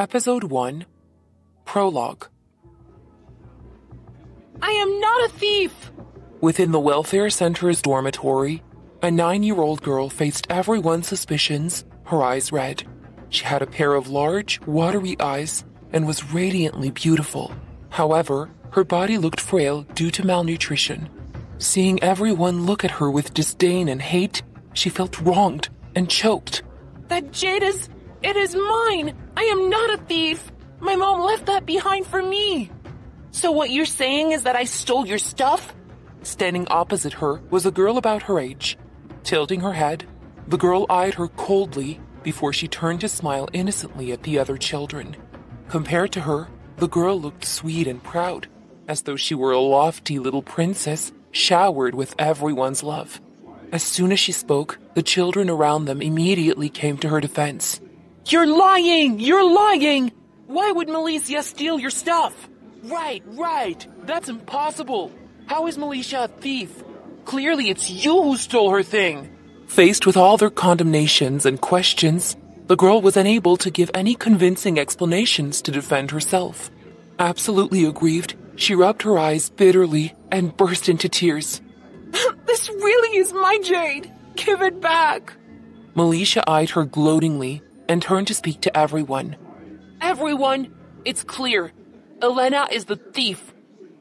Episode 1, Prologue. I am not a thief! Within the Welfare Center's dormitory, a 9-year-old girl faced everyone's suspicions, her eyes red. She had a pair of large, watery eyes and was radiantly beautiful. However, her body looked frail due to malnutrition. Seeing everyone look at her with disdain and hate, she felt wronged and choked. That jade is... it is mine! I am not a thief! My mom left that behind for me! So what you're saying is that I stole your stuff? Standing opposite her was a girl about her age. Tilting her head, the girl eyed her coldly before she turned to smile innocently at the other children. Compared to her, the girl looked sweet and proud, as though she were a lofty little princess showered with everyone's love. As soon as she spoke, the children around them immediately came to her defense. You're lying! You're lying! Why would Melisia steal your stuff? Right. That's impossible. How is Melisia a thief? Clearly it's you who stole her thing. Faced with all their condemnations and questions, the girl was unable to give any convincing explanations to defend herself. Absolutely aggrieved, she rubbed her eyes bitterly and burst into tears. This really is my jade! Give it back! Melisia eyed her gloatingly and turned to speak to everyone. Everyone, it's clear. Elena is the thief.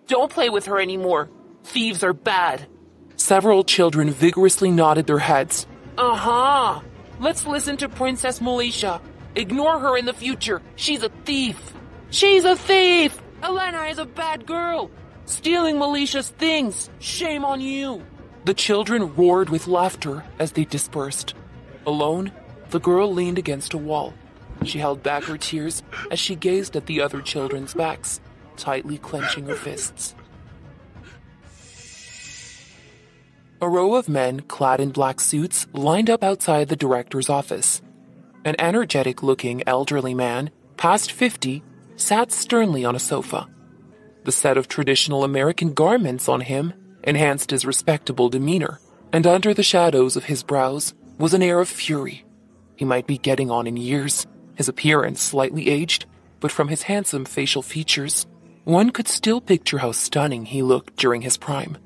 Don't play with her anymore. Thieves are bad. Several children vigorously nodded their heads. Uh-huh. Let's listen to Princess Melisia. Ignore her in the future. She's a thief. She's a thief! Elena is a bad girl. Stealing Melisia's things. Shame on you. The children roared with laughter as they dispersed. Alone, the girl leaned against a wall. She held back her tears as she gazed at the other children's backs, tightly clenching her fists. A row of men clad in black suits lined up outside the director's office. An energetic-looking elderly man, past 50, sat sternly on a sofa. The set of traditional American garments on him enhanced his respectable demeanor, and under the shadows of his brows was an air of fury. He might be getting on in years, his appearance slightly aged, but from his handsome facial features, one could still picture how stunning he looked during his prime.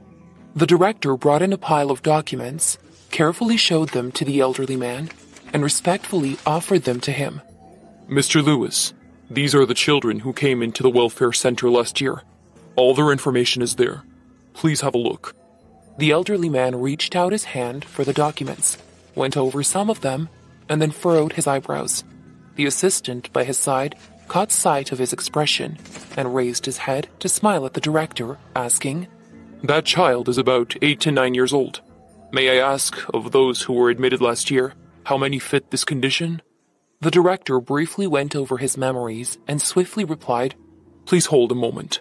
The director brought in a pile of documents, carefully showed them to the elderly man, and respectfully offered them to him. Mr. Lewis, these are the children who came into the welfare center last year. All their information is there. Please have a look. The elderly man reached out his hand for the documents, went over some of them, and then furrowed his eyebrows. The assistant by his side caught sight of his expression and raised his head to smile at the director, asking, That child is about 8 to 9 years old. May I ask, of those who were admitted last year, how many fit this condition? The director briefly went over his memories and swiftly replied, Please hold a moment.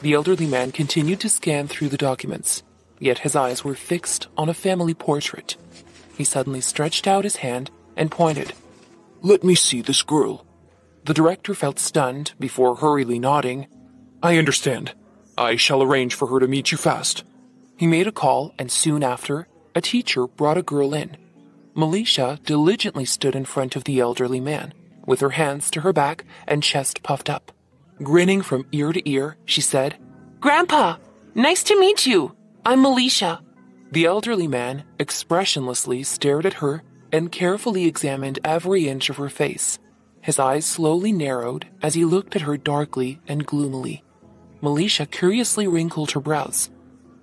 The elderly man continued to scan through the documents, yet his eyes were fixed on a family portrait. He suddenly stretched out his hand and pointed. Let me see this girl. The director felt stunned before hurriedly nodding. I understand. I shall arrange for her to meet you fast. He made a call, and soon after, a teacher brought a girl in. Melisia diligently stood in front of the elderly man, with her hands to her back and chest puffed up. Grinning from ear to ear, she said, Grandpa, nice to meet you. I'm Melisia. The elderly man expressionlessly stared at her and carefully examined every inch of her face. His eyes slowly narrowed as he looked at her darkly and gloomily. Melisia curiously wrinkled her brows.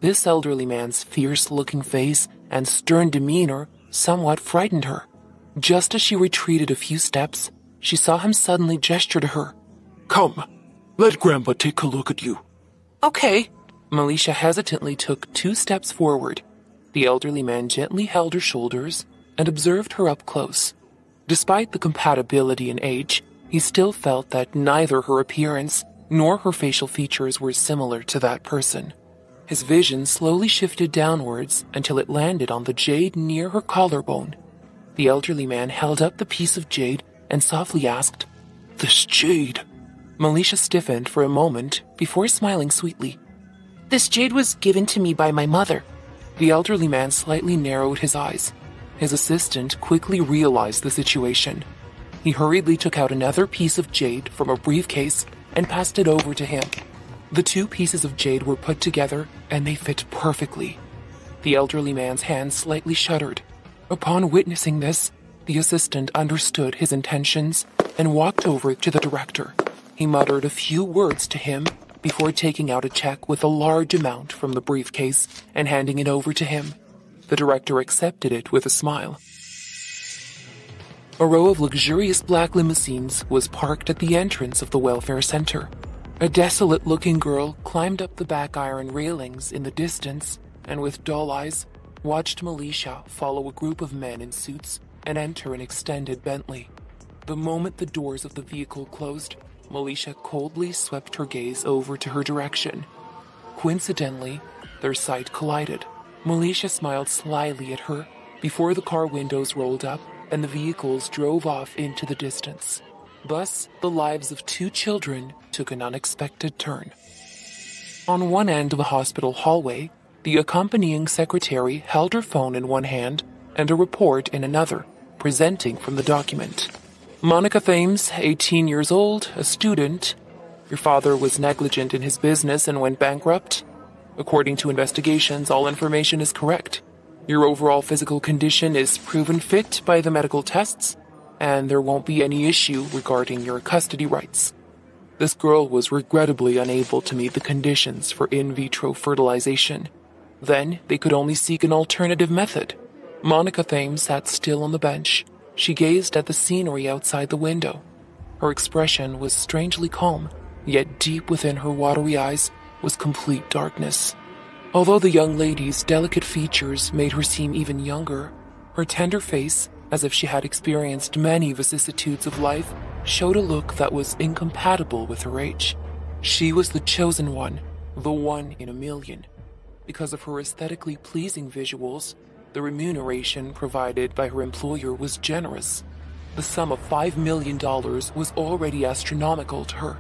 This elderly man's fierce-looking face and stern demeanor somewhat frightened her. Just as she retreated a few steps, she saw him suddenly gesture to her. Come, let Grandpa take a look at you. Okay. Melisia hesitantly took 2 steps forward. The elderly man gently held her shoulders and observed her up close. Despite the compatibility in age, he still felt that neither her appearance nor her facial features were similar to that person. His vision slowly shifted downwards until it landed on the jade near her collarbone. The elderly man held up the piece of jade and softly asked, This jade? Melisia stiffened for a moment before smiling sweetly. This jade was given to me by my mother. The elderly man slightly narrowed his eyes. His assistant quickly realized the situation. He hurriedly took out another piece of jade from a briefcase and passed it over to him. The two pieces of jade were put together, and they fit perfectly. The elderly man's hand slightly shuddered. Upon witnessing this, the assistant understood his intentions and walked over to the director. He muttered a few words to him before taking out a check with a large amount from the briefcase and handing it over to him. The director accepted it with a smile. A row of luxurious black limousines was parked at the entrance of the welfare center. A desolate-looking girl climbed up the back iron railings in the distance and with dull eyes watched Melisia follow a group of men in suits and enter an extended Bentley. The moment the doors of the vehicle closed, Melisia coldly swept her gaze over to her direction. Coincidentally, their sight collided. Melisia smiled slyly at her before the car windows rolled up and the vehicles drove off into the distance. Thus, the lives of two children took an unexpected turn. On one end of a hospital hallway, the accompanying secretary held her phone in one hand and a report in another, presenting from the document. Monica Thames, 18 years old, a student. Your father was negligent in his business and went bankrupt. According to investigations, all information is correct. Your overall physical condition is proven fit by the medical tests, and there won't be any issue regarding your custody rights. This girl was regrettably unable to meet the conditions for in vitro fertilization. Then they could only seek an alternative method. Monica Thames sat still on the bench. She gazed at the scenery outside the window. Her expression was strangely calm, yet deep within her watery eyes was complete darkness. Although the young lady's delicate features made her seem even younger, her tender face, as if she had experienced many vicissitudes of life, showed a look that was incompatible with her age. She was the chosen one, the one in a million. Because of her aesthetically pleasing visuals, the remuneration provided by her employer was generous. The sum of $5 million was already astronomical to her.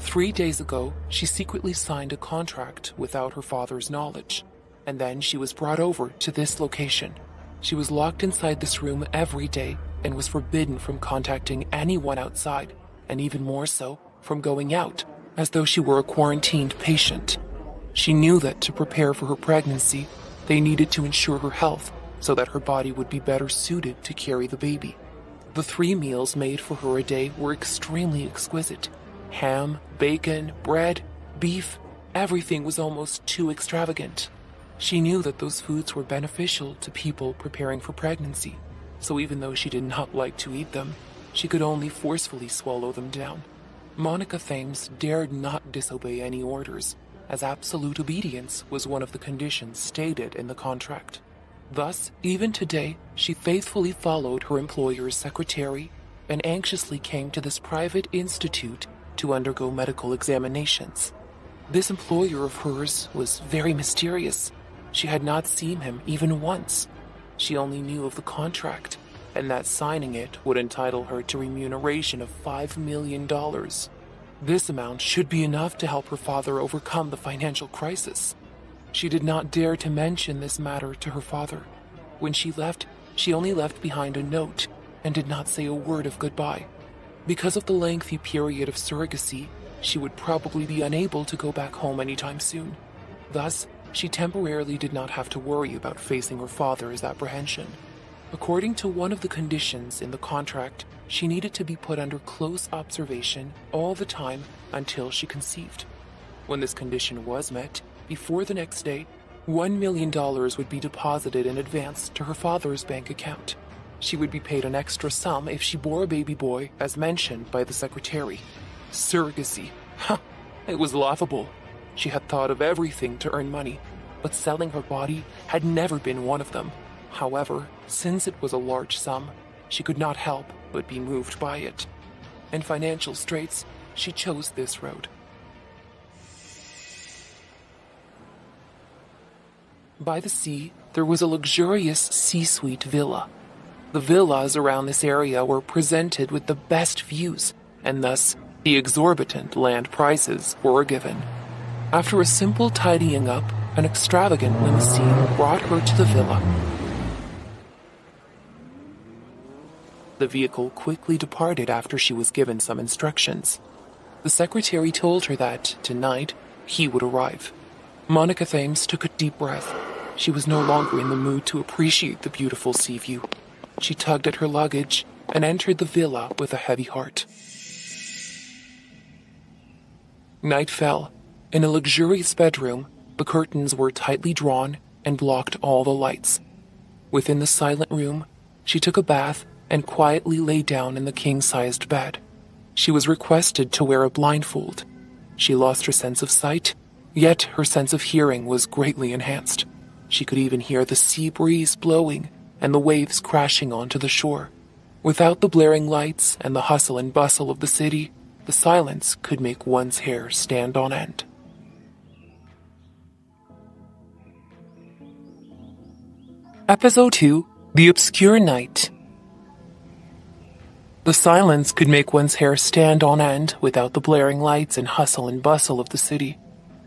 3 days ago, she secretly signed a contract without her father's knowledge, and then she was brought over to this location. She was locked inside this room every day and was forbidden from contacting anyone outside, and even more so, from going out, as though she were a quarantined patient. She knew that to prepare for her pregnancy, they needed to ensure her health so that her body would be better suited to carry the baby. The three meals made for her a day were extremely exquisite. Ham, bacon, bread, beef, everything was almost too extravagant. She knew that those foods were beneficial to people preparing for pregnancy, so even though she did not like to eat them, she could only forcefully swallow them down. Monica Thames dared not disobey any orders, as absolute obedience was one of the conditions stated in the contract. Thus, even today, she faithfully followed her employer's secretary and anxiously came to this private institute to undergo medical examinations. This employer of hers was very mysterious. She had not seen him even once. She only knew of the contract, and that signing it would entitle her to remuneration of $5 million. This amount should be enough to help her father overcome the financial crisis. She did not dare to mention this matter to her father. When she left, she only left behind a note and did not say a word of goodbye. Because of the lengthy period of surrogacy, she would probably be unable to go back home anytime soon. Thus, she temporarily did not have to worry about facing her father's apprehension. According to one of the conditions in the contract, she needed to be put under close observation all the time until she conceived. When this condition was met, before the next day, $1 million would be deposited in advance to her father's bank account. She would be paid an extra sum if she bore a baby boy, as mentioned by the secretary. Surrogacy. Ha! It was laughable. She had thought of everything to earn money, but selling her body had never been one of them. However, since it was a large sum, she could not help but be moved by it. In financial straits, she chose this road. By the sea, there was a luxurious sea-suite villa. The villas around this area were presented with the best views, and thus the exorbitant land prices were a given. After a simple tidying up, an extravagant limousine brought her to the villa. the vehicle quickly departed after she was given some instructions. The secretary told her that, tonight, he would arrive. Monica Thames took a deep breath. She was no longer in the mood to appreciate the beautiful sea view. She tugged at her luggage and entered the villa with a heavy heart. Night fell. In a luxurious bedroom, the curtains were tightly drawn and blocked all the lights. Within the silent room, she took a bath and quietly lay down in the king-sized bed. She was requested to wear a blindfold. She lost her sense of sight, yet her sense of hearing was greatly enhanced. She could even hear the sea breeze blowing and the waves crashing onto the shore. Without the blaring lights and the hustle and bustle of the city, the silence could make one's hair stand on end. Episode 2, The Obscure Night. The silence could make one's hair stand on end without the blaring lights and hustle and bustle of the city.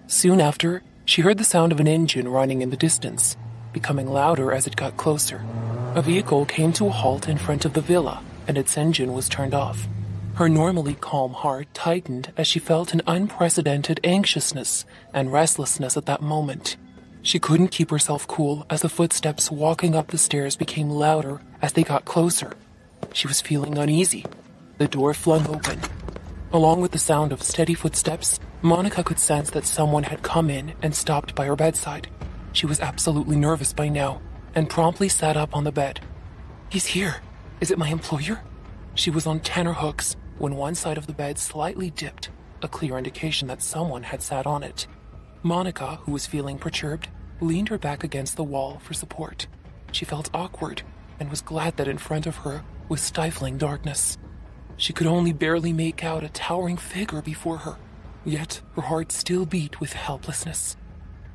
Soon after, she heard the sound of an engine running in the distance, becoming louder as it got closer. A vehicle came to a halt in front of the villa, and its engine was turned off. Her normally calm heart tightened as she felt an unprecedented anxiousness and restlessness at that moment. She couldn't keep herself cool as the footsteps walking up the stairs became louder as they got closer. She was feeling uneasy. The door flung open. Along with the sound of steady footsteps, Monica could sense that someone had come in and stopped by her bedside. She was absolutely nervous by now, and promptly sat up on the bed. "He's here. Is it my employer?" She was on tenterhooks when one side of the bed slightly dipped, a clear indication that someone had sat on it. Monica, who was feeling perturbed, leaned her back against the wall for support. She felt awkward, and was glad that in front of her was stifling darkness. She could only barely make out a towering figure before her. Yet, her heart still beat with helplessness.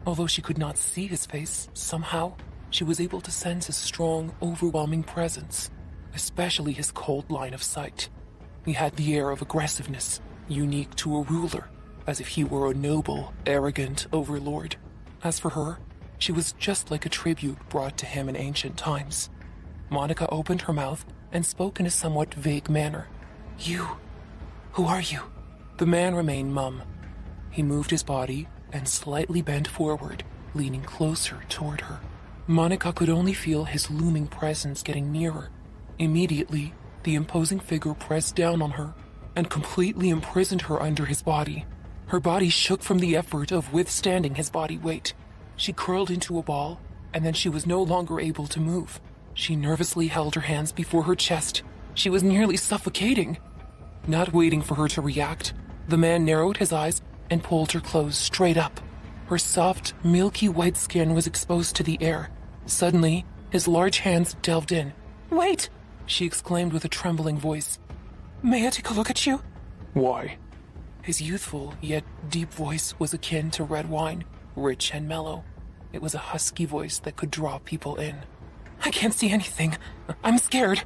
Although she could not see his face, somehow, she was able to sense his strong, overwhelming presence, especially his cold line of sight. He had the air of aggressiveness, unique to a ruler, as if he were a noble, arrogant overlord. As for her, she was just like a tribute brought to him in ancient times. Monica opened her mouth and spoke in a somewhat vague manner. "You, who are you?" The man remained mum. He moved his body and slightly bent forward, leaning closer toward her. Monica could only feel his looming presence getting nearer. Immediately, the imposing figure pressed down on her and completely imprisoned her under his body. Her body shook from the effort of withstanding his body weight. She curled into a ball, and then she was no longer able to move. She nervously held her hands before her chest. She was nearly suffocating. Not waiting for her to react, the man narrowed his eyes and pulled her clothes straight up. Her soft, milky white skin was exposed to the air. Suddenly, his large hands delved in. "Wait!" she exclaimed with a trembling voice. "May I take a look at you?" "Why?" His youthful yet deep voice was akin to red wine, rich and mellow. It was a husky voice that could draw people in. "I can't see anything. I'm scared,"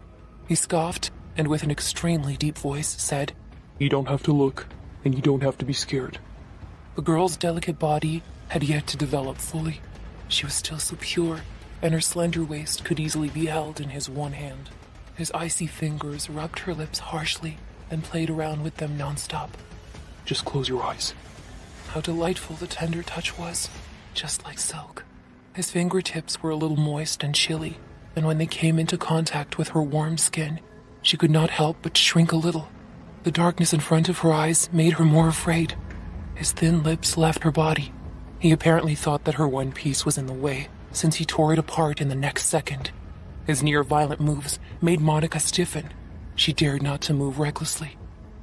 he scoffed, and with an extremely deep voice said, "You don't have to look, and you don't have to be scared." The girl's delicate body had yet to develop fully. She was still so pure, and her slender waist could easily be held in his one hand. His icy fingers rubbed her lips harshly and played around with them nonstop. "Just close your eyes." How delightful the tender touch was, just like silk. His fingertips were a little moist and chilly, and when they came into contact with her warm skin, she could not help but shrink a little. The darkness in front of her eyes made her more afraid. His thin lips left her body. He apparently thought that her one piece was in the way, since he tore it apart in the next second. His near-violent moves made Monica stiffen. She dared not to move recklessly.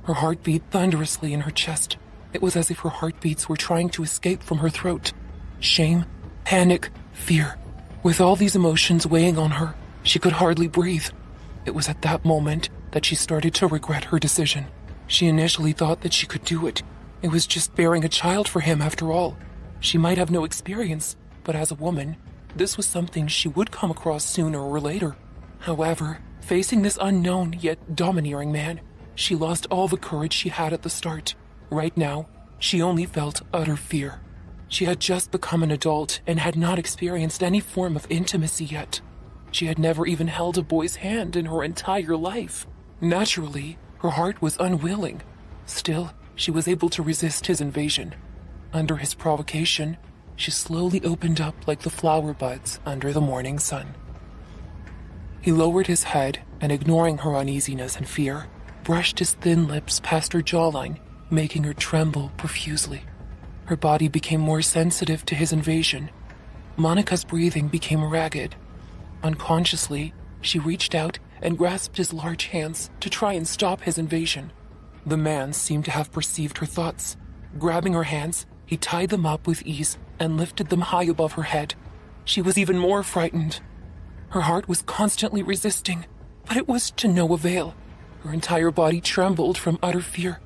Her heart beat thunderously in her chest. It was as if her heartbeats were trying to escape from her throat. Shame, panic, fear. With all these emotions weighing on her, she could hardly breathe. It was at that moment that she started to regret her decision. She initially thought that she could do it. It was just bearing a child for him after all. She might have no experience, but as a woman, this was something she would come across sooner or later. However, facing this unknown yet domineering man, she lost all the courage she had at the start. Right now, she only felt utter fear. She had just become an adult and had not experienced any form of intimacy yet. She had never even held a boy's hand in her entire life. Naturally, her heart was unwilling. Still, she was able to resist his invasion. Under his provocation, she slowly opened up like the flower buds under the morning sun. He lowered his head and, ignoring her uneasiness and fear, brushed his thin lips past her jawline, making her tremble profusely. Her body became more sensitive to his invasion. Monica's breathing became ragged. Unconsciously, she reached out and grasped his large hands to try and stop his invasion. The man seemed to have perceived her thoughts. Grabbing her hands, he tied them up with ease and lifted them high above her head. She was even more frightened. Her heart was constantly resisting, but it was to no avail. Her entire body trembled from utter fear,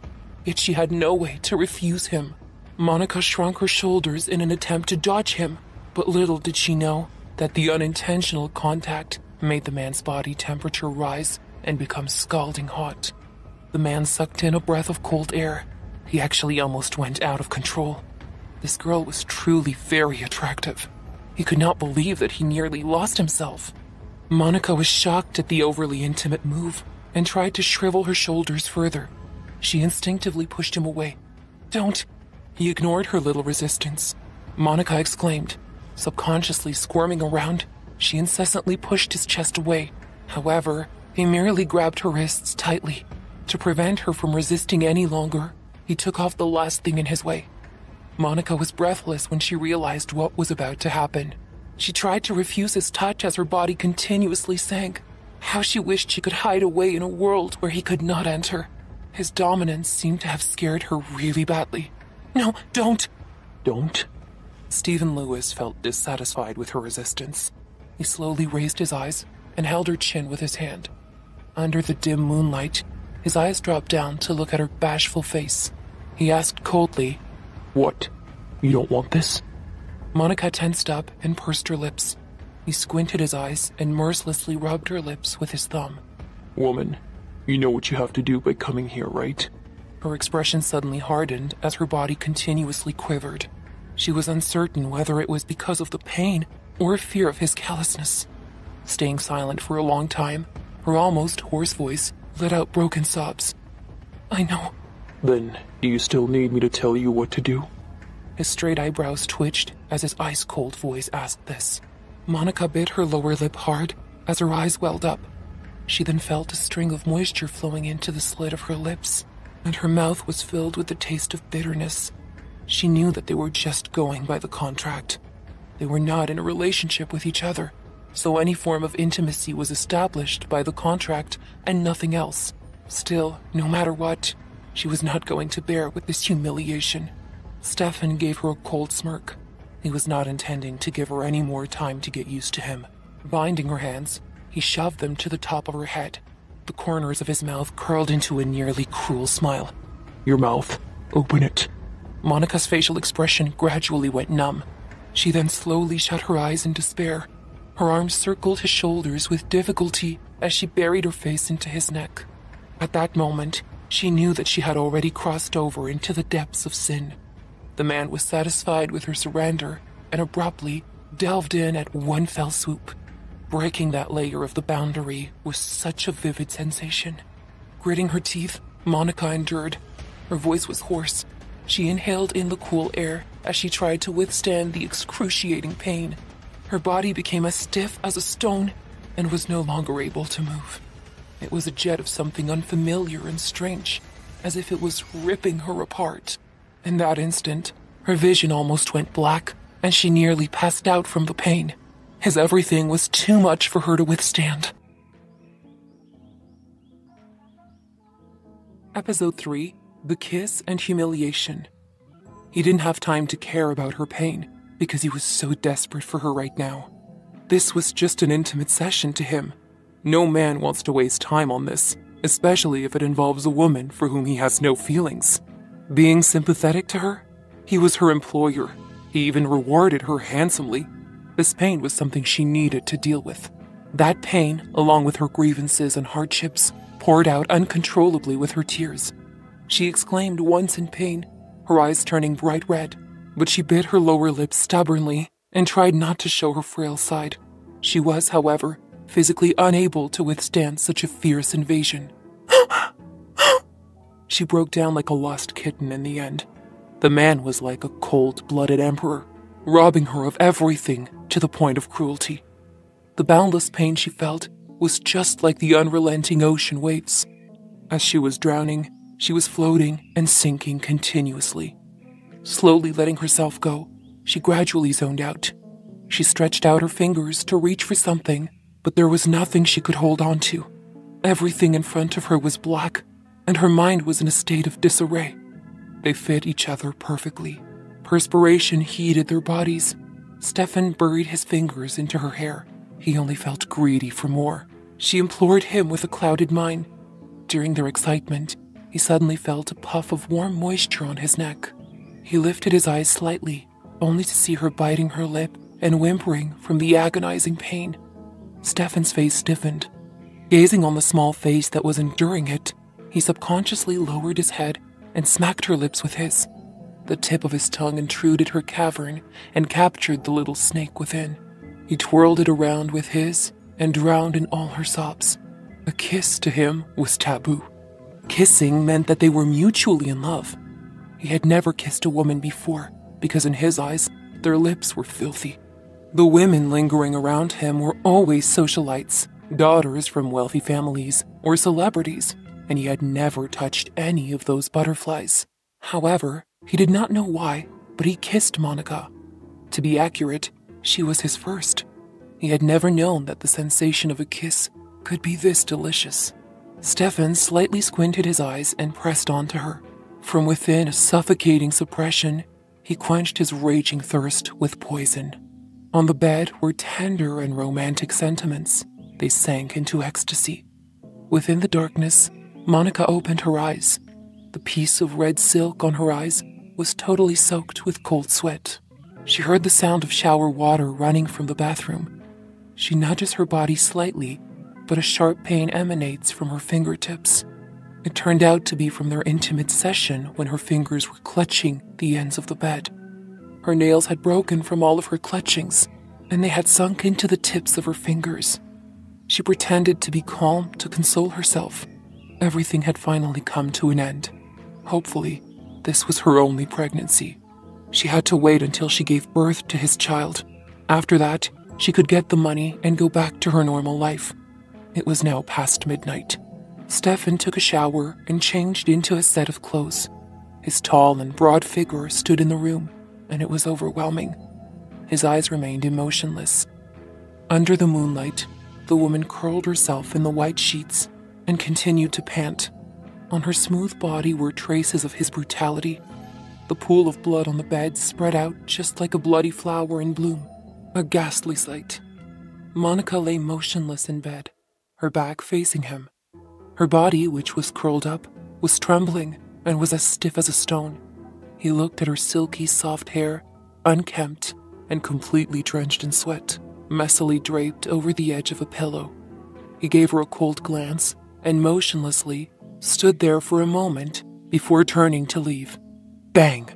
yet she had no way to refuse him. Monica shrunk her shoulders in an attempt to dodge him, but little did she know that the unintentional contact made the man's body temperature rise and become scalding hot. The man sucked in a breath of cold air. He actually almost went out of control. This girl was truly very attractive. He could not believe that he nearly lost himself. Monica was shocked at the overly intimate move and tried to shrivel her shoulders further. She instinctively pushed him away. "Don't!" He ignored her little resistance. Monica exclaimed. Subconsciously squirming around, she incessantly pushed his chest away. However, he merely grabbed her wrists tightly. To prevent her from resisting any longer, he took off the last thing in his way. Monica was breathless when she realized what was about to happen. She tried to refuse his touch as her body continuously sank. How she wished she could hide away in a world where he could not enter. His dominance seemed to have scared her really badly. "No, don't!" "Don't?" Stephen Lewis felt dissatisfied with her resistance. He slowly raised his eyes and held her chin with his hand. Under the dim moonlight, his eyes dropped down to look at her bashful face. He asked coldly, "What? You don't want this?" Monica tensed up and pursed her lips. He squinted his eyes and mercilessly rubbed her lips with his thumb. "Woman, you know what you have to do by coming here, right?" Her expression suddenly hardened as her body continuously quivered. She was uncertain whether it was because of the pain or fear of his callousness. Staying silent for a long time, her almost hoarse voice let out broken sobs. "I know." "Then, do you still need me to tell you what to do?" His straight eyebrows twitched as his ice-cold voice asked this. Monica bit her lower lip hard as her eyes welled up. She then felt a string of moisture flowing into the slit of her lips, and her mouth was filled with the taste of bitterness. She knew that they were just going by the contract. They were not in a relationship with each other. So any form of intimacy was established by the contract and nothing else. Still, no matter what, she was not going to bear with this humiliation. Stefan gave her a cold smirk. He was not intending to give her any more time to get used to him. Binding her hands, he shoved them to the top of her head. The corners of his mouth curled into a nearly cruel smile. "Your mouth. Open it." Monica's facial expression gradually went numb. She then slowly shut her eyes in despair. Her arms circled his shoulders with difficulty as she buried her face into his neck. At that moment, she knew that she had already crossed over into the depths of sin. The man was satisfied with her surrender and abruptly delved in at one fell swoop. Breaking that layer of the boundary was such a vivid sensation. Gritting her teeth, Monica endured. Her voice was hoarse. She inhaled in the cool air as she tried to withstand the excruciating pain. Her body became as stiff as a stone and was no longer able to move. It was a jet of something unfamiliar and strange, as if it was ripping her apart. In that instant, her vision almost went black, and she nearly passed out from the pain. His everything was too much for her to withstand. Episode 3, The Kiss and Humiliation. He didn't have time to care about her pain, because he was so desperate for her right now. This was just an intimate session to him. No man wants to waste time on this, especially if it involves a woman for whom he has no feelings. Being sympathetic to her? He was her employer. He even rewarded her handsomely. This pain was something she needed to deal with. That pain, along with her grievances and hardships, poured out uncontrollably with her tears. She exclaimed once in pain, her eyes turning bright red. But she bit her lower lip stubbornly and tried not to show her frail side. She was, however, physically unable to withstand such a fierce invasion. She broke down like a lost kitten in the end. The man was like a cold-blooded emperor, robbing her of everything to the point of cruelty. The boundless pain she felt was just like the unrelenting ocean waves. As she was drowning, she was floating and sinking continuously. Slowly letting herself go, she gradually zoned out. She stretched out her fingers to reach for something, but there was nothing she could hold on to. Everything in front of her was black, and her mind was in a state of disarray. They fit each other perfectly. Perspiration heated their bodies. Stefan buried his fingers into her hair. He only felt greedy for more. She implored him with a clouded mind. During their excitement, he suddenly felt a puff of warm moisture on his neck. He lifted his eyes slightly, only to see her biting her lip and whimpering from the agonizing pain. Stefan's face stiffened. Gazing on the small face that was enduring it, he subconsciously lowered his head and smacked her lips with his. The tip of his tongue intruded her cavern and captured the little snake within. He twirled it around with his and drowned in all her sobs. A kiss to him was taboo. Kissing meant that they were mutually in love. He had never kissed a woman before because in his eyes, their lips were filthy. The women lingering around him were always socialites, daughters from wealthy families or celebrities, and he had never touched any of those butterflies. However, he did not know why, but he kissed Monica. To be accurate, she was his first. He had never known that the sensation of a kiss could be this delicious. Stefan slightly squinted his eyes and pressed onto her. From within a suffocating suppression, he quenched his raging thirst with poison. On the bed were tender and romantic sentiments. They sank into ecstasy. Within the darkness, Monica opened her eyes. The piece of red silk on her eyes was totally soaked with cold sweat. She heard the sound of shower water running from the bathroom. She nudges her body slightly, but a sharp pain emanates from her fingertips. It turned out to be from their intimate session when her fingers were clutching the ends of the bed. Her nails had broken from all of her clutchings, and they had sunk into the tips of her fingers. She pretended to be calm to console herself. Everything had finally come to an end. Hopefully, this was her only pregnancy. She had to wait until she gave birth to his child. After that, she could get the money and go back to her normal life. It was now past midnight. Stefan took a shower and changed into a set of clothes. His tall and broad figure stood in the room, and it was overwhelming. His eyes remained emotionless. Under the moonlight, the woman curled herself in the white sheets and continued to pant. On her smooth body were traces of his brutality. The pool of blood on the bed spread out just like a bloody flower in bloom, a ghastly sight. Monica lay motionless in bed, her back facing him. Her body, which was curled up, was trembling and was as stiff as a stone. He looked at her silky, soft hair, unkempt and completely drenched in sweat, messily draped over the edge of a pillow. He gave her a cold glance and motionlessly stood there for a moment before turning to leave. Bang!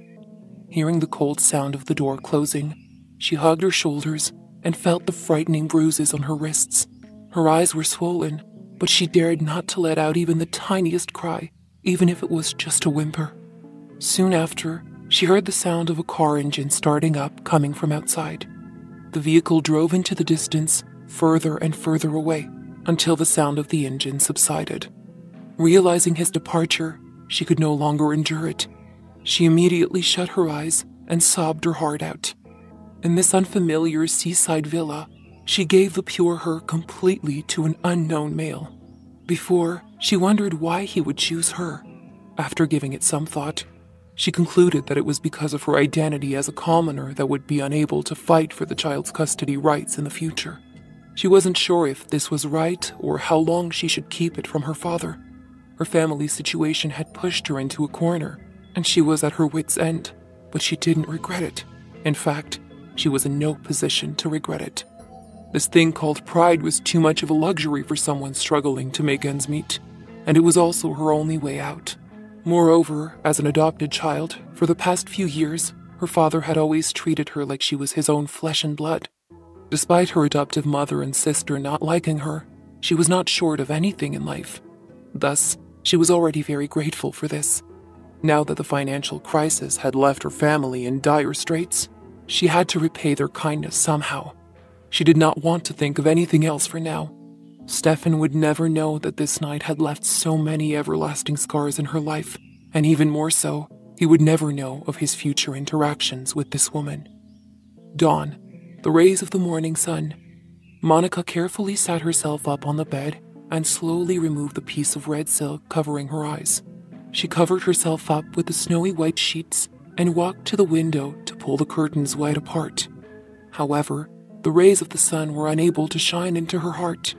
Hearing the cold sound of the door closing, she hugged her shoulders and felt the frightening bruises on her wrists. Her eyes were swollen, but she dared not to let out even the tiniest cry, even if it was just a whimper. Soon after, she heard the sound of a car engine starting up coming from outside. The vehicle drove into the distance, further and further away, until the sound of the engine subsided. Realizing his departure, she could no longer endure it. She immediately shut her eyes and sobbed her heart out. In this unfamiliar seaside villa, she gave the pure her completely to an unknown male. Before, she wondered why he would choose her. After giving it some thought, she concluded that it was because of her identity as a commoner that would be unable to fight for the child's custody rights in the future. She wasn't sure if this was right or how long she should keep it from her father. Her family situation had pushed her into a corner, and she was at her wit's end, but she didn't regret it. In fact, she was in no position to regret it. This thing called pride was too much of a luxury for someone struggling to make ends meet, and it was also her only way out. Moreover, as an adopted child, for the past few years, her father had always treated her like she was his own flesh and blood. Despite her adoptive mother and sister not liking her, she was not short of anything in life. Thus, she was already very grateful for this. Now that the financial crisis had left her family in dire straits, she had to repay their kindness somehow. She did not want to think of anything else for now. Stefan would never know that this night had left so many everlasting scars in her life, and even more so, he would never know of his future interactions with this woman. Dawn, the rays of the morning sun. Monica carefully sat herself up on the bed and slowly removed the piece of red silk covering her eyes. She covered herself up with the snowy white sheets and walked to the window to pull the curtains wide apart. However, the rays of the sun were unable to shine into her heart.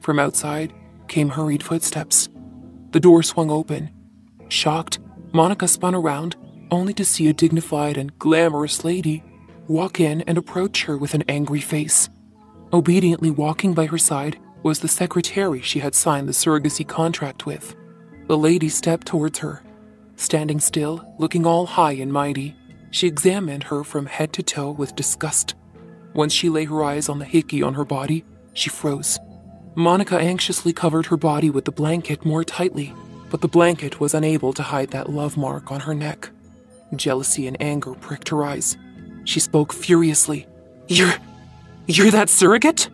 From outside came hurried footsteps. The door swung open. Shocked, Monica spun around, only to see a dignified and glamorous lady walk in and approach her with an angry face. Obediently walking by her side was the secretary she had signed the surrogacy contract with. The lady stepped towards her. Standing still, looking all high and mighty, she examined her from head to toe with disgust. Once she lay her eyes on the hickey on her body, she froze. Monica anxiously covered her body with the blanket more tightly, but the blanket was unable to hide that love mark on her neck. Jealousy and anger pricked her eyes. She spoke furiously. You're that surrogate?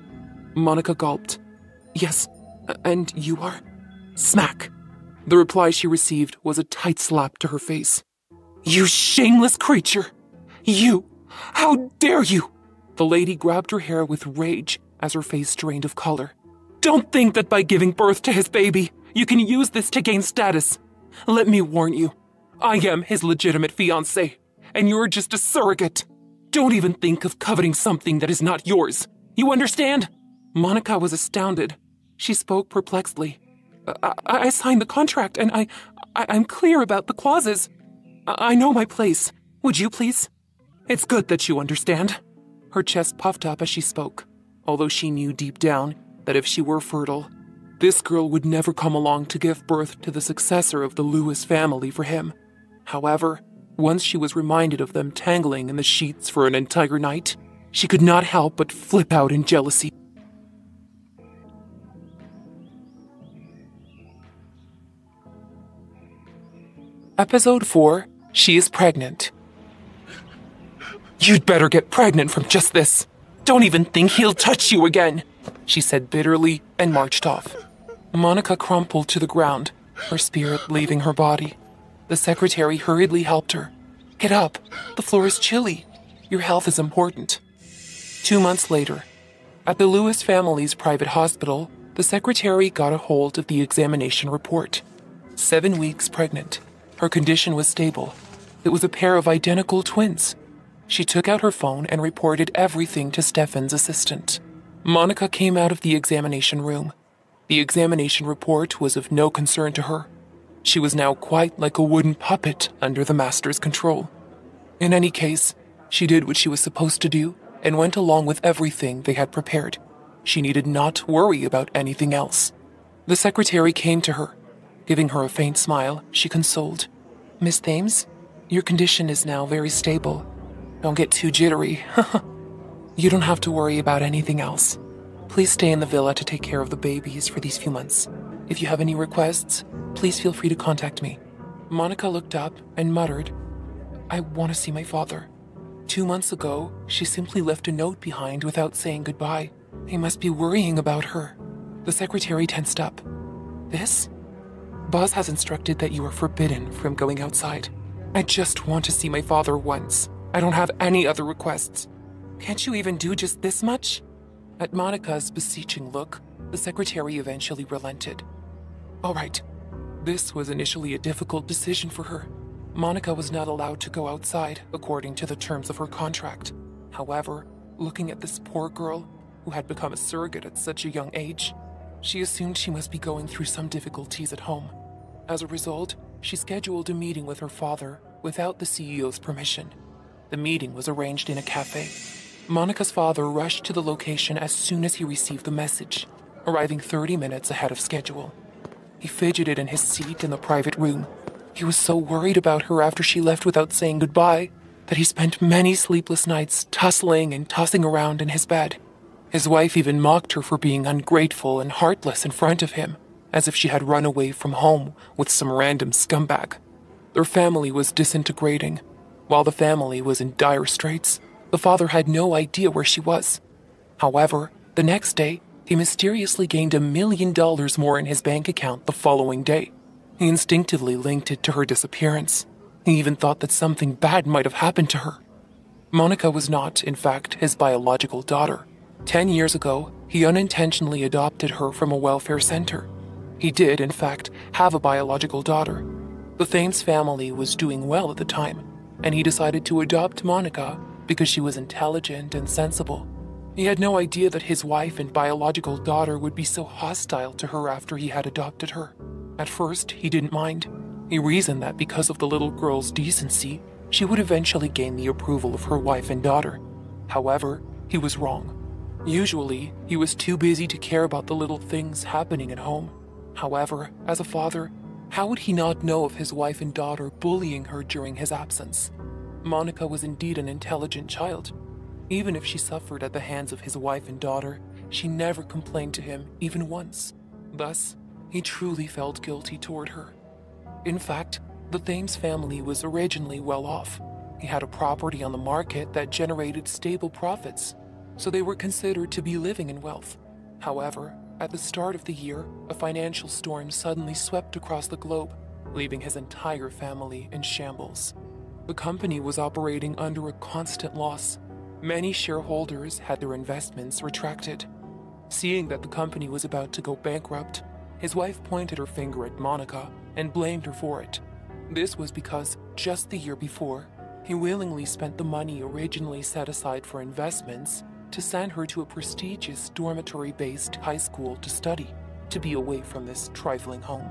Monica gulped. Yes, and you are? Smack. The reply she received was a tight slap to her face. You shameless creature! You! How dare you! The lady grabbed her hair with rage as her face drained of color. Don't think that by giving birth to his baby, you can use this to gain status. Let me warn you, I am his legitimate fiancé, and you're just a surrogate. Don't even think of coveting something that is not yours. You understand? Monica was astounded. She spoke perplexedly. I signed the contract, and I'm clear about the clauses. I know my place. Would you please? It's good that you understand. Her chest puffed up as she spoke, although she knew deep down that if she were fertile, this girl would never come along to give birth to the successor of the Lewis family for him. However, once she was reminded of them tangling in the sheets for an entire night, she could not help but flip out in jealousy. Episode 4, She is Pregnant. You'd better get pregnant from just this. Don't even think he'll touch you again, she said bitterly and marched off. Monica crumpled to the ground, her spirit leaving her body. The secretary hurriedly helped her. Get up, the floor is chilly. Your health is important. 2 months later, at the Lewis family's private hospital, the secretary got a hold of the examination report. 7 weeks pregnant. Her condition was stable. It was a pair of identical twins. She took out her phone and reported everything to Stefan's assistant. Monica came out of the examination room. The examination report was of no concern to her. She was now quite like a wooden puppet under the master's control. In any case, she did what she was supposed to do and went along with everything they had prepared. She needed not worry about anything else. The secretary came to her. Giving her a faint smile, she consoled. Miss Thames, your condition is now very stable. Don't get too jittery. You don't have to worry about anything else. Please stay in the villa to take care of the babies for these few months. If you have any requests, please feel free to contact me. Monica looked up and muttered, I want to see my father. 2 months ago, she simply left a note behind without saying goodbye. He must be worrying about her. The secretary tensed up. This? Boss has instructed that you are forbidden from going outside. I just want to see my father once. I don't have any other requests. Can't you even do just this much? At Monica's beseeching look, the secretary eventually relented. All right. This was initially a difficult decision for her. Monica was not allowed to go outside according to the terms of her contract. However, looking at this poor girl, who had become a surrogate at such a young age, she assumed she must be going through some difficulties at home. As a result, she scheduled a meeting with her father without the CEO's permission. The meeting was arranged in a cafe. Monica's father rushed to the location as soon as he received the message, arriving 30 minutes ahead of schedule. He fidgeted in his seat in the private room. He was so worried about her after she left without saying goodbye that he spent many sleepless nights tussling and tossing around in his bed. His wife even mocked her for being ungrateful and heartless in front of him, as if she had run away from home with some random scumbag. Their family was disintegrating. While the family was in dire straits, the father had no idea where she was. However, the next day, he mysteriously gained $1 million more in his bank account the following day. He instinctively linked it to her disappearance. He even thought that something bad might have happened to her. Monica was not, in fact, his biological daughter. 10 years ago, he unintentionally adopted her from a welfare center. He did, in fact, have a biological daughter. The Thames family was doing well at the time, and he decided to adopt Monica because she was intelligent and sensible. He had no idea that his wife and biological daughter would be so hostile to her after he had adopted her. At first, he didn't mind. He reasoned that because of the little girl's decency, she would eventually gain the approval of her wife and daughter. However, he was wrong. Usually, he was too busy to care about the little things happening at home. However, as a father, how would he not know of his wife and daughter bullying her during his absence? Monica was indeed an intelligent child. Even if she suffered at the hands of his wife and daughter, she never complained to him even once. Thus, he truly felt guilty toward her. In fact, the Thames family was originally well off. He had a property on the market that generated stable profits, so they were considered to be living in wealth. However, at the start of the year, a financial storm suddenly swept across the globe, leaving his entire family in shambles. The company was operating under a constant loss. Many shareholders had their investments retracted. Seeing that the company was about to go bankrupt, his wife pointed her finger at Monica and blamed her for it. This was because, just the year before, he willingly spent the money originally set aside for investments to send her to a prestigious dormitory-based high school to study, to be away from this trifling home.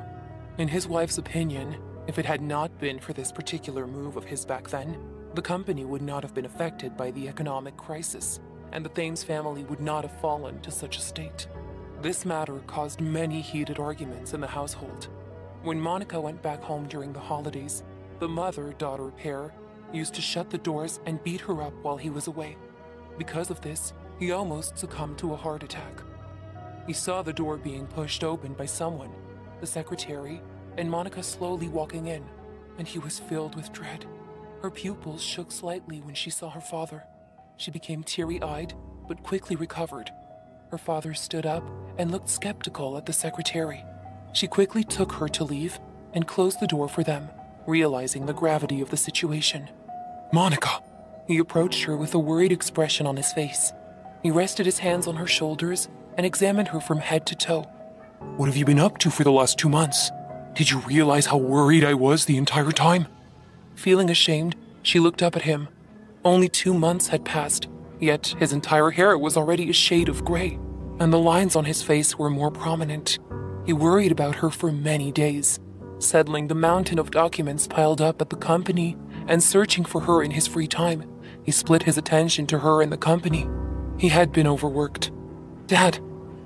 In his wife's opinion, if it had not been for this particular move of his back then, the company would not have been affected by the economic crisis, and the Thames family would not have fallen to such a state. This matter caused many heated arguments in the household. When Monica went back home during the holidays, the mother-daughter pair used to shut the doors and beat her up while he was away. Because of this, he almost succumbed to a heart attack. He saw the door being pushed open by someone, the secretary, and Monica slowly walking in, and he was filled with dread. Her pupils shook slightly when she saw her father. She became teary-eyed, but quickly recovered. Her father stood up and looked skeptical at the secretary. She quickly took her to leave and closed the door for them, realizing the gravity of the situation. "Monica!" He approached her with a worried expression on his face. He rested his hands on her shoulders and examined her from head to toe. "What have you been up to for the last 2 months? Did you realize how worried I was the entire time?" Feeling ashamed, she looked up at him. Only 2 months had passed, yet his entire hair was already a shade of gray, and the lines on his face were more prominent. He worried about her for many days, settling the mountain of documents piled up at the company and searching for her in his free time. He split his attention to her and the company. He had been overworked. "Dad,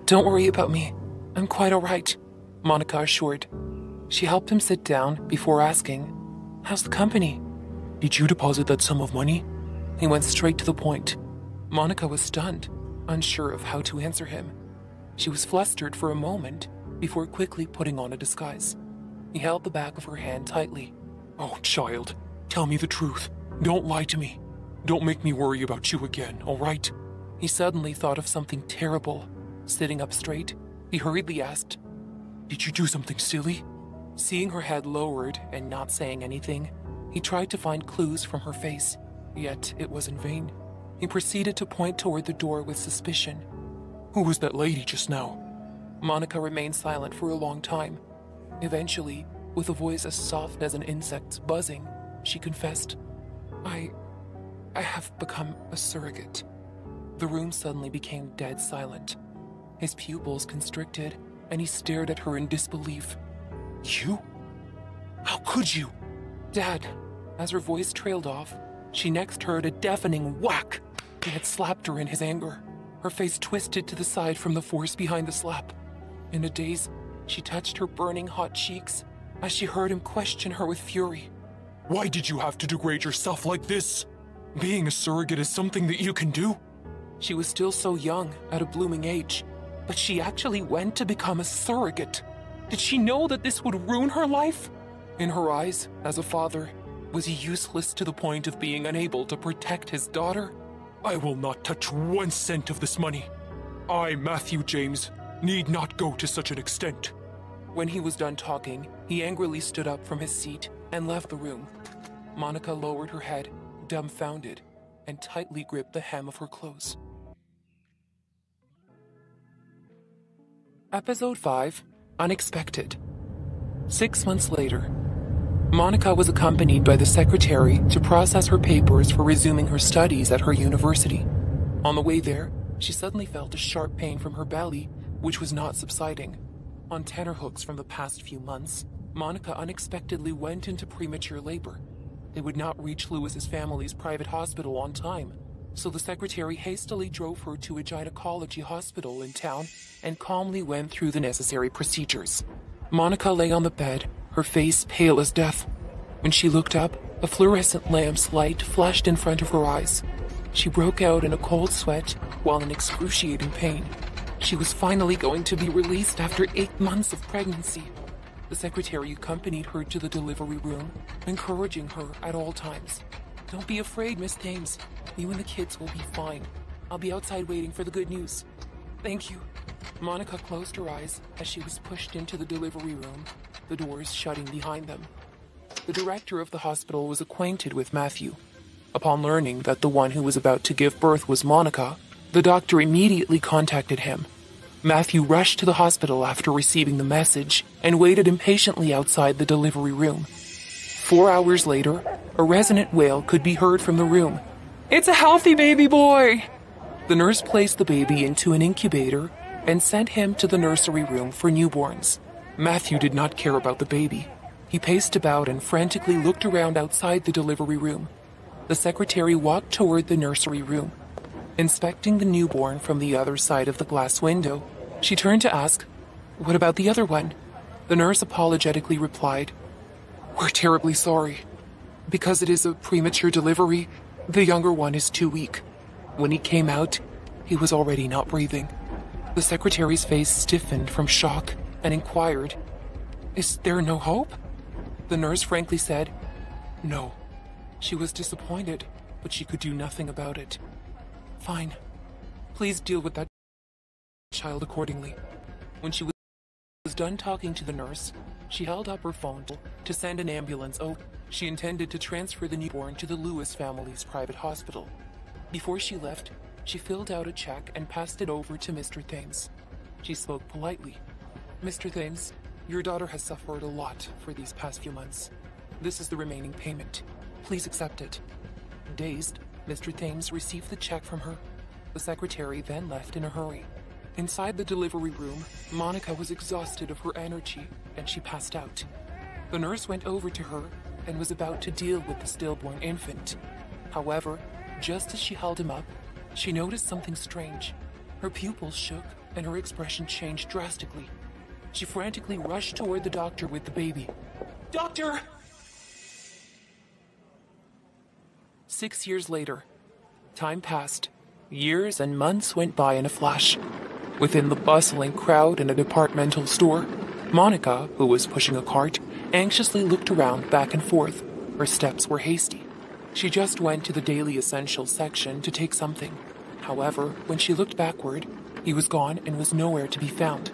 don't worry about me. I'm quite all right," Monica assured. She helped him sit down before asking, "How's the company? Did you deposit that sum of money?" He went straight to the point. Monica was stunned, unsure of how to answer him. She was flustered for a moment, before quickly putting on a disguise. He held the back of her hand tightly. "Oh, child, tell me the truth. Don't lie to me. Don't make me worry about you again, all right?" He suddenly thought of something terrible. Sitting up straight, he hurriedly asked, "Did you do something silly?" Seeing her head lowered and not saying anything, he tried to find clues from her face, yet it was in vain. He proceeded to point toward the door with suspicion. "Who was that lady just now?" Monica remained silent for a long time. Eventually, with a voice as soft as an insect's buzzing, she confessed, I have become a surrogate." The room suddenly became dead silent. His pupils constricted, and he stared at her in disbelief. "You? How could you?" "Dad." As her voice trailed off, she next heard a deafening whack. He had slapped her in his anger. Her face twisted to the side from the force behind the slap. In a daze, she touched her burning hot cheeks as she heard him question her with fury. "Why did you have to degrade yourself like this? Being a surrogate is something that you can do. She was still so young, at a blooming age, but she actually went to become a surrogate. Did she know that this would ruin her life? In her eyes, as a father, was he useless to the point of being unable to protect his daughter? I will not touch 1 cent of this money. I, Matthew James, need not go to such an extent. When he was done talking, he angrily stood up from his seat and left the room. Monica lowered her head, dumbfounded, and tightly gripped the hem of her clothes. Episode 5, Unexpected. 6 months later, Monica was accompanied by the secretary to process her papers for resuming her studies at her university. On the way there, she suddenly felt a sharp pain from her belly, which was not subsiding. On tenterhooks from the past few months, Monica unexpectedly went into premature labor. They would not reach Lewis's family's private hospital on time, so the secretary hastily drove her to a gynecology hospital in town and calmly went through the necessary procedures. Monica lay on the bed, her face pale as death. When she looked up, a fluorescent lamp's light flashed in front of her eyes. She broke out in a cold sweat while in excruciating pain. She was finally going to be released after 8 months of pregnancy. The secretary accompanied her to the delivery room, encouraging her at all times. Don't be afraid, Miss Thames. You and the kids will be fine. I'll be outside waiting for the good news. Thank you. Monica closed her eyes as she was pushed into the delivery room, the doors shutting behind them. The director of the hospital was acquainted with Matthew. Upon learning that the one who was about to give birth was Monica, the doctor immediately contacted him. Matthew rushed to the hospital after receiving the message and waited impatiently outside the delivery room. 4 hours later, a resonant wail could be heard from the room. "It's a healthy baby boy!" The nurse placed the baby into an incubator and sent him to the nursery room for newborns. Matthew did not care about the baby. He paced about and frantically looked around outside the delivery room. The secretary walked toward the nursery room. Inspecting the newborn from the other side of the glass window, she turned to ask, "What about the other one?" The nurse apologetically replied, "We're terribly sorry. Because it is a premature delivery, the younger one is too weak. When he came out, he was already not breathing." The secretary's face stiffened from shock and inquired, "Is there no hope?" The nurse frankly said, "No." She was disappointed, but she could do nothing about it. "Fine. Please deal with that child accordingly." When she was done talking to the nurse, she held up her phone to send an ambulance. She intended to transfer the newborn to the Lewis family's private hospital. Before she left, she filled out a check and passed it over to Mr. Thames. She spoke politely. "Mr. Thames, your daughter has suffered a lot for these past few months. This is the remaining payment. Please accept it." Dazed, Mr. Thames received the check from her. The secretary then left in a hurry. Inside the delivery room, Monica was exhausted of her energy, and she passed out. The nurse went over to her and was about to deal with the stillborn infant. However, just as she held him up, she noticed something strange. Her pupils shook, and her expression changed drastically. She frantically rushed toward the doctor with the baby. "Doctor!" 6 years later, time passed. Years and months went by in a flash. Within the bustling crowd in a departmental store, Monica, who was pushing a cart, anxiously looked around back and forth. Her steps were hasty. She just went to the daily essentials section to take something. However, when she looked backward, he was gone and was nowhere to be found.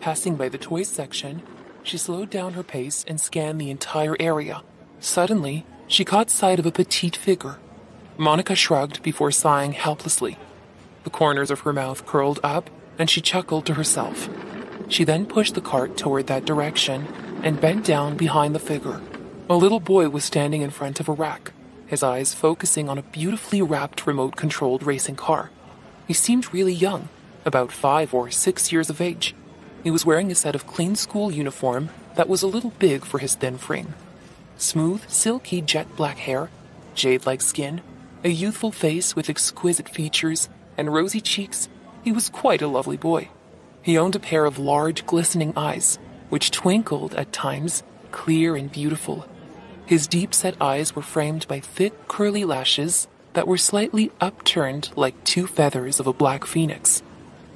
Passing by the toys section, she slowed down her pace and scanned the entire area. Suddenly, she caught sight of a petite figure. Monica shrugged before sighing helplessly. The corners of her mouth curled up, and she chuckled to herself. She then pushed the cart toward that direction and bent down behind the figure. A little boy was standing in front of a rack, his eyes focusing on a beautifully wrapped remote-controlled racing car. He seemed really young, about 5 or 6 years of age. He was wearing a set of clean school uniform that was a little big for his thin frame. Smooth, silky jet-black hair, jade-like skin, a youthful face with exquisite features, and rosy cheeks, he was quite a lovely boy. He owned a pair of large, glistening eyes, which twinkled at times, clear and beautiful. His deep-set eyes were framed by thick, curly lashes that were slightly upturned like two feathers of a black phoenix.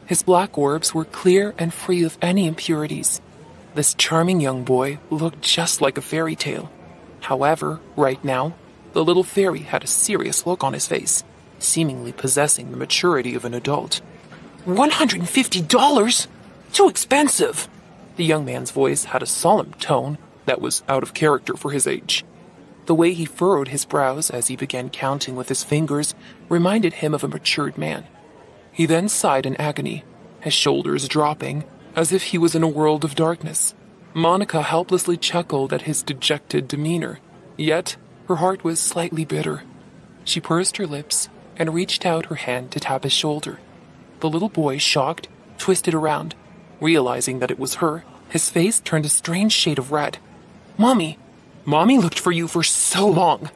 His black orbs were clear and free of any impurities. This charming young boy looked just like a fairy tale. However, right now, the little fairy had a serious look on his face, seemingly possessing the maturity of an adult. $150? Too expensive! The young man's voice had a solemn tone that was out of character for his age. The way he furrowed his brows as he began counting with his fingers reminded him of a matured man. He then sighed in agony, his shoulders dropping, as if he was in a world of darkness. Monica helplessly chuckled at his dejected demeanor, yet her heart was slightly bitter. She pursed her lips and reached out her hand to tap his shoulder. The little boy, shocked, twisted around. Realizing that it was her, his face turned a strange shade of red. "Mommy! Mommy looked for you for so long!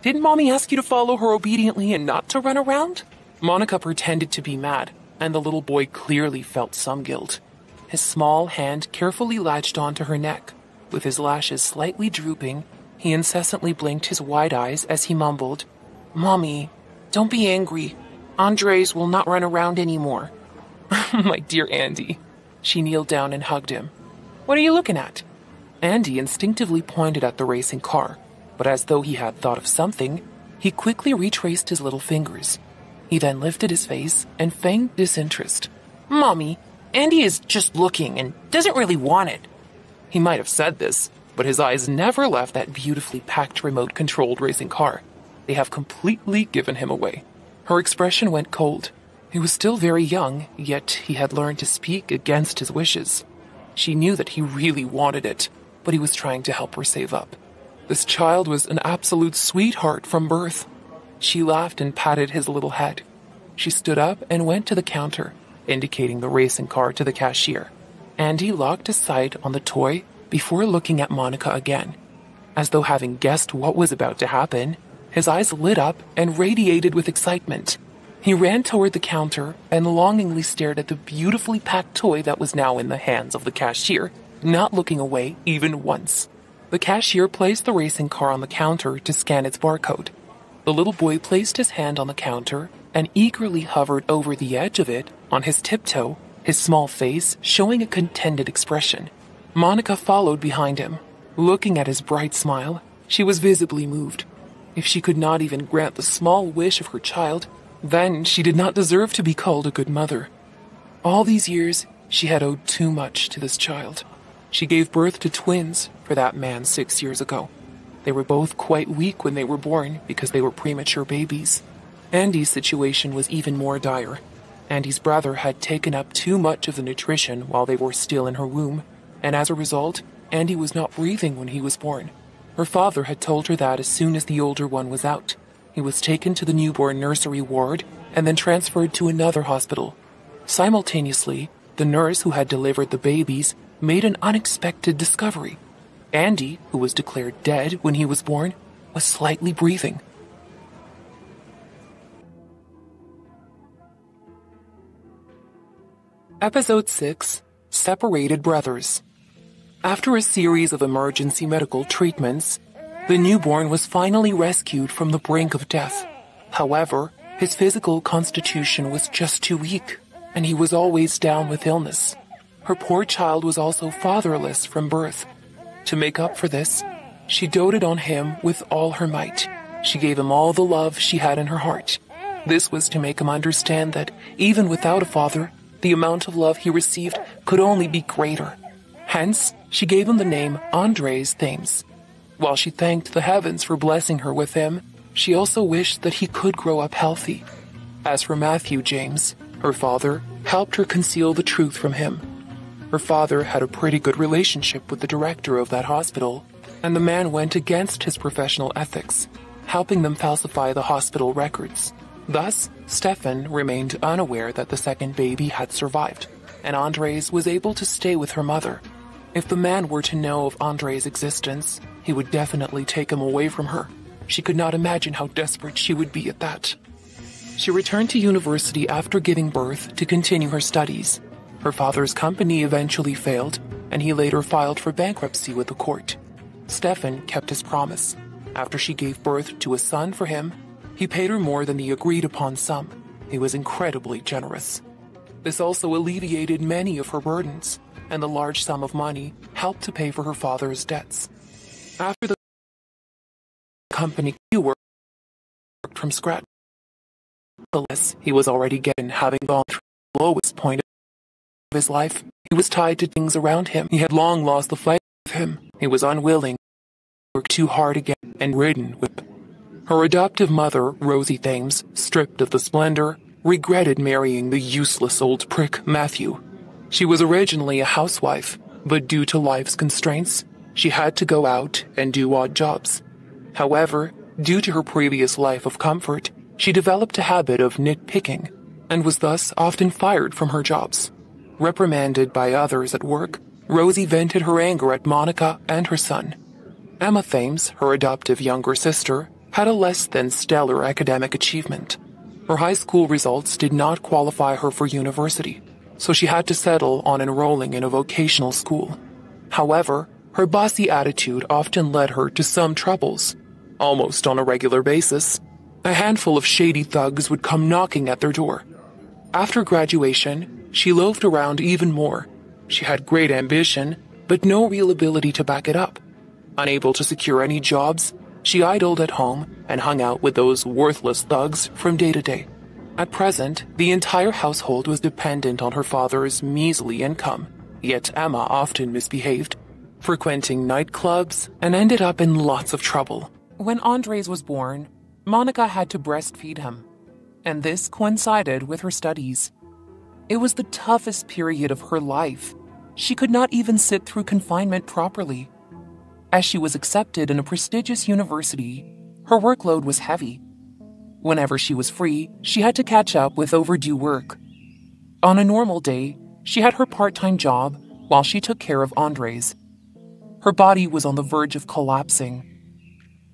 Didn't Mommy ask you to follow her obediently and not to run around?" Monica pretended to be mad, and the little boy clearly felt some guilt. His small hand carefully latched onto her neck. With his lashes slightly drooping, he incessantly blinked his wide eyes as he mumbled, "Mommy, don't be angry. Andres will not run around anymore." "My dear Andy." She kneeled down and hugged him. "What are you looking at?" Andy instinctively pointed at the racing car, but as though he had thought of something, he quickly retraced his little fingers. He then lifted his face and feigned disinterest. "Mommy, Andy is just looking and doesn't really want it." He might have said this, but his eyes never left that beautifully packed remote-controlled racing car. They have completely given him away. Her expression went cold. He was still very young, yet he had learned to speak against his wishes. She knew that he really wanted it, but he was trying to help her save up. This child was an absolute sweetheart from birth. She laughed and patted his little head. She stood up and went to the counter, indicating the racing car to the cashier. Andy locked his sight on the toy before looking at Monica again. As though having guessed what was about to happen, his eyes lit up and radiated with excitement. He ran toward the counter and longingly stared at the beautifully packed toy that was now in the hands of the cashier, not looking away even once. The cashier placed the racing car on the counter to scan its barcode. The little boy placed his hand on the counter and eagerly hovered over the edge of it on his tiptoe, his small face showing a contented expression. Monica followed behind him. Looking at his bright smile, she was visibly moved. If she could not even grant the small wish of her child, then she did not deserve to be called a good mother. All these years, she had owed too much to this child. She gave birth to twins for that man 6 years ago. They were both quite weak when they were born because they were premature babies. Andy's situation was even more dire. Andy's brother had taken up too much of the nutrition while they were still in her womb, and as a result, Andy was not breathing when he was born. Her father had told her that as soon as the older one was out. He was taken to the newborn nursery ward and then transferred to another hospital. Simultaneously, the nurse who had delivered the babies made an unexpected discovery. Andy, who was declared dead when he was born, was slightly breathing. Episode 6, Separated Brothers. After a series of emergency medical treatments, the newborn was finally rescued from the brink of death. However, his physical constitution was just too weak, and he was always down with illness. Her poor child was also fatherless from birth. To make up for this, she doted on him with all her might. She gave him all the love she had in her heart. This was to make him understand that, even without a father, the amount of love he received could only be greater. Hence, she gave him the name Andres Thames. While she thanked the heavens for blessing her with him, she also wished that he could grow up healthy. As for Matthew James, her father helped her conceal the truth from him. Her father had a pretty good relationship with the director of that hospital, and the man went against his professional ethics, helping them falsify the hospital records. Thus, Stefan remained unaware that the second baby had survived, and Andres was able to stay with her mother. If the man were to know of Andres' existence, he would definitely take him away from her. She could not imagine how desperate she would be at that. She returned to university after giving birth to continue her studies. Her father's company eventually failed, and he later filed for bankruptcy with the court. Stefan kept his promise. After she gave birth to a son for him, He paid her more than the agreed-upon sum. He was incredibly generous. This also alleviated many of her burdens, and the large sum of money helped to pay for her father's debts. After the company, he worked from scratch. The less he was already getting, having gone through the lowest point of his life, he was tied to things around him. He had long lost the fight with him. He was unwilling to work too hard again and ridden with. Her adoptive mother, Rosie Thames, stripped of the splendor, regretted marrying the useless old prick Matthew. She was originally a housewife, but due to life's constraints, she had to go out and do odd jobs. However, due to her previous life of comfort, she developed a habit of nitpicking and was thus often fired from her jobs. Reprimanded by others at work, Rosie vented her anger at Monica and her son. Emma Thames, her adoptive younger sister, had a less than stellar academic achievement. Her high school results did not qualify her for university, so she had to settle on enrolling in a vocational school. However, her bossy attitude often led her to some troubles, almost on a regular basis. A handful of shady thugs would come knocking at their door. After graduation, she loafed around even more. She had great ambition, but no real ability to back it up. Unable to secure any jobs, she idled at home and hung out with those worthless thugs from day to day. At present, the entire household was dependent on her father's measly income, yet Emma often misbehaved, frequenting nightclubs, and ended up in lots of trouble. When Andres was born, Monica had to breastfeed him, and this coincided with her studies. It was the toughest period of her life. She could not even sit through confinement properly. As she was accepted in a prestigious university, her workload was heavy. Whenever she was free, she had to catch up with overdue work. On a normal day, she had her part-time job while she took care of Andres. Her body was on the verge of collapsing.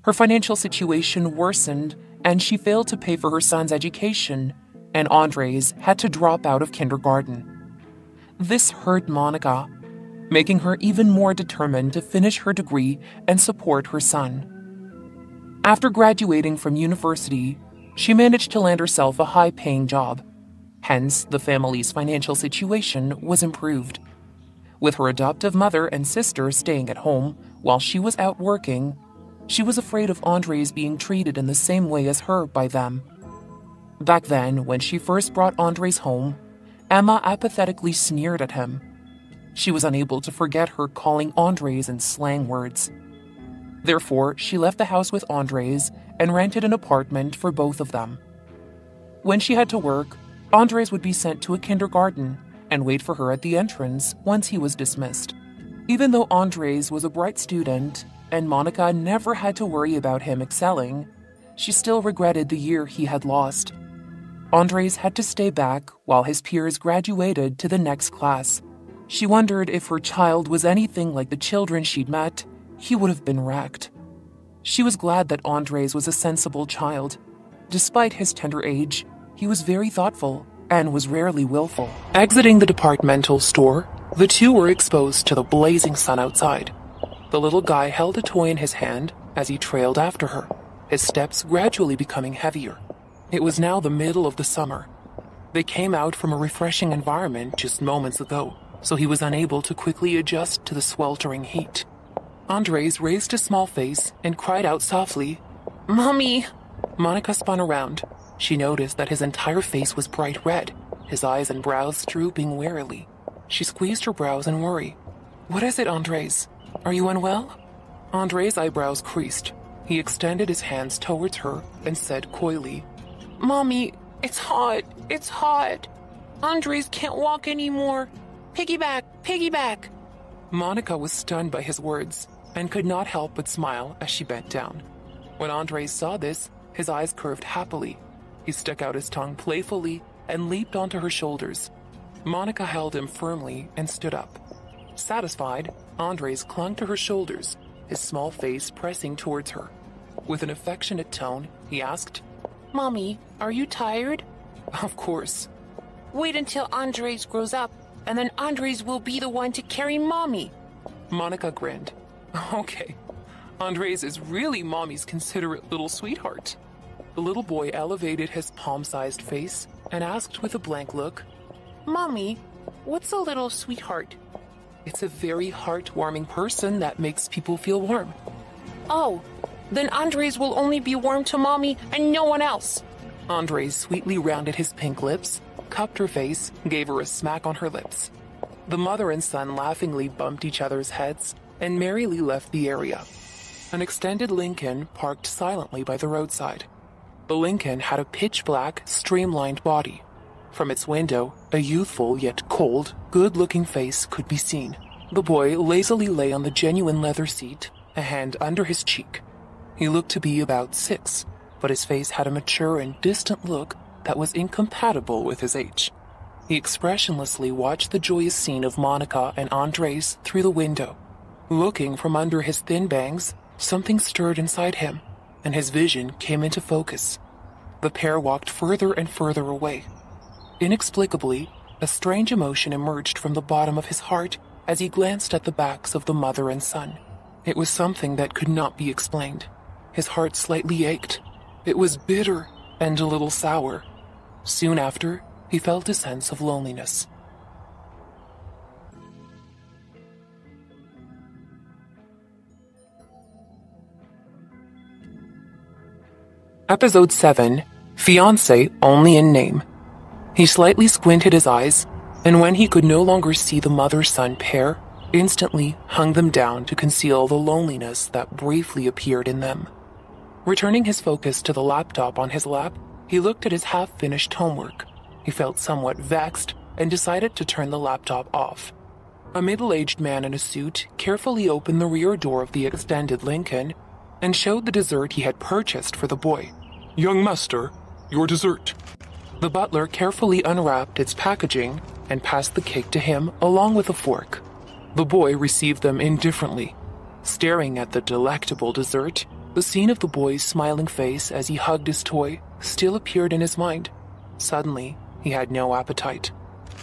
Her financial situation worsened, and she failed to pay for her son's education, and Andres had to drop out of kindergarten. This hurt Monica, making her even more determined to finish her degree and support her son. After graduating from university, she managed to land herself a high-paying job. Hence, the family's financial situation was improved. With her adoptive mother and sister staying at home while she was out working, she was afraid of Andres being treated in the same way as her by them. Back then, when she first brought Andres home, Emma apathetically sneered at him. She was unable to forget her calling Andres in slang words. Therefore, she left the house with Andres and rented an apartment for both of them. When she had to work, Andres would be sent to a kindergarten and wait for her at the entrance once he was dismissed. Even though Andres was a bright student and Monica never had to worry about him excelling, she still regretted the year he had lost. Andres had to stay back while his peers graduated to the next class. She wondered if her child was anything like the children she'd met, he would have been wrecked. She was glad that Andres was a sensible child. Despite his tender age, he was very thoughtful and was rarely willful. Exiting the departmental store, the two were exposed to the blazing sun outside. The little guy held a toy in his hand as he trailed after her, his steps gradually becoming heavier. It was now the middle of the summer. They came out from a refreshing environment just moments ago, so he was unable to quickly adjust to the sweltering heat. Andres raised a small face and cried out softly, "Mommy!" Monica spun around. She noticed that his entire face was bright red, his eyes and brows drooping wearily. She squeezed her brows in worry. "What is it, Andres? Are you unwell?" Andres' eyebrows creased. He extended his hands towards her and said coyly, "Mommy, it's hot. It's hot. Andres can't walk anymore. Piggyback! Piggyback!" Monica was stunned by his words and could not help but smile as she bent down. When Andres saw this, his eyes curved happily. He stuck out his tongue playfully and leaped onto her shoulders. Monica held him firmly and stood up. Satisfied, Andres clung to her shoulders, his small face pressing towards her. With an affectionate tone, he asked, "Mommy, are you tired?" "Of course." "Wait until Andres grows up, and then Andres will be the one to carry Mommy." Monica grinned. "Okay, Andres is really Mommy's considerate little sweetheart." The little boy elevated his palm-sized face and asked with a blank look, "Mommy, what's a little sweetheart?" "It's a very heartwarming person that makes people feel warm." "Oh, then Andres will only be warm to Mommy and no one else." Andres sweetly rounded his pink lips, cupped her face, gave her a smack on her lips. The mother and son laughingly bumped each other's heads and merrily left the area. An extended Lincoln parked silently by the roadside. The Lincoln had a pitch-black, streamlined body. From its window, a youthful yet cold, good-looking face could be seen. The boy lazily lay on the genuine leather seat, a hand under his cheek. He looked to be about 6, but his face had a mature and distant look that was incompatible with his age. He expressionlessly watched the joyous scene of Monica and Andres through the window. Looking from under his thin bangs, something stirred inside him, and his vision came into focus. The pair walked further and further away. Inexplicably, a strange emotion emerged from the bottom of his heart as he glanced at the backs of the mother and son. It was something that could not be explained. His heart slightly ached. It was bitter and a little sour. Soon after, he felt a sense of loneliness. Episode 7, Fiancé Only in Name. He slightly squinted his eyes, and when he could no longer see the mother-son pair, instantly hung them down to conceal the loneliness that briefly appeared in them. Returning his focus to the laptop on his lap, he looked at his half-finished homework. He felt somewhat vexed and decided to turn the laptop off. A middle-aged man in a suit carefully opened the rear door of the extended Lincoln and showed the dessert he had purchased for the boy. "Young master, your dessert." The butler carefully unwrapped its packaging and passed the cake to him along with a fork. The boy received them indifferently. Staring at the delectable dessert, the scene of the boy's smiling face as he hugged his toy still appeared in his mind. Suddenly, he had no appetite.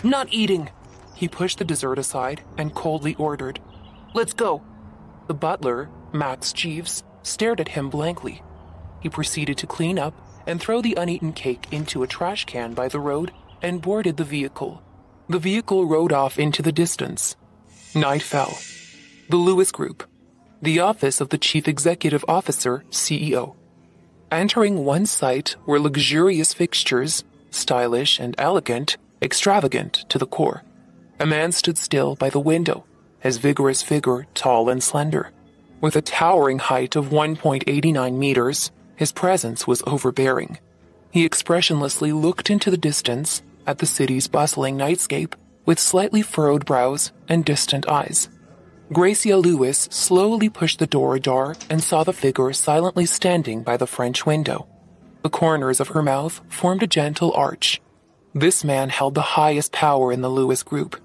"Not eating!" He pushed the dessert aside and coldly ordered, "Let's go." The butler, Max Jeeves, stared at him blankly. He proceeded to clean up and throw the uneaten cake into a trash can by the road and boarded the vehicle. The vehicle rode off into the distance. Night fell. The Lewis Group, the office of the Chief Executive Officer, CEO. Entering one site were luxurious fixtures, stylish and elegant, extravagant to the core. A man stood still by the window, his vigorous figure tall and slender. With a towering height of 1.89 meters, his presence was overbearing. He expressionlessly looked into the distance at the city's bustling nightscape with slightly furrowed brows and distant eyes. Gracia Lewis slowly pushed the door ajar and saw the figure silently standing by the French window. The corners of her mouth formed a gentle arch. This man held the highest power in the Lewis Group.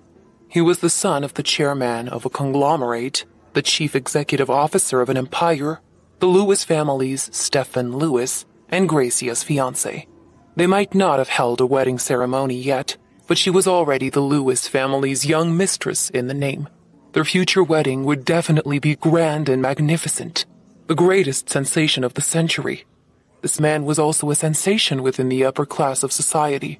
He was the son of the chairman of a conglomerate, the chief executive officer of an empire, the Lewis family's Stefan Lewis, and Gracia's fiancé. They might not have held a wedding ceremony yet, but she was already the Lewis family's young mistress in the name. Their future wedding would definitely be grand and magnificent, the greatest sensation of the century. This man was also a sensation within the upper class of society.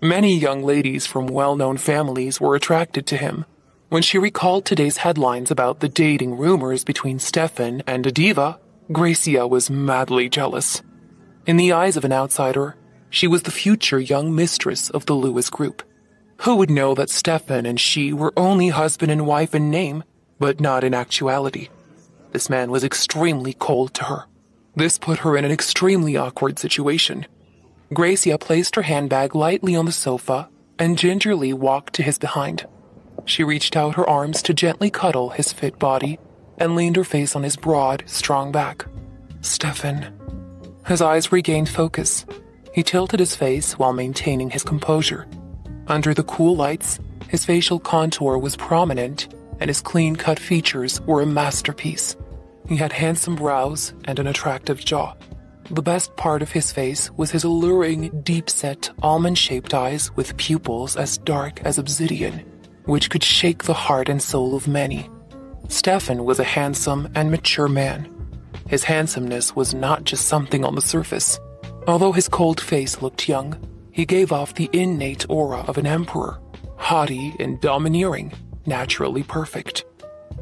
Many young ladies from well-known families were attracted to him. When she recalled today's headlines about the dating rumors between Stefan and a diva, Gracia was madly jealous. In the eyes of an outsider, she was the future young mistress of the Lewis Group. Who would know that Stefan and she were only husband and wife in name, but not in actuality? This man was extremely cold to her. This put her in an extremely awkward situation. Gracia placed her handbag lightly on the sofa and gingerly walked to his behind. She reached out her arms to gently cuddle his fit body and leaned her face on his broad, strong back. "Stefan." His eyes regained focus. He tilted his face while maintaining his composure. Under the cool lights, his facial contour was prominent and his clean-cut features were a masterpiece. He had handsome brows and an attractive jaw. The best part of his face was his alluring, deep-set, almond-shaped eyes with pupils as dark as obsidian, which could shake the heart and soul of many. Stefan was a handsome and mature man. His handsomeness was not just something on the surface. Although his cold face looked young, he gave off the innate aura of an emperor, haughty and domineering, naturally perfect.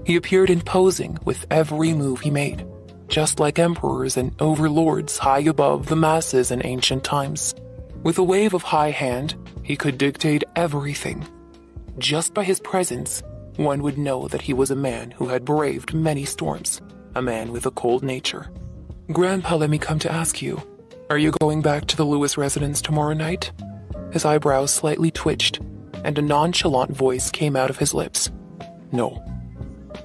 He appeared imposing with every move he made, just like emperors and overlords high above the masses in ancient times. With a wave of high hand, he could dictate everything. Just by his presence, one would know that he was a man who had braved many storms, a man with a cold nature. "Grandpa, let me come to ask you, are you going back to the Lewis residence tomorrow night?" His eyebrows slightly twitched, and a nonchalant voice came out of his lips. "No."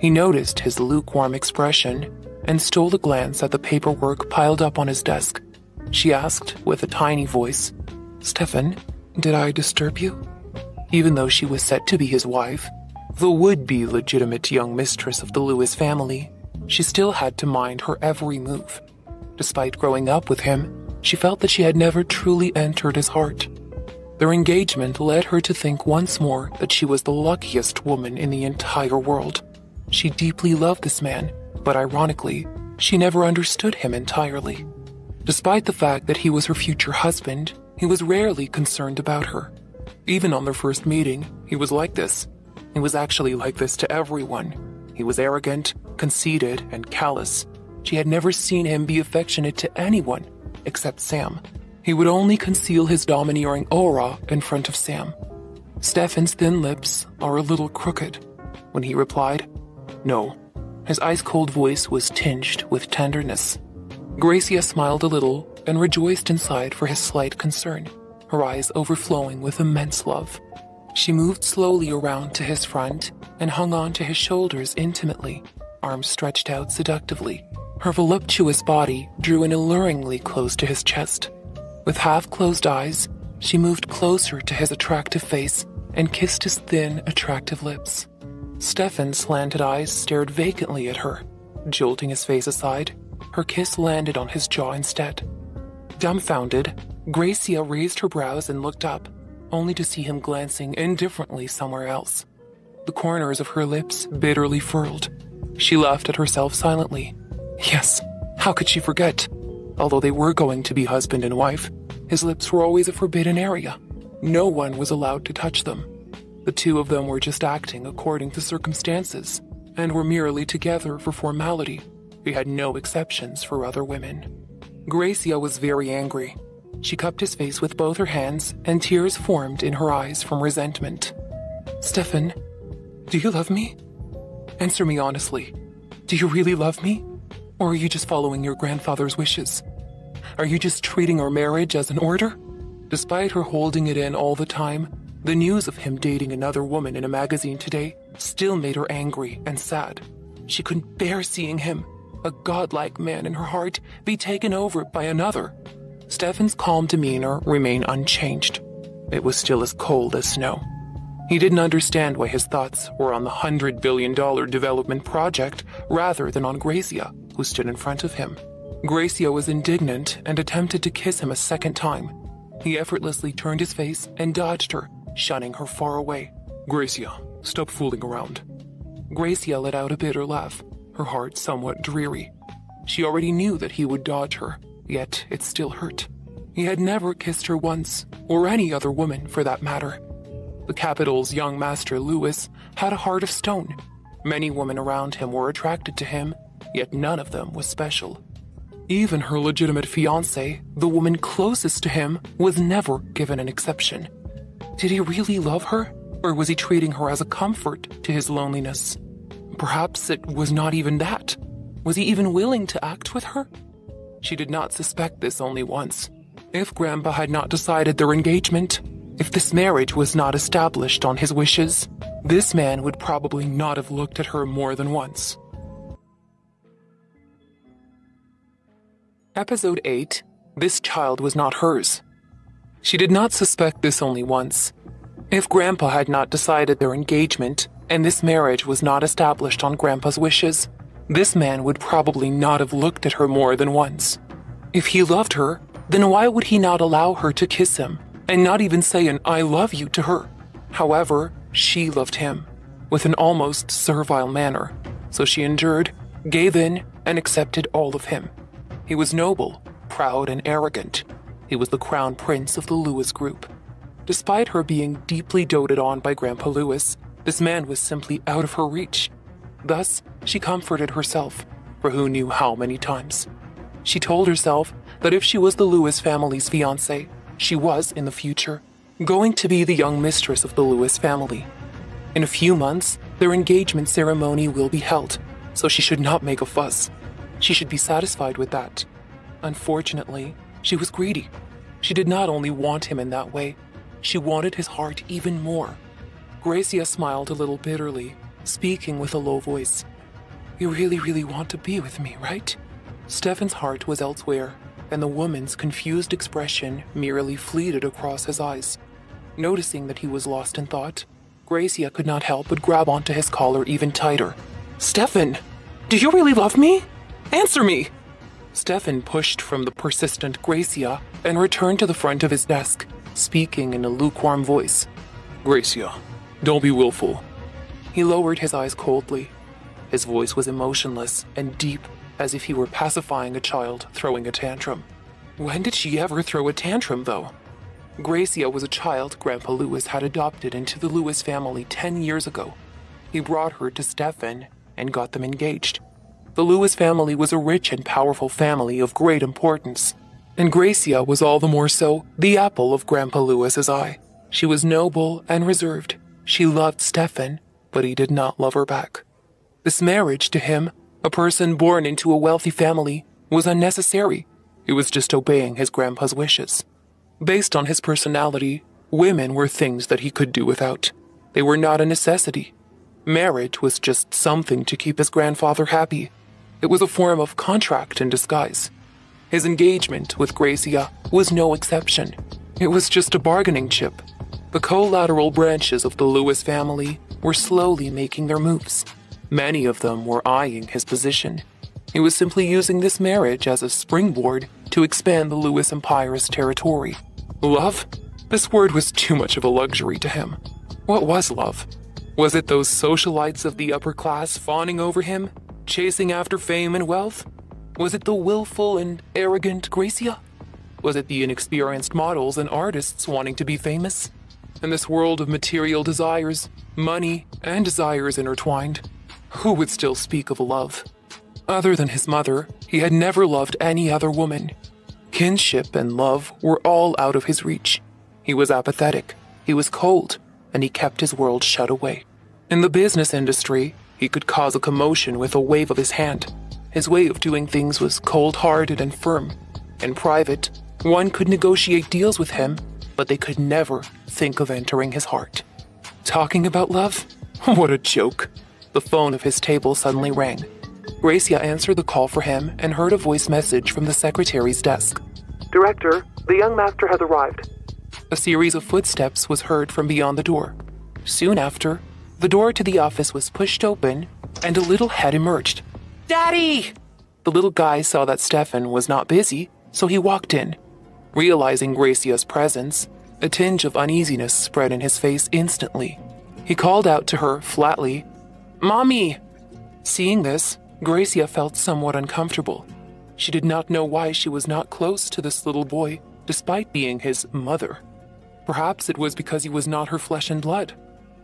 He noticed his lukewarm expression and stole a glance at the paperwork piled up on his desk. She asked with a tiny voice, "Stefan, did I disturb you?" Even though she was said to be his wife, the would-be legitimate young mistress of the Lewis family, she still had to mind her every move. Despite growing up with him, she felt that she had never truly entered his heart. Their engagement led her to think once more that she was the luckiest woman in the entire world. She deeply loved this man, but ironically, she never understood him entirely. Despite the fact that he was her future husband, he was rarely concerned about her. Even on their first meeting, he was like this. He was actually like this to everyone. He was arrogant, conceited, and callous. She had never seen him be affectionate to anyone, except Sam. He would only conceal his domineering aura in front of Sam. Stefan's thin lips are a little crooked. When he replied, "No," his ice-cold voice was tinged with tenderness. Gracia smiled a little and rejoiced inside for his slight concern, her eyes overflowing with immense love. She moved slowly around to his front and hung on to his shoulders intimately, arms stretched out seductively. Her voluptuous body drew in alluringly close to his chest. With half-closed eyes, she moved closer to his attractive face and kissed his thin, attractive lips. Stefan's slanted eyes stared vacantly at her. Jolting his face aside, her kiss landed on his jaw instead. Dumbfounded, Gracia raised her brows and looked up, only to see him glancing indifferently somewhere else. The corners of her lips bitterly furled. She laughed at herself silently. Yes, how could she forget? Although they were going to be husband and wife, his lips were always a forbidden area. No one was allowed to touch them. The two of them were just acting according to circumstances and were merely together for formality. They had no exceptions for other women. Gracia was very angry. She cupped his face with both her hands, and tears formed in her eyes from resentment. "Stefan, do you love me? Answer me honestly. Do you really love me? Or are you just following your grandfather's wishes? Are you just treating our marriage as an order?" Despite her holding it in all the time, the news of him dating another woman in a magazine today still made her angry and sad. She couldn't bear seeing him, a godlike man in her heart, be taken over by another. Stefan's calm demeanor remained unchanged. It was still as cold as snow. He didn't understand why his thoughts were on the $100 billion development project rather than on Gracia, who stood in front of him. Gracia was indignant and attempted to kiss him a second time. He effortlessly turned his face and dodged her, shunning her far away. "Gracia, stop fooling around." Gracia let out a bitter laugh, her heart somewhat dreary. She already knew that he would dodge her, yet it still hurt. He had never kissed her once, or any other woman for that matter. The capital's young master Lewis had a heart of stone. Many women around him were attracted to him, yet none of them was special. Even her legitimate fiancée, the woman closest to him, was never given an exception. Did he really love her, or was he treating her as a comfort to his loneliness? Perhaps it was not even that. Was he even willing to act with her? She did not suspect this only once. If Grandpa had not decided their engagement, if this marriage was not established on his wishes, this man would probably not have looked at her more than once. Episode 8, This Child Was Not Hers. She did not suspect this only once. If Grandpa had not decided their engagement, and this marriage was not established on Grandpa's wishes, this man would probably not have looked at her more than once. If he loved her, then why would he not allow her to kiss him, and not even say an "I love you" to her? However, she loved him, with an almost servile manner, so she endured, gave in, and accepted all of him. He was noble, proud, and arrogant. He was the crown prince of the Lewis group. Despite her being deeply doted on by Grandpa Lewis, this man was simply out of her reach. Thus, she comforted herself, for who knew how many times. She told herself that if she was the Lewis family's fiancée, she was, in the future, going to be the young mistress of the Lewis family. In a few months, their engagement ceremony will be held, so she should not make a fuss. She should be satisfied with that. Unfortunately, she was greedy. She did not only want him in that way, she wanted his heart even more. Gracia smiled a little bitterly, speaking with a low voice. "You really, really want to be with me, right?" Stefan's heart was elsewhere, and the woman's confused expression merely fleeted across his eyes. Noticing that he was lost in thought, Gracia could not help but grab onto his collar even tighter. "Stefan, do you really love me? Answer me!" Stefan pushed from the persistent Gracia and returned to the front of his desk, speaking in a lukewarm voice. "Gracia, don't be willful." He lowered his eyes coldly. His voice was emotionless and deep, as if he were pacifying a child throwing a tantrum. When did she ever throw a tantrum, though? Gracia was a child Grandpa Lewis had adopted into the Lewis family 10 years ago. He brought her to Stefan and got them engaged. The Lewis family was a rich and powerful family of great importance, and Gracia was all the more so the apple of Grandpa Lewis's eye. She was noble and reserved. She loved Stefan, but he did not love her back. This marriage to him, a person born into a wealthy family, was unnecessary. He was just obeying his grandpa's wishes. Based on his personality, women were things that he could do without. They were not a necessity. Marriage was just something to keep his grandfather happy. It was a form of contract in disguise. His engagement with Gracia was no exception. It was just a bargaining chip. The collateral branches of the Lewis family were slowly making their moves. Many of them were eyeing his position. He was simply using this marriage as a springboard to expand the Lewis Empire's territory. Love? This word was too much of a luxury to him. What was love? Was it those socialites of the upper class fawning over him, chasing after fame and wealth? Was it the willful and arrogant Gracia? Was it the inexperienced models and artists wanting to be famous? In this world of material desires, money, and desires intertwined, who would still speak of love? Other than his mother, he had never loved any other woman. Kinship and love were all out of his reach. He was apathetic, he was cold, and he kept his world shut away. In the business industry, he could cause a commotion with a wave of his hand. His way of doing things was cold-hearted and firm. In private, one could negotiate deals with him, but they could never think of entering his heart. Talking about love? What a joke. The phone of his table suddenly rang. Gracia answered the call for him and heard a voice message from the secretary's desk. "Director, the young master has arrived." A series of footsteps was heard from beyond the door. Soon after, the door to the office was pushed open and a little head emerged. "Daddy!" The little guy saw that Stefan was not busy, so he walked in. Realizing Gracia's presence, a tinge of uneasiness spread in his face instantly. He called out to her flatly, "Mommy!" Seeing this, Gracia felt somewhat uncomfortable. She did not know why she was not close to this little boy, despite being his mother. Perhaps it was because he was not her flesh and blood.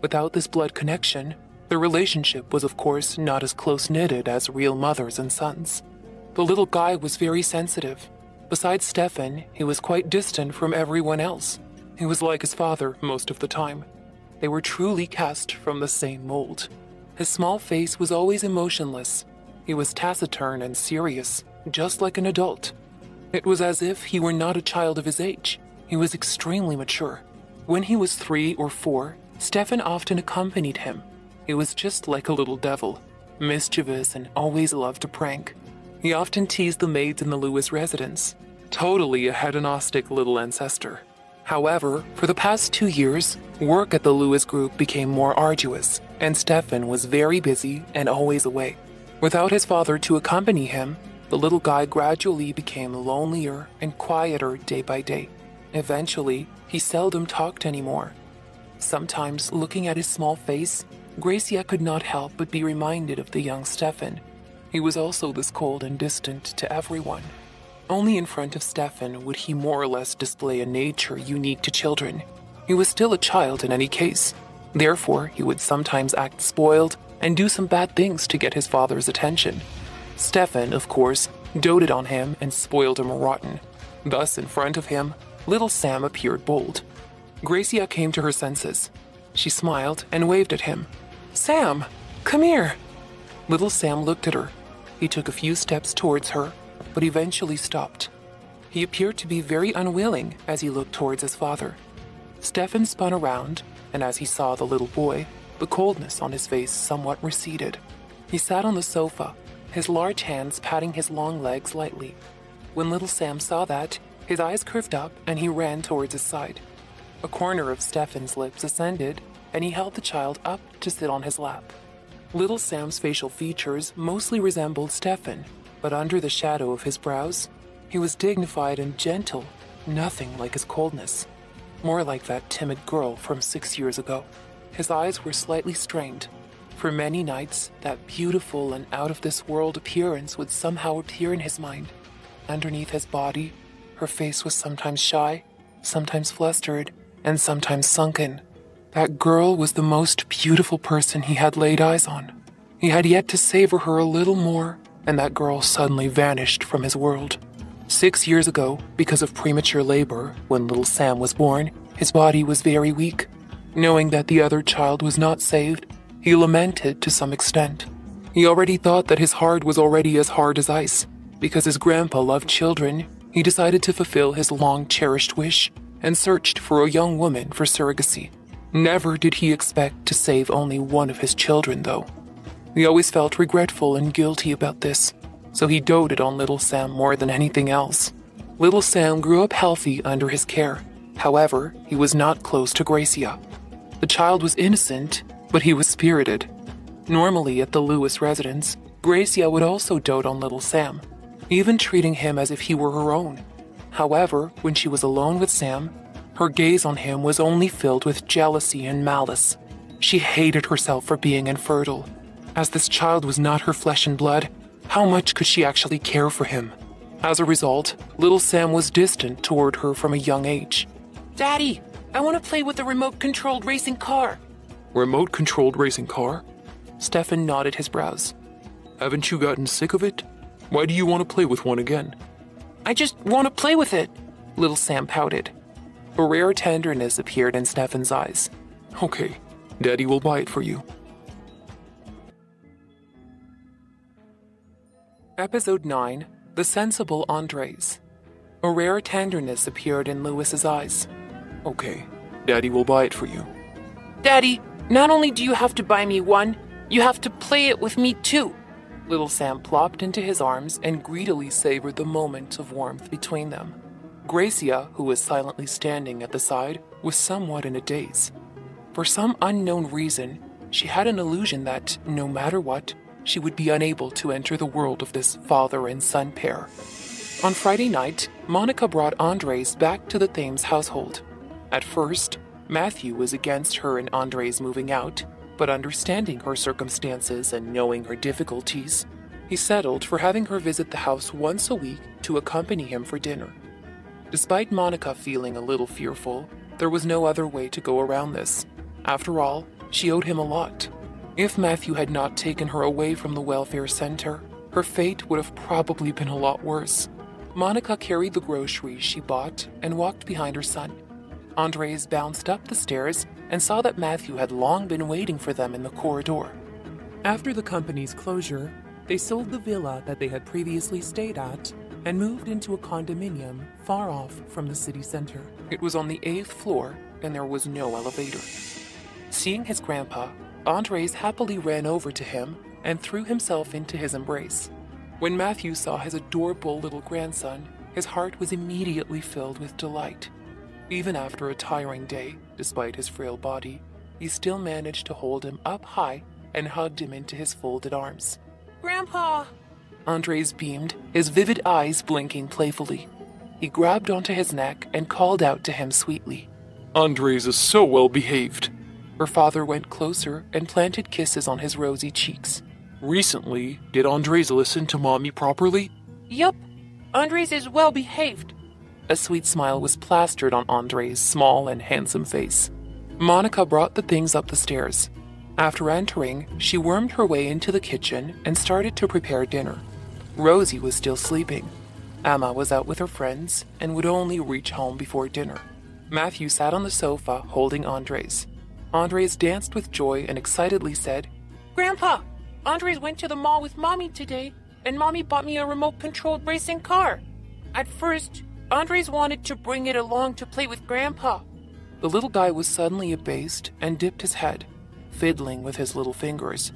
Without this blood connection, their relationship was, of course, not as close-knitted as real mothers and sons. The little guy was very sensitive. Besides Stefan, he was quite distant from everyone else. He was like his father most of the time. They were truly cast from the same mold. His small face was always emotionless. He was taciturn and serious, just like an adult. It was as if he were not a child of his age. He was extremely mature. When he was 3 or 4, Stefan often accompanied him. He was just like a little devil, mischievous and always loved to prank. He often teased the maids in the Lewis residence, totally a hedonistic little ancestor. However, for the past 2 years, work at the Lewis group became more arduous, and Stefan was very busy and always away. Without his father to accompany him, the little guy gradually became lonelier and quieter day by day. Eventually, he seldom talked anymore. Sometimes, looking at his small face, Gracia could not help but be reminded of the young Stefan. He was also this cold and distant to everyone. Only in front of Stefan would he more or less display a nature unique to children. He was still a child in any case. Therefore, he would sometimes act spoiled and do some bad things to get his father's attention. Stefan, of course, doted on him and spoiled him rotten. Thus, in front of him, little Sam appeared bold. Gracia came to her senses. She smiled and waved at him. "Sam, come here." Little Sam looked at her. He took a few steps towards her, but eventually stopped. He appeared to be very unwilling as he looked towards his father. Stefan spun around, and as he saw the little boy, the coldness on his face somewhat receded. He sat on the sofa, his large hands patting his long legs lightly. When little Sam saw that, his eyes curved up and he ran towards his side. A corner of Stefan's lips ascended, and he held the child up to sit on his lap. Little Sam's facial features mostly resembled Stefan, but under the shadow of his brows, he was dignified and gentle, nothing like his coldness. More like that timid girl from 6 years ago. His eyes were slightly strained. For many nights, that beautiful and out-of-this-world appearance would somehow appear in his mind. Underneath his body, her face was sometimes shy, sometimes flustered, and sometimes sunken. That girl was the most beautiful person he had laid eyes on. He had yet to savor her a little more, and that girl suddenly vanished from his world. 6 years ago, because of premature labor, when little Sam was born, his body was very weak. Knowing that the other child was not saved, he lamented to some extent. He already thought that his heart was already as hard as ice. Because his grandpa loved children, he decided to fulfill his long-cherished wish and searched for a young woman for surrogacy. Never did he expect to save only one of his children, though. He always felt regretful and guilty about this. So he doted on little Sam more than anything else. Little Sam grew up healthy under his care. However, he was not close to Gracia. The child was innocent, but he was spirited. Normally at the Lewis residence, Gracia would also dote on little Sam, even treating him as if he were her own. However, when she was alone with Sam, her gaze on him was only filled with jealousy and malice. She hated herself for being infertile. As this child was not her flesh and blood, how much could she actually care for him? As a result, little Sam was distant toward her from a young age. "Daddy, I want to play with a remote-controlled racing car." "Remote-controlled racing car?" Stefan nodded his brows. "Haven't you gotten sick of it? Why do you want to play with one again?" "I just want to play with it," little Sam pouted. A rare tenderness appeared in Stefan's eyes. "Okay, Daddy will buy it for you." Episode 9, The Sensible Andres. A rare tenderness appeared in Lewis's eyes. "Okay, Daddy will buy it for you." "Daddy, not only do you have to buy me one, you have to play it with me too." Little Sam plopped into his arms and greedily savored the moment of warmth between them. Gracia, who was silently standing at the side, was somewhat in a daze. For some unknown reason, she had an illusion that, no matter what, she would be unable to enter the world of this father and son pair. On Friday night, Monica brought Andres back to the Thames household. At first, Matthew was against her and Andres moving out, but understanding her circumstances and knowing her difficulties, he settled for having her visit the house once a week to accompany him for dinner. Despite Monica feeling a little fearful, there was no other way to go around this. After all, she owed him a lot. If Matthew had not taken her away from the welfare center, her fate would have probably been a lot worse. Monica carried the groceries she bought and walked behind her son. Andres bounced up the stairs and saw that Matthew had long been waiting for them in the corridor. After the company's closure, they sold the villa that they had previously stayed at and moved into a condominium far off from the city center. It was on the 8th floor and there was no elevator. Seeing his grandpa, Andres happily ran over to him and threw himself into his embrace. When Matthew saw his adorable little grandson, his heart was immediately filled with delight. Even after a tiring day, despite his frail body, he still managed to hold him up high and hugged him into his folded arms. "Grandpa!" Andres beamed, his vivid eyes blinking playfully. He grabbed onto his neck and called out to him sweetly. "Andres is so well behaved." Her father went closer and planted kisses on his rosy cheeks. "Recently, did Andres listen to Mommy properly?" "Yup," Andres is well behaved." A sweet smile was plastered on Andres' small and handsome face. Monica brought the things up the stairs. After entering, she wormed her way into the kitchen and started to prepare dinner. Rosie was still sleeping. Emma was out with her friends and would only reach home before dinner. Matthew sat on the sofa holding Andres. Andres danced with joy and excitedly said, "Grandpa, Andres went to the mall with Mommy today, and Mommy bought me a remote-controlled racing car. At first, Andres wanted to bring it along to play with Grandpa." The little guy was suddenly abased and dipped his head, fiddling with his little fingers.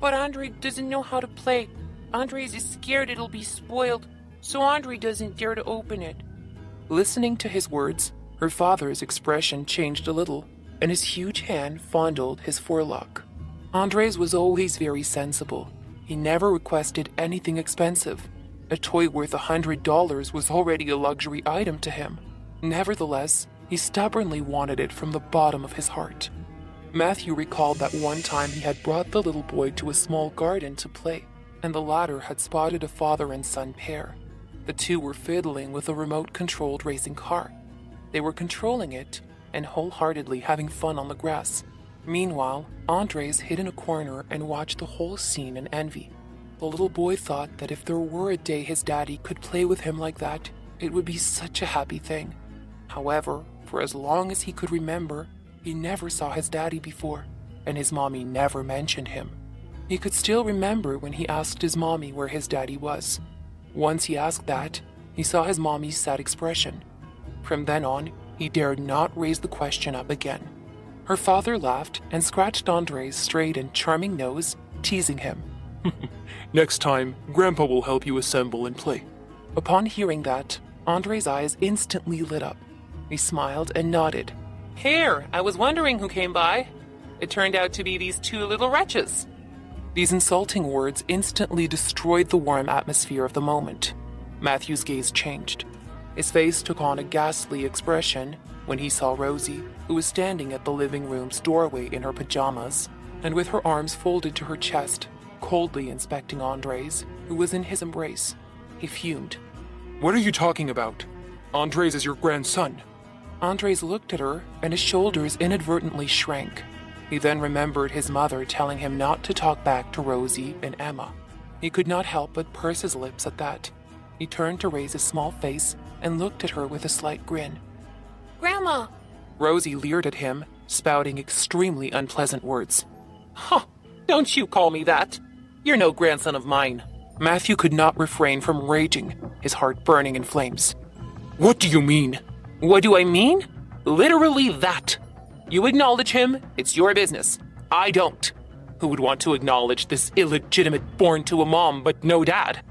"But Andres doesn't know how to play. Andres is scared it'll be spoiled, so Andres doesn't dare to open it." Listening to his words, her father's expression changed a little, and his huge hand fondled his forelock. Andres was always very sensible. He never requested anything expensive. A toy worth $100 was already a luxury item to him. Nevertheless, he stubbornly wanted it from the bottom of his heart. Matthew recalled that one time he had brought the little boy to a small garden to play, and the latter had spotted a father and son pair. The two were fiddling with a remote-controlled racing car. They were controlling it and wholeheartedly having fun on the grass. Meanwhile, Andres hid in a corner and watched the whole scene in envy. The little boy thought that if there were a day his daddy could play with him like that, it would be such a happy thing. However, for as long as he could remember, he never saw his daddy before, and his mommy never mentioned him. He could still remember when he asked his mommy where his daddy was. Once he asked that, he saw his mommy's sad expression. From then on, he dared not raise the question up again. Her father laughed and scratched Andres' straight and charming nose, teasing him. "Next time, Grandpa will help you assemble and play." Upon hearing that, Andres' eyes instantly lit up. He smiled and nodded. "Here, I was wondering who came by. It turned out to be these two little wretches." These insulting words instantly destroyed the warm atmosphere of the moment. Matthew's gaze changed. His face took on a ghastly expression when he saw Rosie, who was standing at the living room's doorway in her pajamas, and with her arms folded to her chest, coldly inspecting Andres, who was in his embrace. He fumed. "What are you talking about? Andres is your grandson." Andres looked at her, and his shoulders inadvertently shrank. He then remembered his mother telling him not to talk back to Rosie and Emma. He could not help but purse his lips at that. He turned to raise his small face and looked at her with a slight grin. "Grandma!" Rosie leered at him, spouting extremely unpleasant words. "Huh, don't you call me that. You're no grandson of mine." Matthew could not refrain from raging, his heart burning in flames. "What do you mean?" "What do I mean? Literally that. You acknowledge him, it's your business. I don't. Who would want to acknowledge this illegitimate born to a mom but no dad?"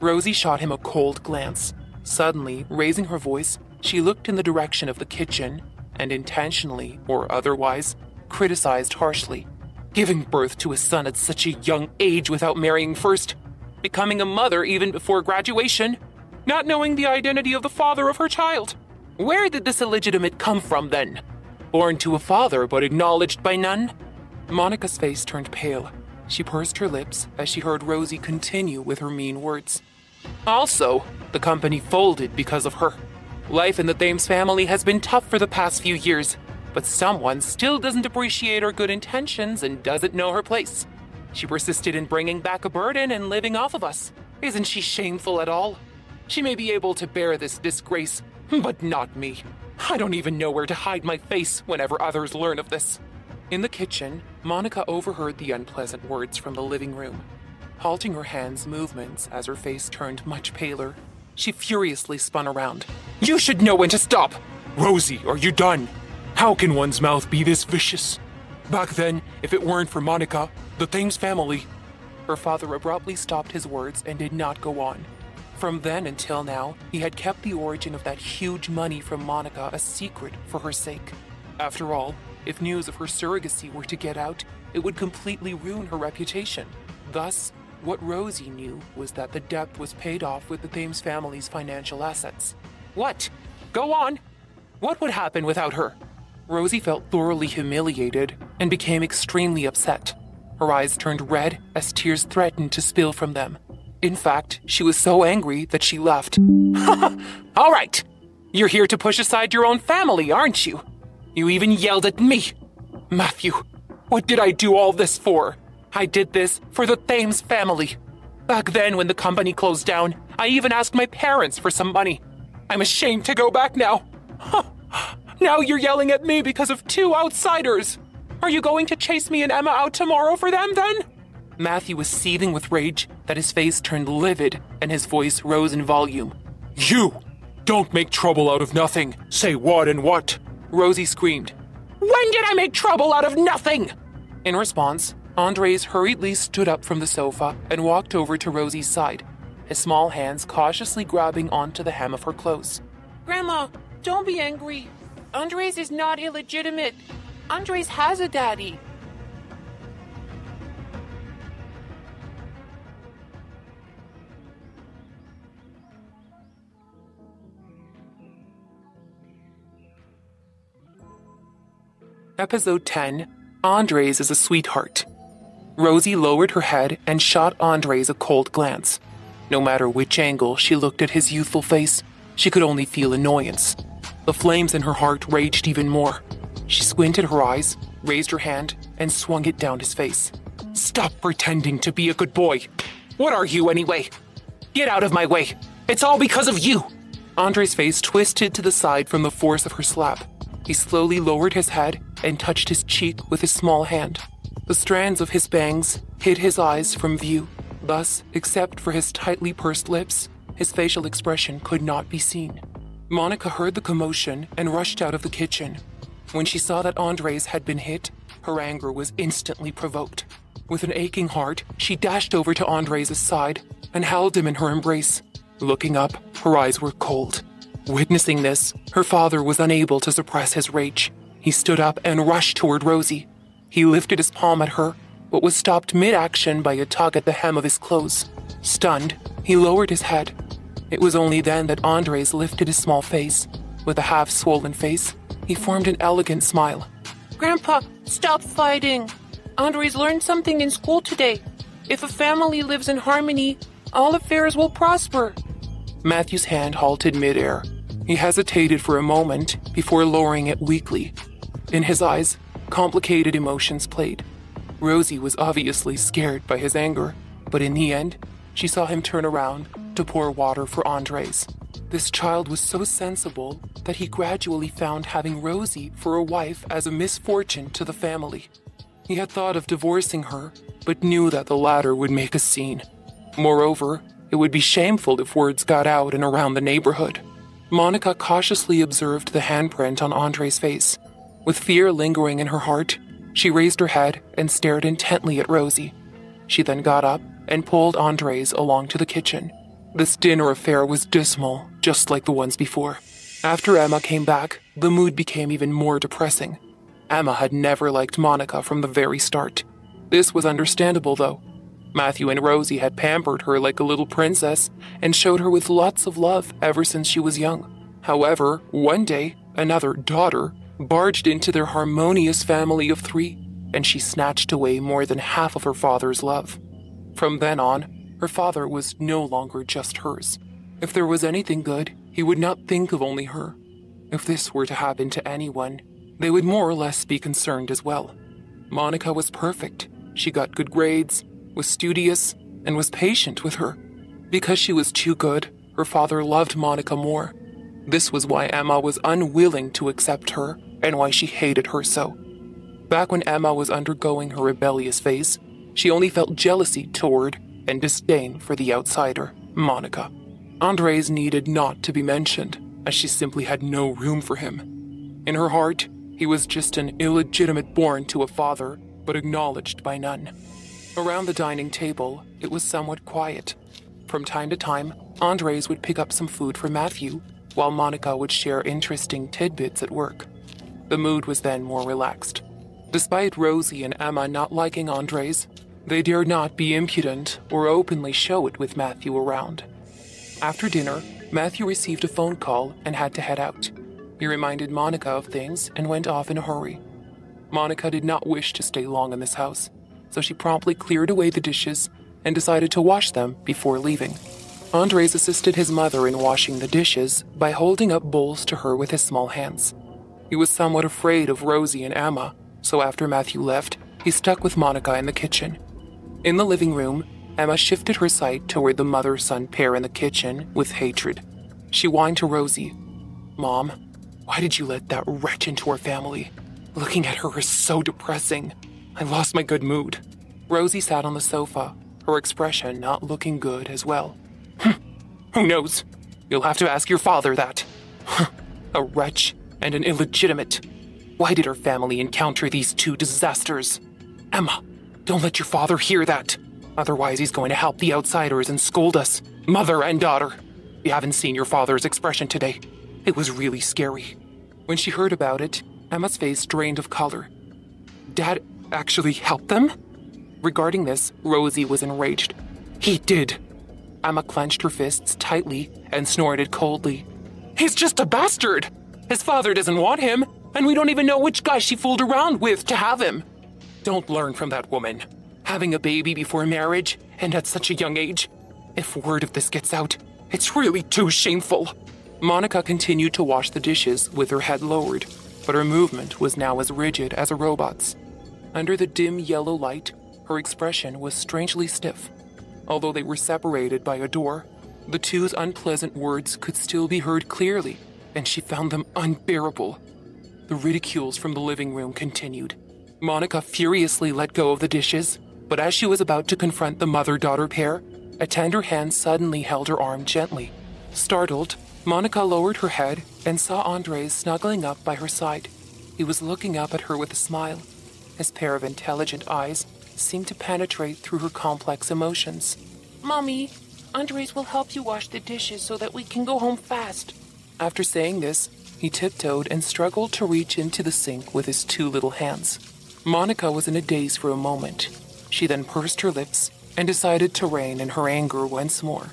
Rosie shot him a cold glance. Suddenly, raising her voice, she looked in the direction of the kitchen and intentionally, or otherwise, criticized harshly. "Giving birth to a son at such a young age without marrying first, becoming a mother even before graduation, not knowing the identity of the father of her child. Where did this illegitimate come from then? Born to a father but acknowledged by none?" Monica's face turned pale. She pursed her lips as she heard Rosie continue with her mean words. "Also, the company folded because of her. Life in the Thames family has been tough for the past few years, but someone still doesn't appreciate her good intentions and doesn't know her place. She persisted in bringing back a burden and living off of us. Isn't she shameful at all? She may be able to bear this disgrace, but not me. I don't even know where to hide my face whenever others learn of this." In the kitchen, Monica overheard the unpleasant words from the living room. Halting her hands' movements as her face turned much paler, she furiously spun around. "You should know when to stop!" "Rosie, are you done? How can one's mouth be this vicious? Back then, if it weren't for Monica, the Thames family..." Her father abruptly stopped his words and did not go on. From then until now, he had kept the origin of that huge money from Monica a secret for her sake. After all, if news of her surrogacy were to get out, it would completely ruin her reputation. Thus, what Rosie knew was that the debt was paid off with the Thames family's financial assets. "What? Go on! What would happen without her?" Rosie felt thoroughly humiliated and became extremely upset. Her eyes turned red as tears threatened to spill from them. In fact, she was so angry that she left. All right. You're here to push aside your own family, aren't you? You even yelled at me. Matthew, what did I do all this for? I did this for the Thames family. Back then, when the company closed down, I even asked my parents for some money. I'm ashamed to go back now. Now you're yelling at me because of two outsiders. Are you going to chase me and Emma out tomorrow for them, then? Matthew was seething with rage that his face turned livid and his voice rose in volume. You! Don't make trouble out of nothing. Say what and what? Rosie screamed. When did I make trouble out of nothing? In response, Andres hurriedly stood up from the sofa and walked over to Rosie's side, his small hands cautiously grabbing onto the hem of her clothes. Grandma, don't be angry. Andres is not illegitimate. Andres has a daddy. Episode 10, Andres is a Sweetheart. Rosie lowered her head and shot Andres a cold glance. No matter which angle she looked at his youthful face, she could only feel annoyance. The flames in her heart raged even more. She squinted her eyes, raised her hand, and swung it down his face. Stop pretending to be a good boy. What are you anyway? Get out of my way. It's all because of you. Andres' face twisted to the side from the force of her slap. He slowly lowered his head and touched his cheek with his small hand. The strands of his bangs hid his eyes from view. Thus, except for his tightly pursed lips, his facial expression could not be seen. Monica heard the commotion and rushed out of the kitchen. When she saw that Andres had been hit, her anger was instantly provoked. With an aching heart, she dashed over to Andres' side and held him in her embrace. Looking up, her eyes were cold. Witnessing this, her father was unable to suppress his rage. He stood up and rushed toward Rosie. He lifted his palm at her, but was stopped mid-action by a tug at the hem of his clothes. Stunned, he lowered his head. It was only then that Andres lifted his small face. With a half-swollen face, he formed an elegant smile. Grandpa, stop fighting. Andres learned something in school today. If a family lives in harmony, all affairs will prosper. Matthew's hand halted midair. He hesitated for a moment before lowering it weakly. In his eyes, complicated emotions played. Rosie was obviously scared by his anger, but in the end, she saw him turn around to pour water for Andres. This child was so sensible that he gradually found having Rosie for a wife as a misfortune to the family. He had thought of divorcing her, but knew that the latter would make a scene. Moreover, it would be shameful if words got out and around the neighborhood. Monica cautiously observed the handprint on Andres' face. With fear lingering in her heart, she raised her head and stared intently at Rosie. She then got up and pulled Andres along to the kitchen. This dinner affair was dismal, just like the ones before. After Emma came back, the mood became even more depressing. Emma had never liked Monica from the very start. This was understandable, though. Matthew and Rosie had pampered her like a little princess and showed her with lots of love ever since she was young. However, one day, another daughter barged into their harmonious family of three, and she snatched away more than half of her father's love. From then on, her father was no longer just hers. If there was anything good, he would not think of only her. If this were to happen to anyone, they would more or less be concerned as well. Monica was perfect. She got good grades, was studious, and was patient with her. Because she was too good, her father loved Monica more. This was why Emma was unwilling to accept her and why she hated her so. Back when Emma was undergoing her rebellious phase, she only felt jealousy toward and disdain for the outsider, Monica. Andres needed not to be mentioned, as she simply had no room for him. In her heart, he was just an illegitimate born to a father, but acknowledged by none. Around the dining table, it was somewhat quiet. From time to time, Andres would pick up some food for Matthew, while Monica would share interesting tidbits at work. The mood was then more relaxed. Despite Rosie and Emma not liking Andres, they dared not be impudent or openly show it with Matthew around. After dinner, Matthew received a phone call and had to head out. He reminded Monica of things and went off in a hurry. Monica did not wish to stay long in this house, so she promptly cleared away the dishes and decided to wash them before leaving. Andres assisted his mother in washing the dishes by holding up bowls to her with his small hands. He was somewhat afraid of Rosie and Emma, so after Matthew left, he stuck with Monica in the kitchen. In the living room, Emma shifted her sight toward the mother-son pair in the kitchen with hatred. She whined to Rosie, "Mom, why did you let that wretch into our family? Looking at her is so depressing. I lost my good mood." Rosie sat on the sofa, her expression not looking good as well. "Who knows? You'll have to ask your father that. A wretch and an illegitimate. Why did our family encounter these two disasters? Emma, don't let your father hear that. Otherwise, he's going to help the outsiders and scold us, mother and daughter. We haven't seen your father's expression today. It was really scary." When she heard about it, Emma's face drained of color. "Dad actually helped them?" Regarding this, Rosie was enraged. "He did." Emma clenched her fists tightly and snorted coldly. "He's just a bastard! His father doesn't want him, and we don't even know which guy she fooled around with to have him. Don't learn from that woman. Having a baby before marriage, and at such a young age. If word of this gets out, it's really too shameful." Monica continued to wash the dishes with her head lowered, but her movement was now as rigid as a robot's. Under the dim yellow light, her expression was strangely stiff. Although they were separated by a door, the two's unpleasant words could still be heard clearly, and she found them unbearable. The ridicules from the living room continued. Monica furiously let go of the dishes, but as she was about to confront the mother-daughter pair, a tender hand suddenly held her arm gently. Startled, Monica lowered her head and saw Andres snuggling up by her side. He was looking up at her with a smile. His pair of intelligent eyes seemed to penetrate through her complex emotions. "Mommy, Andres will help you wash the dishes so that we can go home fast." After saying this, he tiptoed and struggled to reach into the sink with his two little hands. Monica was in a daze for a moment. She then pursed her lips and decided to rein in her anger once more.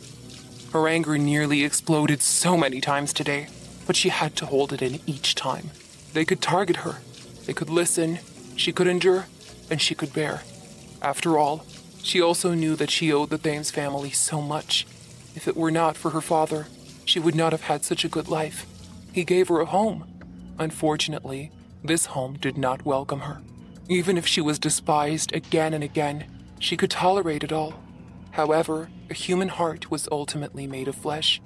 Her anger nearly exploded so many times today, but she had to hold it in each time. They could target her, they could listen, she could endure, and she could bear. After all, she also knew that she owed the Thames family so much. If it were not for her father, she would not have had such a good life. He gave her a home. Unfortunately, this home did not welcome her. Even if she was despised again and again, she could tolerate it all. However, a human heart was ultimately made of flesh.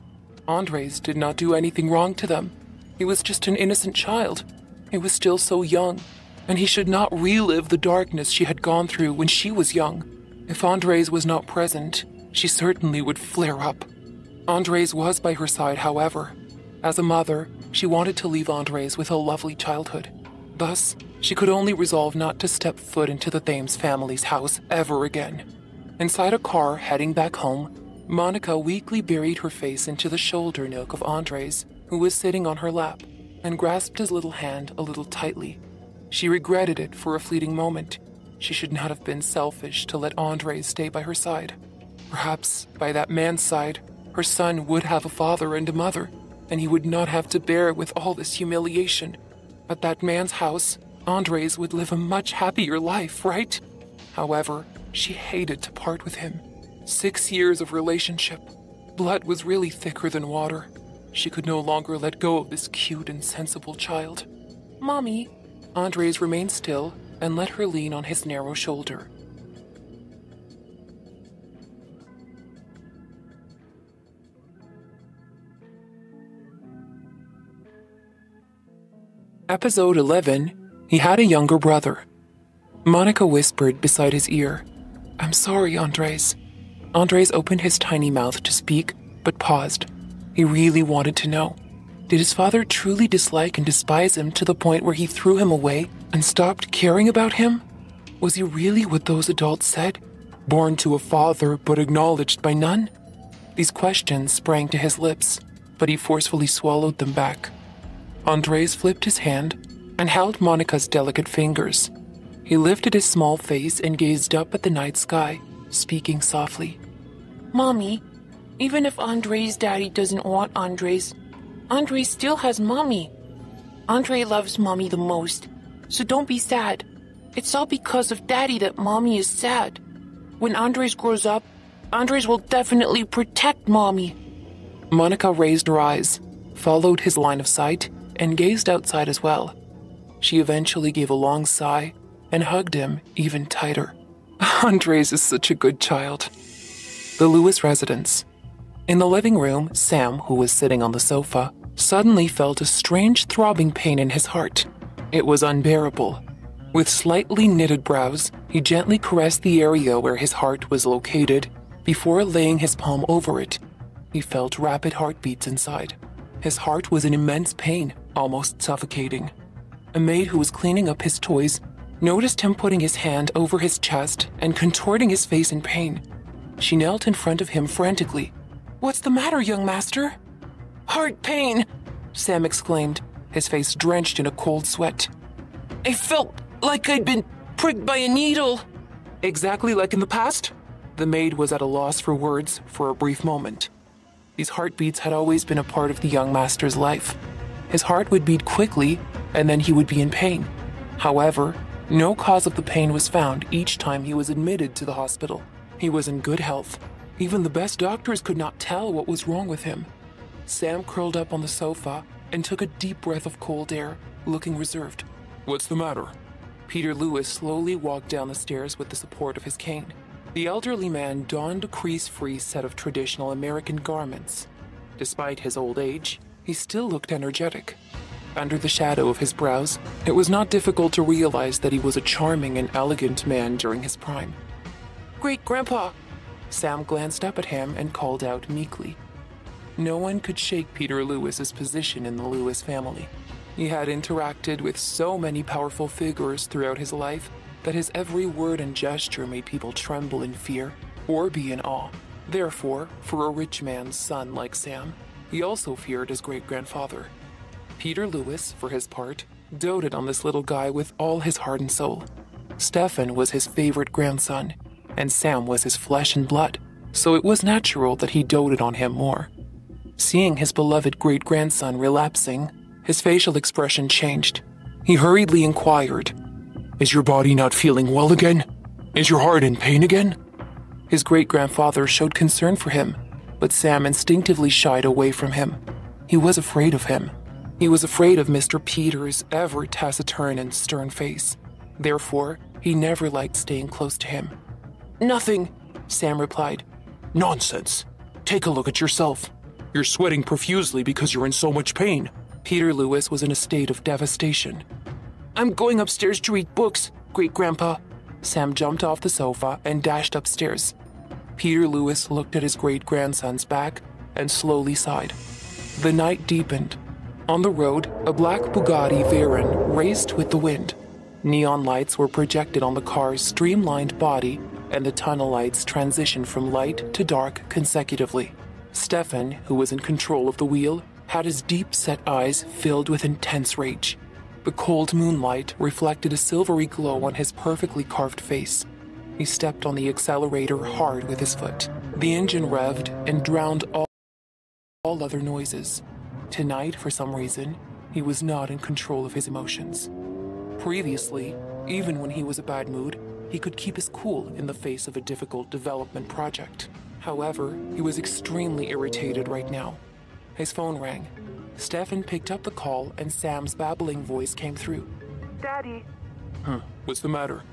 Andres did not do anything wrong to them. He was just an innocent child. He was still so young, and he should not relive the darkness she had gone through when she was young. If Andres was not present, she certainly would flare up. Andres was by her side, however. As a mother, she wanted to leave Andres with a lovely childhood. Thus, she could only resolve not to step foot into the Thames family's house ever again. Inside a car heading back home, Monica weakly buried her face into the shoulder nook of Andres, who was sitting on her lap, and grasped his little hand a little tightly. She regretted it for a fleeting moment. She should not have been selfish to let Andres stay by her side. Perhaps, by that man's side, her son would have a father and a mother, and he would not have to bear with all this humiliation. At that man's house, Andres would live a much happier life, right? However, she hated to part with him. 6 years of relationship. Blood was really thicker than water. She could no longer let go of this cute and sensible child. "Mommy." Andres remained still and let her lean on his narrow shoulder. Episode 11, He Had a Younger Brother. Monica whispered beside his ear, "I'm sorry, Andres." Andres opened his tiny mouth to speak, but paused. He really wanted to know. Did his father truly dislike and despise him to the point where he threw him away and stopped caring about him? Was he really what those adults said? Born to a father but acknowledged by none? These questions sprang to his lips, but he forcefully swallowed them back. Andres flipped his hand and held Monica's delicate fingers. He lifted his small face and gazed up at the night sky, speaking softly. "Mommy, even if Andres' daddy doesn't want Andres, Andres still has Mommy. Andres loves Mommy the most, so don't be sad. It's all because of Daddy that Mommy is sad. When Andres grows up, Andres will definitely protect Mommy. Monica raised her eyes, followed his line of sight, and gazed outside as well. She eventually gave a long sigh and hugged him even tighter. Andres is such a good child. The Lewis residence. In the living room, Sam, who was sitting on the sofa, suddenly felt a strange throbbing pain in his heart. It was unbearable. With slightly knitted brows, he gently caressed the area where his heart was located before laying his palm over it. He felt rapid heartbeats inside. His heart was in immense pain, almost suffocating. A maid who was cleaning up his toys noticed him putting his hand over his chest and contorting his face in pain. She knelt in front of him frantically. "What's the matter, young master?" "Heart pain," Sam exclaimed, his face drenched in a cold sweat. "I felt like I'd been pricked by a needle." "Exactly like in the past?" The maid was at a loss for words for a brief moment. These heartbeats had always been a part of the young master's life. His heart would beat quickly, and then he would be in pain. However, no cause of the pain was found each time he was admitted to the hospital. He was in good health. Even the best doctors could not tell what was wrong with him. Sam curled up on the sofa and took a deep breath of cold air, looking reserved. "What's the matter?" Peter Lewis slowly walked down the stairs with the support of his cane. The elderly man donned a crease-free set of traditional American garments. Despite his old age, he still looked energetic. Under the shadow of his brows, it was not difficult to realize that he was a charming and elegant man during his prime. "Great-grandpa!" Sam glanced up at him and called out meekly. No one could shake Peter Lewis's position in the Lewis family. He had interacted with so many powerful figures throughout his life that his every word and gesture made people tremble in fear or be in awe. Therefore, for a rich man's son like Sam, he also feared his great-grandfather. Peter Lewis, for his part, doted on this little guy with all his heart and soul. Stefan was his favorite grandson, and Sam was his flesh and blood, so it was natural that he doted on him more. Seeing his beloved great-grandson relapsing, his facial expression changed. He hurriedly inquired, "Is your body not feeling well again? Is your heart in pain again?" His great-grandfather showed concern for him, but Sam instinctively shied away from him. He was afraid of him. He was afraid of Mr. Peter's ever taciturn and stern face. Therefore, he never liked staying close to him. "Nothing," Sam replied. "Nonsense. Take a look at yourself. You're sweating profusely because you're in so much pain." Peter Lewis was in a state of devastation. "I'm going upstairs to read books, great-grandpa." Sam jumped off the sofa and dashed upstairs. Peter Lewis looked at his great-grandson's back and slowly sighed. The night deepened. On the road, a black Bugatti Veyron raced with the wind. Neon lights were projected on the car's streamlined body, and the tunnel lights transitioned from light to dark consecutively. Stefan, who was in control of the wheel, had his deep-set eyes filled with intense rage. The cold moonlight reflected a silvery glow on his perfectly carved face. He stepped on the accelerator hard with his foot. The engine revved and drowned all other noises. Tonight, for some reason, he was not in control of his emotions. Previously, even when he was in a bad mood, he could keep his cool in the face of a difficult development project. However, he was extremely irritated right now. His phone rang. Stefan picked up the call, and Sam's babbling voice came through. "Daddy." "Huh, what's the matter?"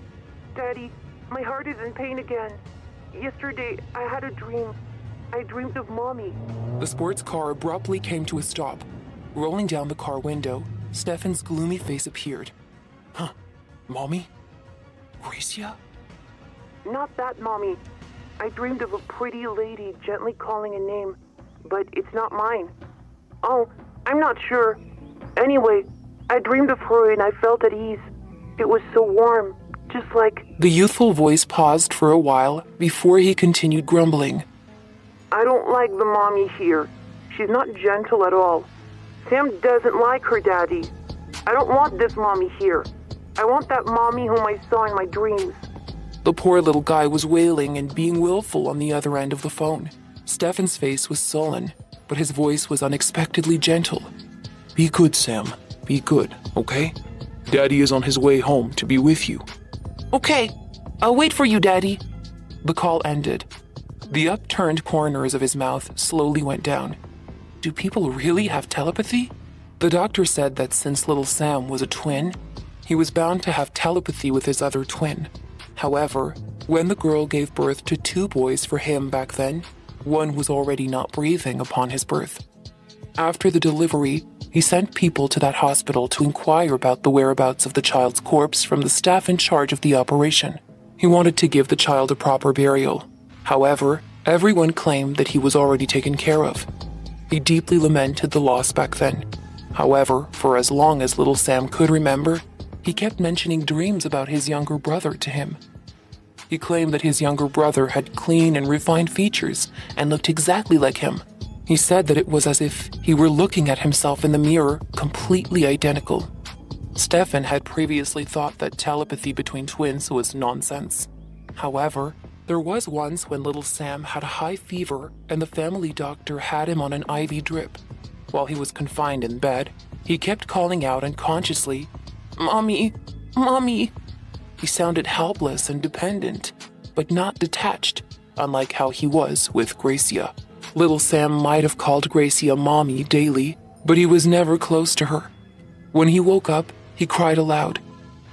"Daddy, my heart is in pain again. Yesterday, I had a dream. I dreamed of Mommy." The sports car abruptly came to a stop. Rolling down the car window, Stefan's gloomy face appeared. "Huh, Mommy? Gracia?" "Not that Mommy. I dreamed of a pretty lady gently calling a name, but it's not mine. Oh, I'm not sure. Anyway, I dreamed of her and I felt at ease. It was so warm, just like..." The youthful voice paused for a while before he continued grumbling. "I don't like the Mommy here. She's not gentle at all. Sam doesn't like her, Daddy. I don't want this Mommy here. I want that Mommy whom I saw in my dreams." The poor little guy was wailing and being willful on the other end of the phone. Stefan's face was sullen, but his voice was unexpectedly gentle. "Be good, Sam. Be good, okay? Daddy is on his way home to be with you." "Okay. I'll wait for you, Daddy." The call ended. The upturned corners of his mouth slowly went down. Do people really have telepathy? The doctor said that since little Sam was a twin, he was bound to have telepathy with his other twin. However, when the girl gave birth to two boys for him back then, one was already not breathing upon his birth. After the delivery, he sent people to that hospital to inquire about the whereabouts of the child's corpse from the staff in charge of the operation. He wanted to give the child a proper burial. However, everyone claimed that he was already taken care of. He deeply lamented the loss back then. However, for as long as little Sam could remember, he kept mentioning dreams about his younger brother to him. He claimed that his younger brother had clean and refined features and looked exactly like him. He said that it was as if he were looking at himself in the mirror, completely identical. Stefan had previously thought that telepathy between twins was nonsense. However, there was once when little Sam had a high fever and the family doctor had him on an IV drip. While he was confined in bed, he kept calling out unconsciously, "Mommy, Mommy." He sounded helpless and dependent, but not detached, unlike how he was with Gracia. Little Sam might have called Gracia Mommy daily, but he was never close to her. When he woke up, he cried aloud.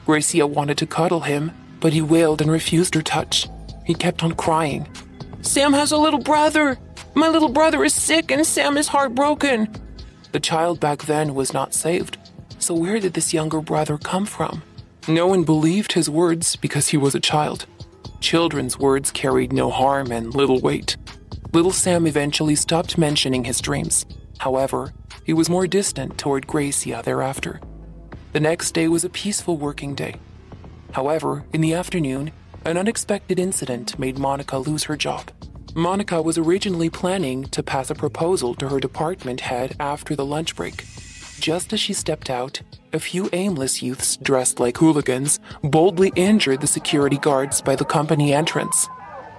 Gracia wanted to cuddle him, but he wailed and refused her touch. He kept on crying. "Sam has a little brother! My little brother is sick and Sam is heartbroken!" The child back then was not saved, so where did this younger brother come from? No one believed his words because he was a child. Children's words carried no harm and little weight. Little Sam eventually stopped mentioning his dreams. However, he was more distant toward Gracia thereafter. The next day was a peaceful working day. However, in the afternoon, an unexpected incident made Monica lose her job. Monica was originally planning to pass a proposal to her department head after the lunch break. Just as she stepped out, a few aimless youths dressed like hooligans boldly injured the security guards by the company entrance.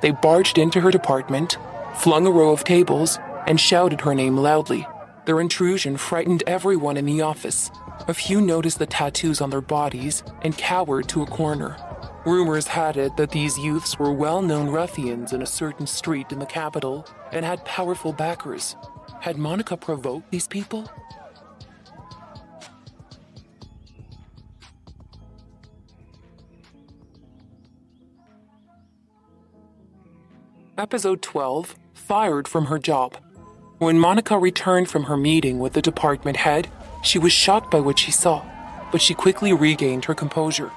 They barged into her department, flung a row of tables, and shouted her name loudly. Their intrusion frightened everyone in the office. A few noticed the tattoos on their bodies and cowered to a corner. Rumors had it that these youths were well-known ruffians in a certain street in the capital and had powerful backers. Had Monica provoked these people? Episode 12, Fired from Her Job. When Monica returned from her meeting with the department head, she was shocked by what she saw, but she quickly regained her composure.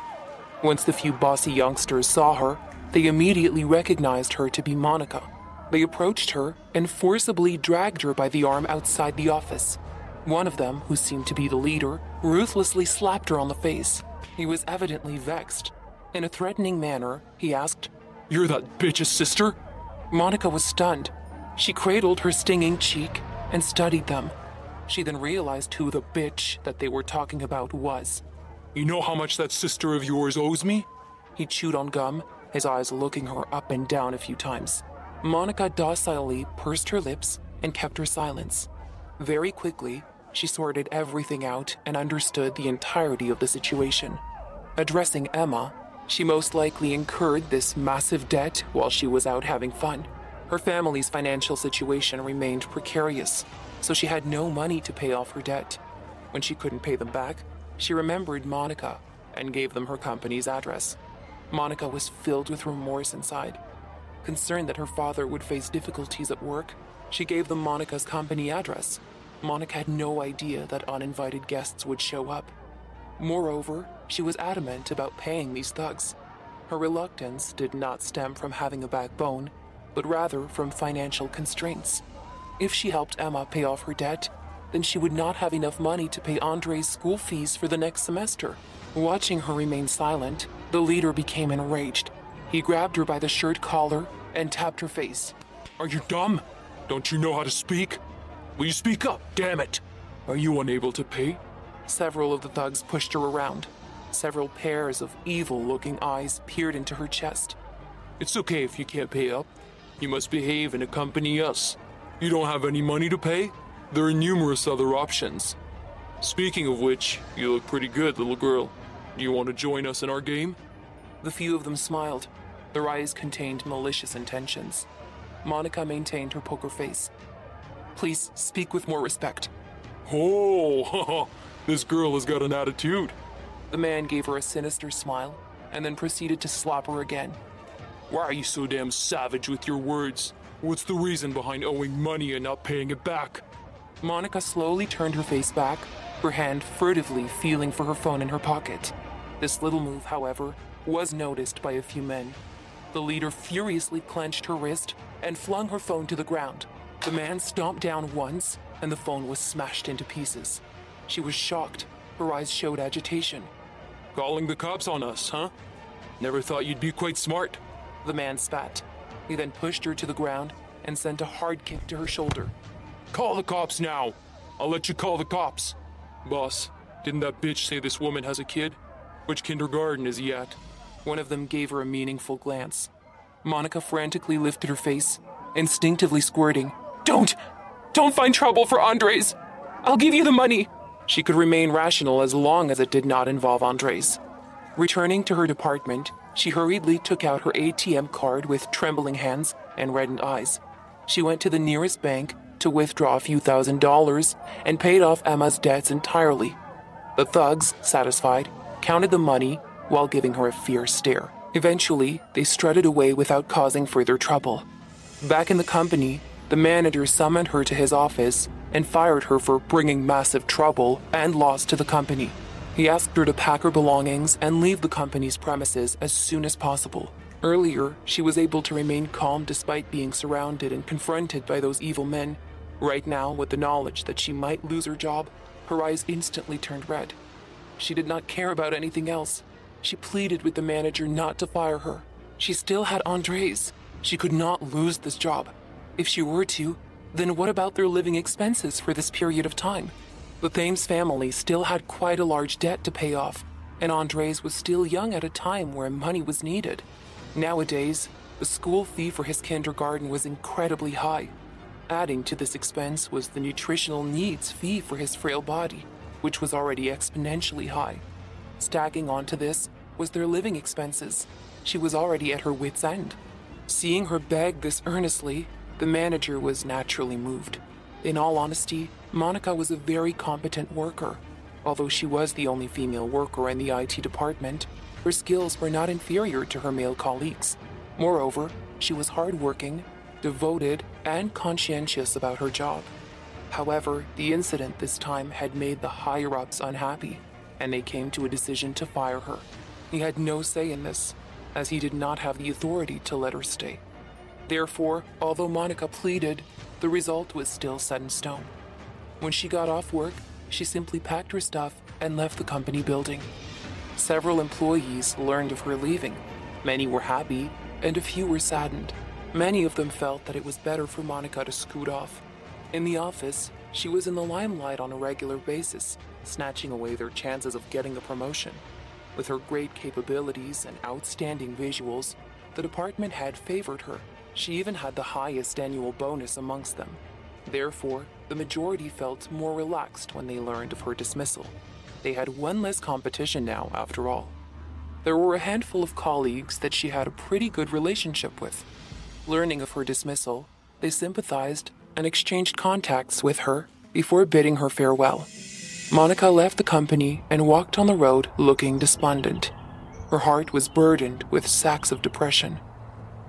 Once the few bossy youngsters saw her, they immediately recognized her to be Monica. They approached her and forcibly dragged her by the arm outside the office. One of them, who seemed to be the leader, ruthlessly slapped her on the face. He was evidently vexed. In a threatening manner, he asked, "You're that bitch's sister?" Monica was stunned. She cradled her stinging cheek and studied them. She then realized who the bitch that they were talking about was. "You know how much that sister of yours owes me?" He chewed on gum, his eyes looking her up and down a few times. Monica docilely pursed her lips and kept her silence. Very quickly, she sorted everything out and understood the entirety of the situation. Addressing Emma, she most likely incurred this massive debt while she was out having fun. Her family's financial situation remained precarious, so she had no money to pay off her debt. When she couldn't pay them back, she remembered Monica and gave them her company's address. Monica was filled with remorse inside. Concerned that her father would face difficulties at work, she gave them Monica's company address. Monica had no idea that uninvited guests would show up. Moreover, she was adamant about paying these thugs. Her reluctance did not stem from having a backbone, but rather from financial constraints. If she helped Emma pay off her debt, then she would not have enough money to pay Andres' school fees for the next semester. Watching her remain silent, the leader became enraged. He grabbed her by the shirt collar and tapped her face. "Are you dumb? Don't you know how to speak? Will you speak up, damn it? Are you unable to pay?" Several of the thugs pushed her around. Several pairs of evil-looking eyes peered into her chest. "It's okay if you can't pay up. You must behave and accompany us. You don't have any money to pay? There are numerous other options. Speaking of which, you look pretty good, little girl. Do you want to join us in our game?" The few of them smiled. Their eyes contained malicious intentions. Monica maintained her poker face. Please speak with more respect. Oh, this girl has got an attitude. The man gave her a sinister smile and then proceeded to slap her again. Why are you so damn savage with your words? What's the reason behind owing money and not paying it back? Monica slowly turned her face back, her hand furtively feeling for her phone in her pocket. This little move, however, was noticed by a few men. The leader furiously clenched her wrist and flung her phone to the ground. The man stomped down once, and the phone was smashed into pieces. She was shocked. Her eyes showed agitation. Calling the cops on us, huh? Never thought you'd be quite smart. The man spat. He then pushed her to the ground and sent a hard kick to her shoulder. Call the cops now! I'll let you call the cops! Boss, didn't that bitch say this woman has a kid? Which kindergarten is he at? One of them gave her a meaningful glance. Monica frantically lifted her face, instinctively squirting. Don't find trouble for Andres! I'll give you the money! She could remain rational as long as it did not involve Andres. Returning to her department, she hurriedly took out her ATM card with trembling hands and reddened eyes. She went to the nearest bank to withdraw a few $1,000s and paid off Emma's debts entirely. The thugs, satisfied, counted the money while giving her a fierce stare. Eventually, they strutted away without causing further trouble. Back in the company, the manager summoned her to his office and fired her for bringing massive trouble and loss to the company. He asked her to pack her belongings and leave the company's premises as soon as possible. Earlier, she was able to remain calm despite being surrounded and confronted by those evil men. Right now, with the knowledge that she might lose her job, her eyes instantly turned red. She did not care about anything else. She pleaded with the manager not to fire her. She still had Andres. She could not lose this job. If she were to, then what about their living expenses for this period of time? The Thames family still had quite a large debt to pay off, and Andres was still young at a time where money was needed. Nowadays, the school fee for his kindergarten was incredibly high. Adding to this expense was the nutritional needs fee for his frail body, which was already exponentially high. Stacking onto this was their living expenses. She was already at her wit's end. Seeing her beg this earnestly, the manager was naturally moved. In all honesty, Monica was a very competent worker. Although she was the only female worker in the IT department, her skills were not inferior to her male colleagues. Moreover, she was hardworking, devoted, and conscientious about her job. However, the incident this time had made the higher-ups unhappy, and they came to a decision to fire her. He had no say in this, as he did not have the authority to let her stay. Therefore, although Monica pleaded, the result was still set in stone. When she got off work, she simply packed her stuff and left the company building. Several employees learned of her leaving. Many were happy, and a few were saddened. Many of them felt that it was better for Monica to scoot off. In the office, she was in the limelight on a regular basis, snatching away their chances of getting a promotion. With her great capabilities and outstanding visuals, the department had favored her. She even had the highest annual bonus amongst them. Therefore, the majority felt more relaxed when they learned of her dismissal. They had one less competition now, after all. There were a handful of colleagues that she had a pretty good relationship with. Learning of her dismissal, they sympathized and exchanged contacts with her before bidding her farewell. Monica left the company and walked on the road looking despondent. Her heart was burdened with sacks of depression.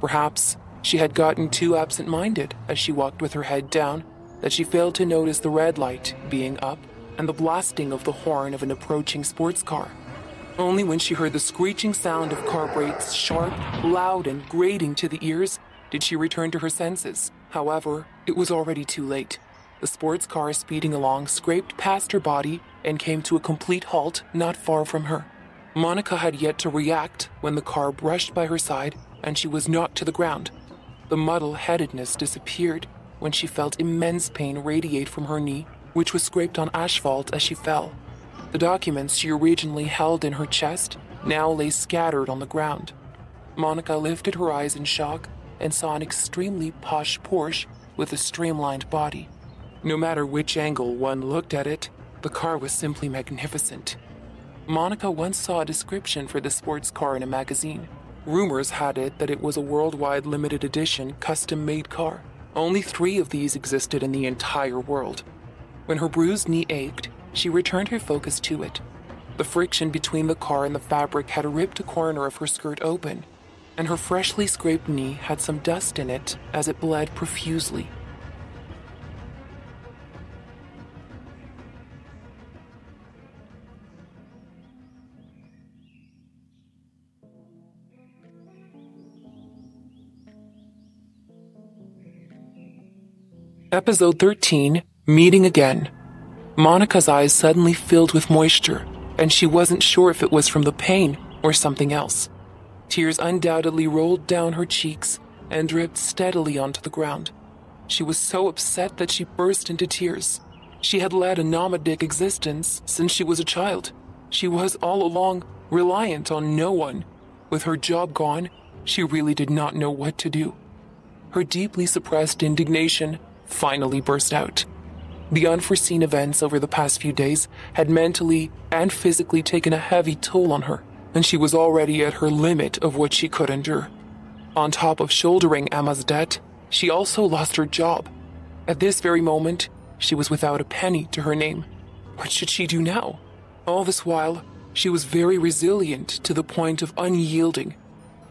Perhaps she had gotten too absent-minded as she walked with her head down that she failed to notice the red light being up and the blasting of the horn of an approaching sports car. Only when she heard the screeching sound of car brakes, sharp, loud, and grating to the ears, did she return to her senses. However, it was already too late. The sports car speeding along scraped past her body and came to a complete halt not far from her. Monica had yet to react when the car brushed by her side and she was knocked to the ground. The muddle-headedness disappeared when she felt immense pain radiate from her knee, which was scraped on asphalt as she fell. The documents she originally held in her chest now lay scattered on the ground. Monica lifted her eyes in shock and saw an extremely posh Porsche with a streamlined body. No matter which angle one looked at it, the car was simply magnificent. Monica once saw a description for the sports car in a magazine. Rumors had it that it was a worldwide limited edition custom-made car. Only 3 of these existed in the entire world. When her bruised knee ached, she returned her focus to it. The friction between the car and the fabric had ripped a corner of her skirt open, and her freshly scraped knee had some dust in it as it bled profusely. Episode 13, Meeting Again. Monica's eyes suddenly filled with moisture, and she wasn't sure if it was from the pain or something else. Tears undoubtedly rolled down her cheeks and dripped steadily onto the ground. She was so upset that she burst into tears. She had led a nomadic existence since she was a child. She was all along reliant on no one. With her job gone, she really did not know what to do. Her deeply suppressed indignation finally burst out. The unforeseen events over the past few days had mentally and physically taken a heavy toll on her, and she was already at her limit of what she could endure. On top of shouldering Emma's debt, she also lost her job. At this very moment, she was without a penny to her name. What should she do now? All this while, she was very resilient to the point of unyielding.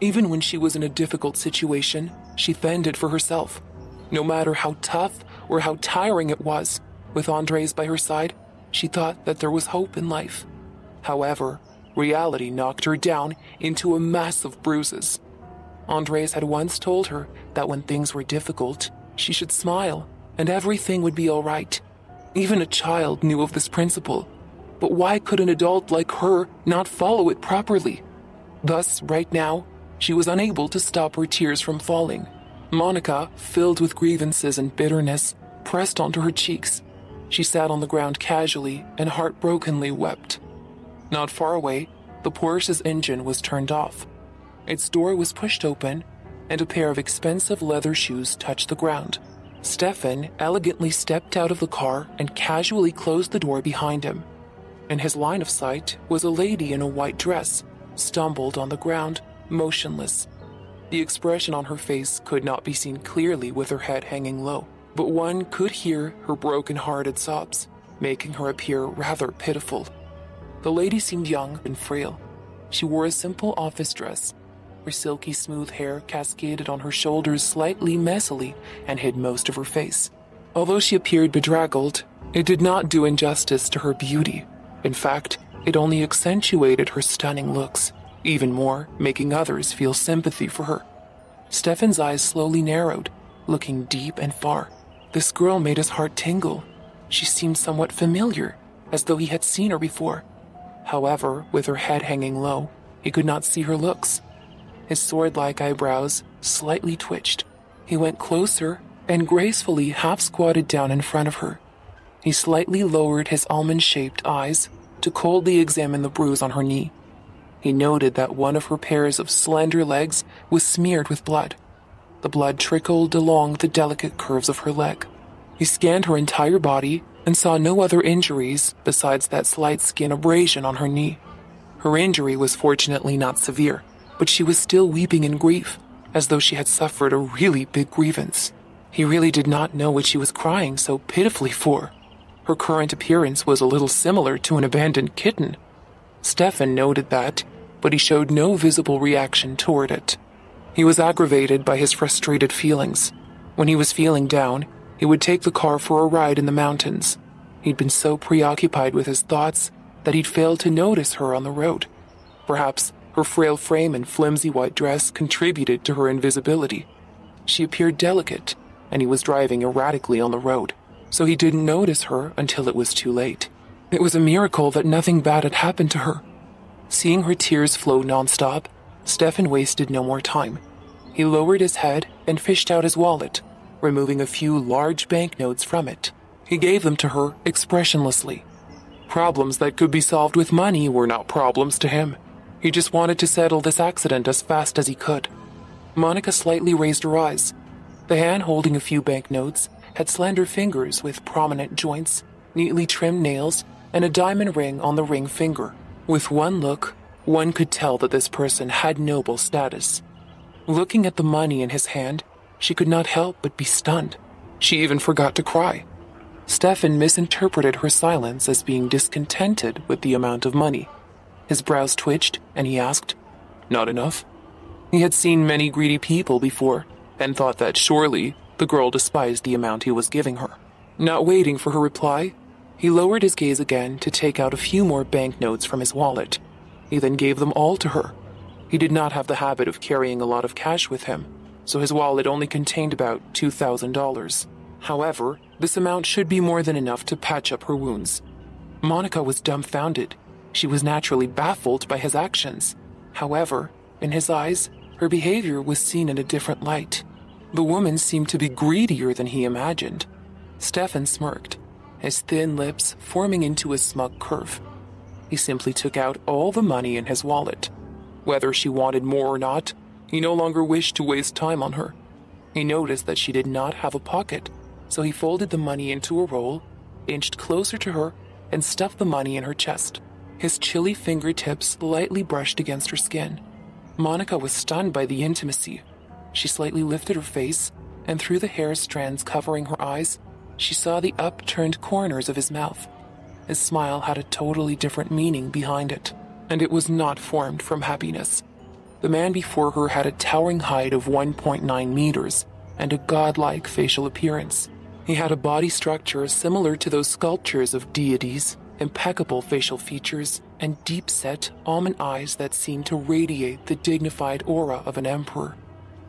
Even when she was in a difficult situation, she fended for herself. No matter how tough or how tiring it was, with Andres by her side, she thought that there was hope in life. However, reality knocked her down into a mass of bruises. Andres had once told her that when things were difficult, she should smile and everything would be all right. Even a child knew of this principle, but why could an adult like her not follow it properly? Thus, right now, she was unable to stop her tears from falling. Monica, filled with grievances and bitterness, pressed onto her cheeks. She sat on the ground casually and heartbrokenly wept. Not far away, the Porsche's engine was turned off. Its door was pushed open, and a pair of expensive leather shoes touched the ground. Stefan elegantly stepped out of the car and casually closed the door behind him. In his line of sight was a lady in a white dress, stumbled on the ground, motionless. The expression on her face could not be seen clearly with her head hanging low, but one could hear her broken-hearted sobs, making her appear rather pitiful. The lady seemed young and frail. She wore a simple office dress. Her silky smooth hair cascaded on her shoulders slightly messily and hid most of her face. Although she appeared bedraggled, it did not do injustice to her beauty. In fact, it only accentuated her stunning looks, even more, making others feel sympathy for her. Stefan's eyes slowly narrowed, looking deep and far. This girl made his heart tingle. She seemed somewhat familiar, as though he had seen her before. However, with her head hanging low, he could not see her looks. His sword-like eyebrows slightly twitched. He went closer and gracefully half-squatted down in front of her. He slightly lowered his almond-shaped eyes to coldly examine the bruise on her knee. He noted that one of her pairs of slender legs was smeared with blood. The blood trickled along the delicate curves of her leg. He scanned her entire body and saw no other injuries besides that slight skin abrasion on her knee. Her injury was fortunately not severe, but she was still weeping in grief, as though she had suffered a really big grievance. He really did not know what she was crying so pitifully for. Her current appearance was a little similar to an abandoned kitten. Stefan noted that, but he showed no visible reaction toward it. He was aggravated by his frustrated feelings. When he was feeling down, he would take the car for a ride in the mountains. He'd been so preoccupied with his thoughts that he'd failed to notice her on the road. Perhaps her frail frame and flimsy white dress contributed to her invisibility. She appeared delicate, and he was driving erratically on the road, so he didn't notice her until it was too late. It was a miracle that nothing bad had happened to her. Seeing her tears flow nonstop, Stefan wasted no more time. He lowered his head and fished out his wallet, removing a few large banknotes from it. He gave them to her expressionlessly. Problems that could be solved with money were not problems to him. He just wanted to settle this accident as fast as he could. Monica slightly raised her eyes. The hand holding a few banknotes had slender fingers with prominent joints, neatly trimmed nails, and a diamond ring on the ring finger. With one look, One could tell that this person had noble status. Looking at the money in his hand, she could not help but be stunned. She even forgot to cry. Stefan misinterpreted her silence as being discontented with the amount of money. His brows twitched, and he asked, "Not enough?" He had seen many greedy people before, and thought that surely the girl despised the amount he was giving her. Not waiting for her reply, he lowered his gaze again to take out a few more banknotes from his wallet. He then gave them all to her. He did not have the habit of carrying a lot of cash with him, so his wallet only contained about $2,000. However, this amount should be more than enough to patch up her wounds. Monica was dumbfounded. She was naturally baffled by his actions. However, in his eyes, her behavior was seen in a different light. The woman seemed to be greedier than he imagined. Stefan smirked, his thin lips forming into a smug curve. He simply took out all the money in his wallet. Whether she wanted more or not, he no longer wished to waste time on her. He noticed that she did not have a pocket, so he folded the money into a roll, inched closer to her, and stuffed the money in her chest. His chilly fingertips lightly brushed against her skin. Monica was stunned by the intimacy. She slightly lifted her face, and through the hair strands covering her eyes, she saw the upturned corners of his mouth. His smile had a totally different meaning behind it, and it was not formed from happiness. The man before her had a towering height of 1.9 meters and a godlike facial appearance. He had a body structure similar to those sculptures of deities, impeccable facial features, and deep-set, almond eyes that seemed to radiate the dignified aura of an emperor.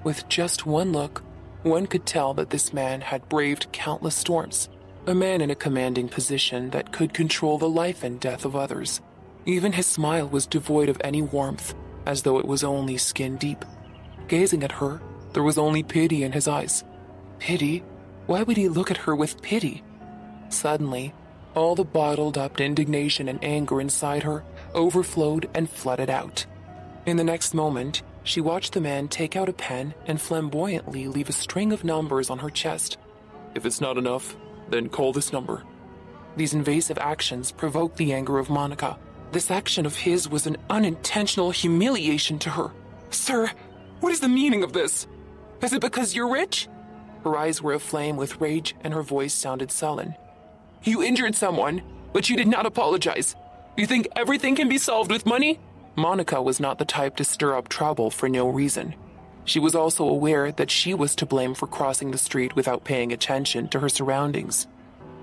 With just one look, one could tell that this man had braved countless storms, a man in a commanding position that could control the life and death of others. Even his smile was devoid of any warmth, as though it was only skin deep. Gazing at her, there was only pity in his eyes. Pity? Why would he look at her with pity? Suddenly, all the bottled-up indignation and anger inside her overflowed and flooded out. In the next moment, she watched the man take out a pen and flamboyantly leave a string of numbers on her chest. "If it's not enough, then call this number." These invasive actions provoked the anger of Monica. This action of his was an unintentional humiliation to her. "Sir, what is the meaning of this? Is it because you're rich?" Her eyes were aflame with rage, and her voice sounded sullen. "You injured someone, but you did not apologize. You think everything can be solved with money?" Monica was not the type to stir up trouble for no reason. She was also aware that she was to blame for crossing the street without paying attention to her surroundings.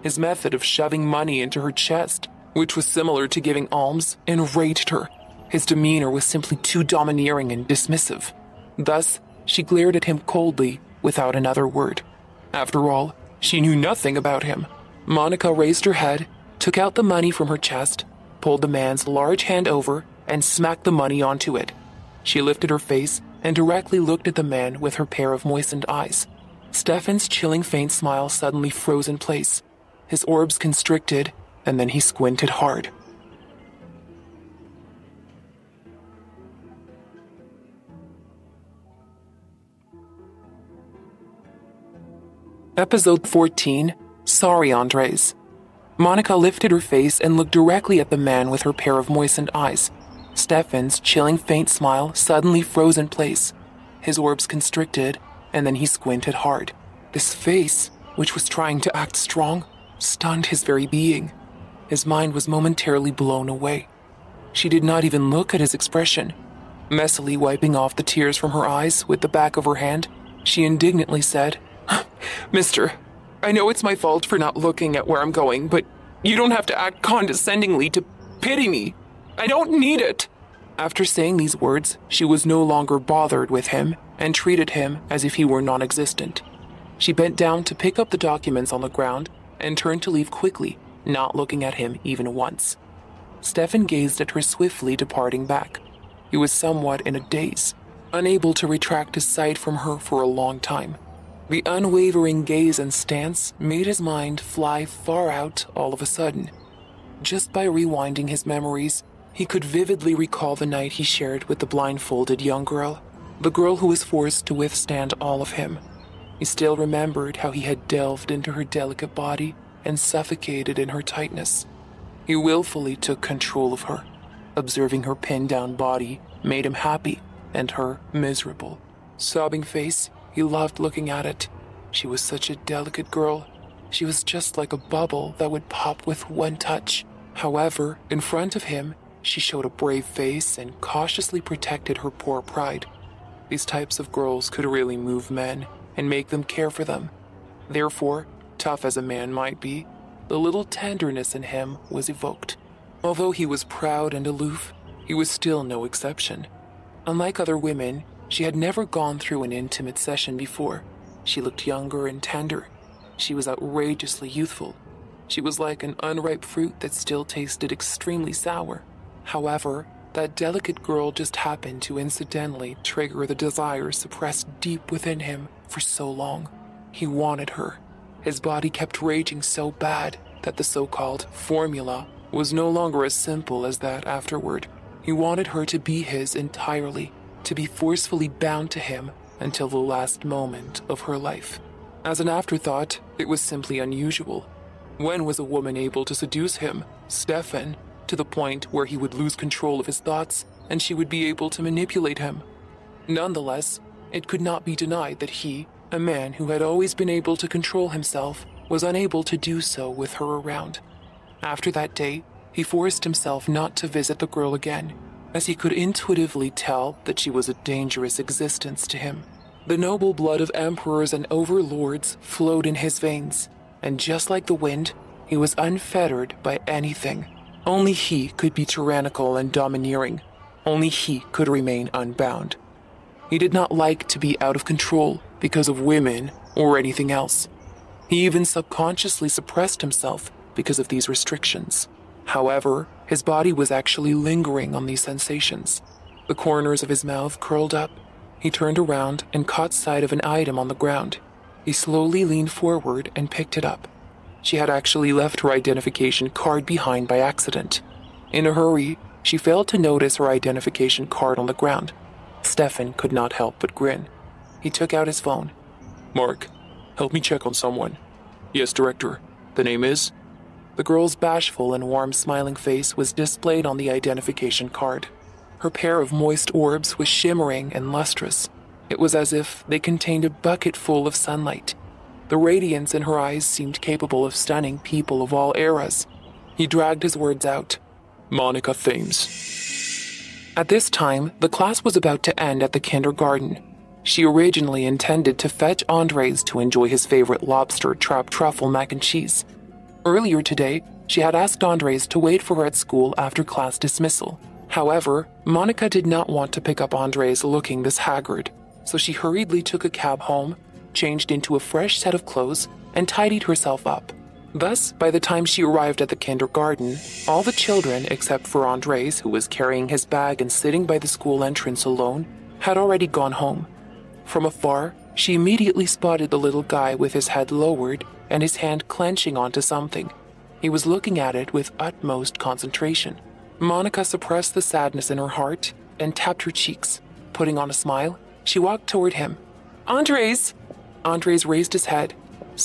His method of shoving money into her chest, which was similar to giving alms, enraged her. His demeanor was simply too domineering and dismissive. Thus, she glared at him coldly, without another word. After all, she knew nothing about him. Monica raised her head, took out the money from her chest, pulled the man's large hand over, and smacked the money onto it. She lifted her face and directly looked at the man with her pair of moistened eyes. Stefan's chilling faint smile suddenly froze in place. His orbs constricted, and then he squinted hard. Episode 14, Sorry, Andres. Monica lifted her face and looked directly at the man with her pair of moistened eyes. Stefan's chilling faint smile suddenly froze in place. His orbs constricted, and then he squinted hard. This face, which was trying to act strong, stunned his very being. His mind was momentarily blown away. She did not even look at his expression. Messily wiping off the tears from her eyes with the back of her hand, she indignantly said, "Mister, I know it's my fault for not looking at where I'm going, but you don't have to act condescendingly to pity me. I don't need it." After saying these words, she was no longer bothered with him and treated him as if he were non-existent. She bent down to pick up the documents on the ground and turned to leave quickly, not looking at him even once. Stefan gazed at her swiftly departing back. He was somewhat in a daze, unable to retract his sight from her for a long time. The unwavering gaze and stance made his mind fly far out all of a sudden. Just by rewinding his memories, he could vividly recall the night he shared with the blindfolded young girl, the girl who was forced to withstand all of him. He still remembered how he had delved into her delicate body and suffocated in her tightness. He willfully took control of her, observing her pinned-down body made him happy and her miserable. Sobbing face, he loved looking at it. She was such a delicate girl. She was just like a bubble that would pop with one touch. However, in front of him, she showed a brave face and cautiously protected her poor pride. These types of girls could really move men and make them care for them. Therefore, tough as a man might be, the little tenderness in him was evoked. Although he was proud and aloof, he was still no exception. Unlike other women, she had never gone through an intimate session before. She looked younger and tender. She was outrageously youthful. She was like an unripe fruit that still tasted extremely sour. However, that delicate girl just happened to incidentally trigger the desire suppressed deep within him for so long. He wanted her. His body kept raging so bad that the so-called formula was no longer as simple as that afterward. He wanted her to be his entirely, to be forcefully bound to him until the last moment of her life. As an afterthought, it was simply unusual. When was a woman able to seduce him, Stefan, to the point where he would lose control of his thoughts and she would be able to manipulate him? Nonetheless, it could not be denied that he, a man who had always been able to control himself, was unable to do so with her around. After that day, he forced himself not to visit the girl again, as he could intuitively tell that she was a dangerous existence to him. The noble blood of emperors and overlords flowed in his veins, and just like the wind, he was unfettered by anything. Only he could be tyrannical and domineering. Only he could remain unbound. He did not like to be out of control because of women or anything else. He even subconsciously suppressed himself because of these restrictions. However, his body was actually lingering on these sensations. The corners of his mouth curled up. He turned around and caught sight of an item on the ground. He slowly leaned forward and picked it up. She had actually left her identification card behind by accident. In a hurry, she failed to notice her identification card on the ground. Stefan could not help but grin. He took out his phone. "Mark, help me check on someone." "Yes, Director. The name is?" The girl's bashful and warm smiling face was displayed on the identification card. Her pair of moist orbs was shimmering and lustrous. It was as if they contained a bucket full of sunlight. The radiance in her eyes seemed capable of stunning people of all eras. He dragged his words out. "Monica Thames." At this time, the class was about to end at the kindergarten. She originally intended to fetch Andres to enjoy his favorite lobster trap truffle mac and cheese. Earlier today, she had asked Andres to wait for her at school after class dismissal. However, Monica did not want to pick up Andres looking this haggard, so she hurriedly took a cab home, changed into a fresh set of clothes, and tidied herself up. Thus, by the time she arrived at the kindergarten, all the children, except for Andres, who was carrying his bag and sitting by the school entrance alone, had already gone home. From afar, she immediately spotted the little guy with his head lowered and his hand clenching onto something. He was looking at it with utmost concentration. Monica suppressed the sadness in her heart and tapped her cheeks. Putting on a smile, she walked toward him. "Andres!" Andres raised his head.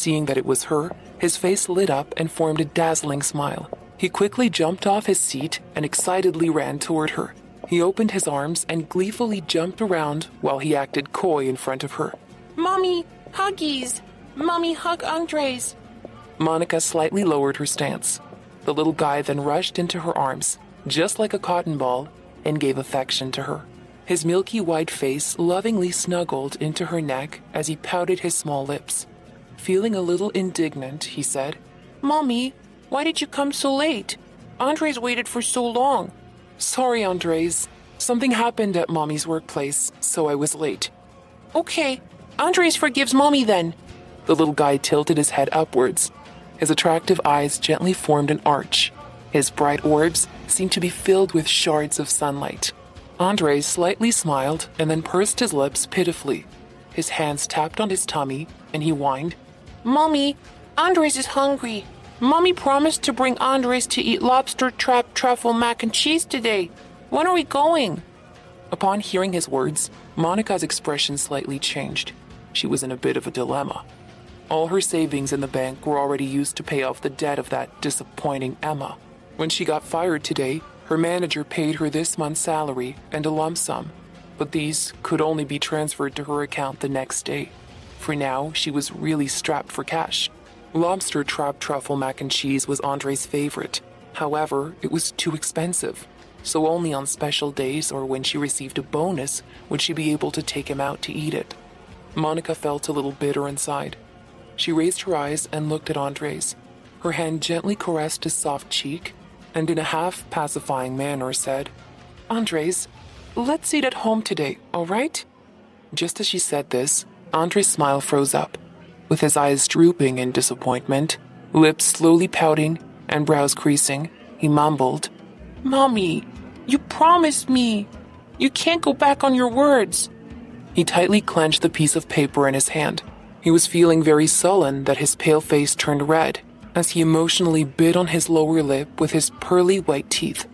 Seeing that it was her, his face lit up and formed a dazzling smile. He quickly jumped off his seat and excitedly ran toward her. He opened his arms and gleefully jumped around while he acted coy in front of her. "Mommy, huggies! Mommy, hug Andres." Monica slightly lowered her stance. The little guy then rushed into her arms, just like a cotton ball, and gave affection to her. His milky white face lovingly snuggled into her neck as he pouted his small lips. Feeling a little indignant, he said, "Mommy, why did you come so late? Andres waited for so long." "Sorry, Andres. Something happened at Mommy's workplace, so I was late." "Okay, Andres forgives Mommy then." The little guy tilted his head upwards. His attractive eyes gently formed an arch. His bright orbs seemed to be filled with shards of sunlight. Andres slightly smiled and then pursed his lips pitifully. His hands tapped on his tummy and he whined, "Mommy, Andres is hungry. Mommy promised to bring Andres to eat lobster trap truffle mac and cheese today. When are we going?" Upon hearing his words, Monica's expression slightly changed. She was in a bit of a dilemma. All her savings in the bank were already used to pay off the debt of that disappointing Emma. When she got fired today, Her manager paid her this month's salary and a lump sum, but these could only be transferred to her account the next day. For now, she was really strapped for cash. Lobster trap truffle mac and cheese was Andre's favorite. However, it was too expensive, so only on special days or when she received a bonus would she be able to take him out to eat it. Monica felt a little bitter inside. She raised her eyes and looked at Andres. Her hand gently caressed his soft cheek and in a half-pacifying manner said, "Andres, let's eat at home today, all right?" Just as she said this, Andres' smile froze up, with his eyes drooping in disappointment, lips slowly pouting and brows creasing. He mumbled, "Mommy, you promised me. You can't go back on your words." He tightly clenched the piece of paper in his hand. He was feeling very sullen that his pale face turned red as he emotionally bit on his lower lip with his pearly white teeth.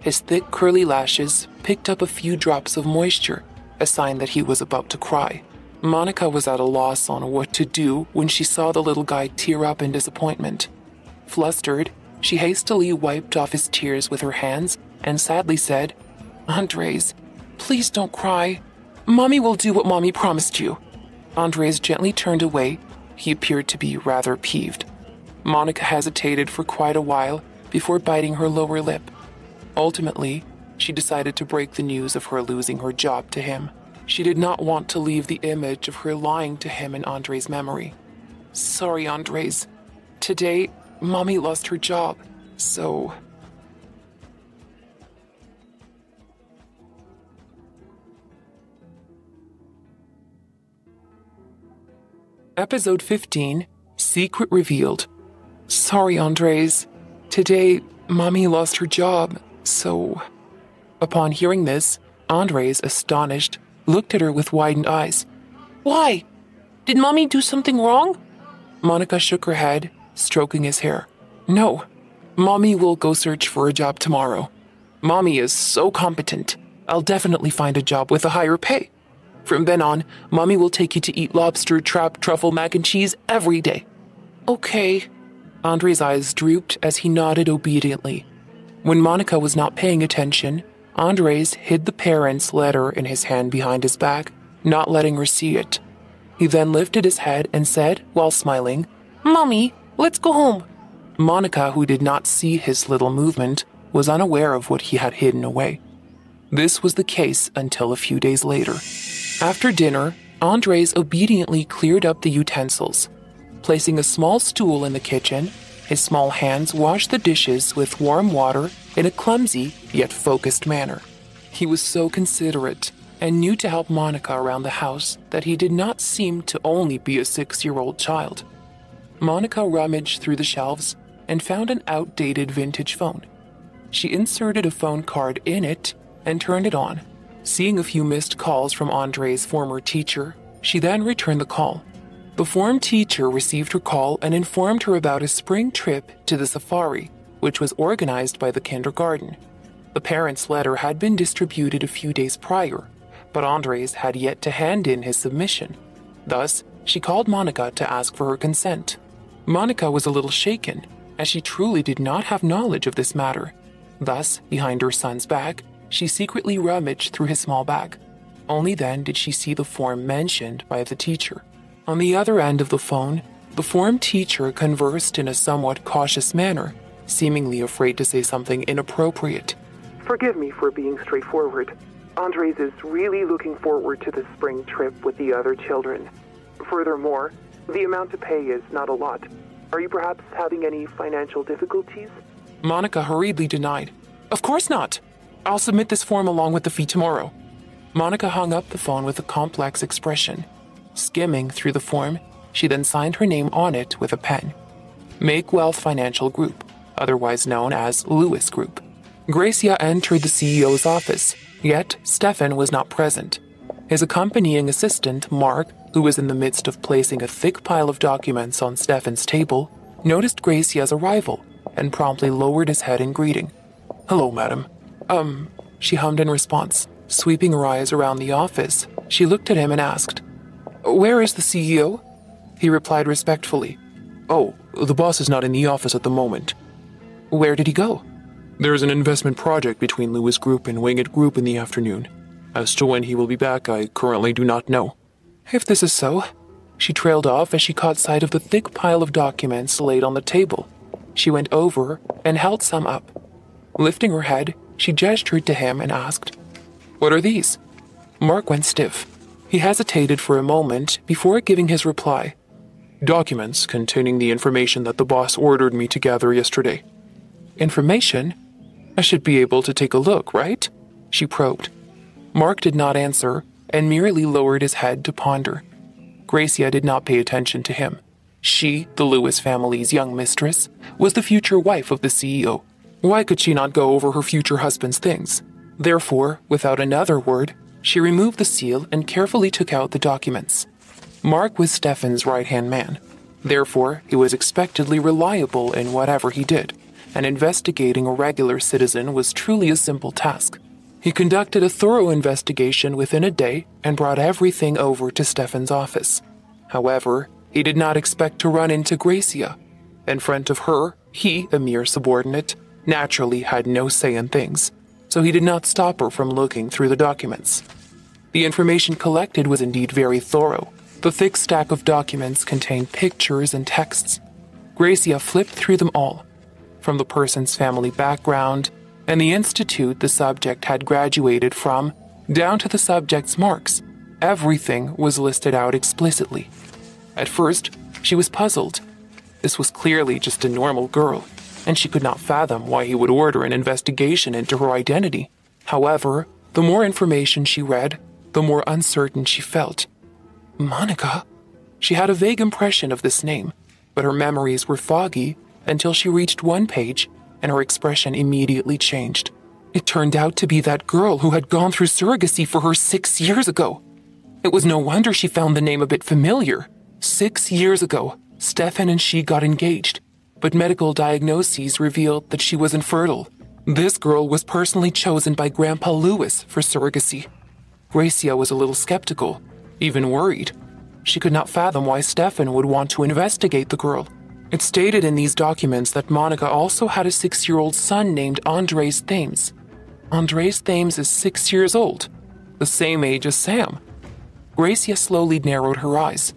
His thick curly lashes picked up a few drops of moisture, a sign that he was about to cry. Monica was at a loss on what to do when she saw the little guy tear up in disappointment. Flustered, she hastily wiped off his tears with her hands and sadly said, "Andres, please don't cry. Mommy will do what Mommy promised you." Andres gently turned away. He appeared to be rather peeved. Monica hesitated for quite a while before biting her lower lip. Ultimately, she decided to break the news of her losing her job to him. She did not want to leave the image of her lying to him in Andres' memory. "Sorry, Andres. Today, Mommy lost her job, so..." Episode 15, Secret Revealed. "Sorry, Andres. Today, Mommy lost her job, so..." Upon hearing this, Andres, astonished, looked at her with widened eyes. "Why? Did Mommy do something wrong?" Monica shook her head, stroking his hair. "No. Mommy will go search for a job tomorrow. Mommy is so competent. I'll definitely find a job with a higher pay. From then on, Mommy will take you to eat lobster trap truffle mac and cheese every day." "Okay." Andre's eyes drooped as he nodded obediently. When Monica was not paying attention, Andres hid the parents' letter in his hand behind his back, not letting her see it. He then lifted his head and said, while smiling, "Mommy, let's go home." Monica, who did not see his little movement, was unaware of what he had hidden away. This was the case until a few days later. After dinner, Andres obediently cleared up the utensils. Placing a small stool in the kitchen, his small hands washed the dishes with warm water in a clumsy yet focused manner. He was so considerate and knew to help Monica around the house that he did not seem to only be a 6-year-old child. Monica rummaged through the shelves and found an outdated vintage phone. She inserted a phone card in it and turned it on. Seeing a few missed calls from Andre's former teacher, she then returned the call. The former teacher received her call and informed her about a spring trip to the safari, which was organized by the kindergarten. The parents' letter had been distributed a few days prior, but Andres had yet to hand in his submission. Thus, she called Monica to ask for her consent. Monica was a little shaken, as she truly did not have knowledge of this matter. Thus, behind her son's back, she secretly rummaged through his small bag. Only then did she see the form mentioned by the teacher. On the other end of the phone, the former teacher conversed in a somewhat cautious manner, seemingly afraid to say something inappropriate. "Forgive me for being straightforward. Andres is really looking forward to the spring trip with the other children. Furthermore, the amount to pay is not a lot. Are you perhaps having any financial difficulties?" Monica hurriedly denied. "Of course not. I'll submit this form along with the fee tomorrow." Monica hung up the phone with a complex expression. Skimming through the form, she then signed her name on it with a pen. Makewealth Financial Group, otherwise known as Lewis Group. Gracia entered the CEO's office, yet Stefan was not present. His accompanying assistant, Mark, who was in the midst of placing a thick pile of documents on Stefan's table, noticed Gracia's arrival and promptly lowered his head in greeting. "Hello, madam." She hummed in response. Sweeping her eyes around the office, she looked at him and asked, "Where is the CEO?" He replied respectfully, "Oh, the boss is not in the office at the moment." "Where did he go?" There is an investment project between Lewis Group and Winged Group in the afternoon. As to when he will be back, I currently do not know. If this is so... She trailed off as she caught sight of the thick pile of documents laid on the table. She went over and held some up. Lifting her head, she gestured to him and asked, "What are these?" Mark went stiff. He hesitated for a moment before giving his reply. "Documents containing the information that the boss ordered me to gather yesterday." "Information? I should be able to take a look, right?" she probed. Mark did not answer and merely lowered his head to ponder. Gracia did not pay attention to him. She, the Lewis family's young mistress, was the future wife of the CEO. Why could she not go over her future husband's things? Therefore, without another word, she removed the seal and carefully took out the documents. Mark was Stefan's right-hand man. Therefore, he was expectedly reliable in whatever he did, and investigating a regular citizen was truly a simple task. He conducted a thorough investigation within a day and brought everything over to Stefan's office. However, he did not expect to run into Gracia. In front of her, he, a mere subordinate, naturally had no say in things, so he did not stop her from looking through the documents. The information collected was indeed very thorough. The thick stack of documents contained pictures and texts. Gracia flipped through them all, from the person's family background and the institute the subject had graduated from, down to the subject's marks. Everything was listed out explicitly. At first, she was puzzled. This was clearly just a normal girl, and she could not fathom why he would order an investigation into her identity. However, the more information she read, the more uncertain she felt. Monica? She had a vague impression of this name, but her memories were foggy until she reached one page and her expression immediately changed. It turned out to be that girl who had gone through surrogacy for her 6 years ago. It was no wonder she found the name a bit familiar. 6 years ago, Stefan and she got engaged, but medical diagnoses revealed that she was infertile. This girl was personally chosen by Grandpa Lewis for surrogacy. Gracia was a little skeptical, even worried. She could not fathom why Stefan would want to investigate the girl. It stated in these documents that Monica also had a 6-year-old son named Andres Thames. Andres Thames is 6 years old, the same age as Sam. Gracia slowly narrowed her eyes.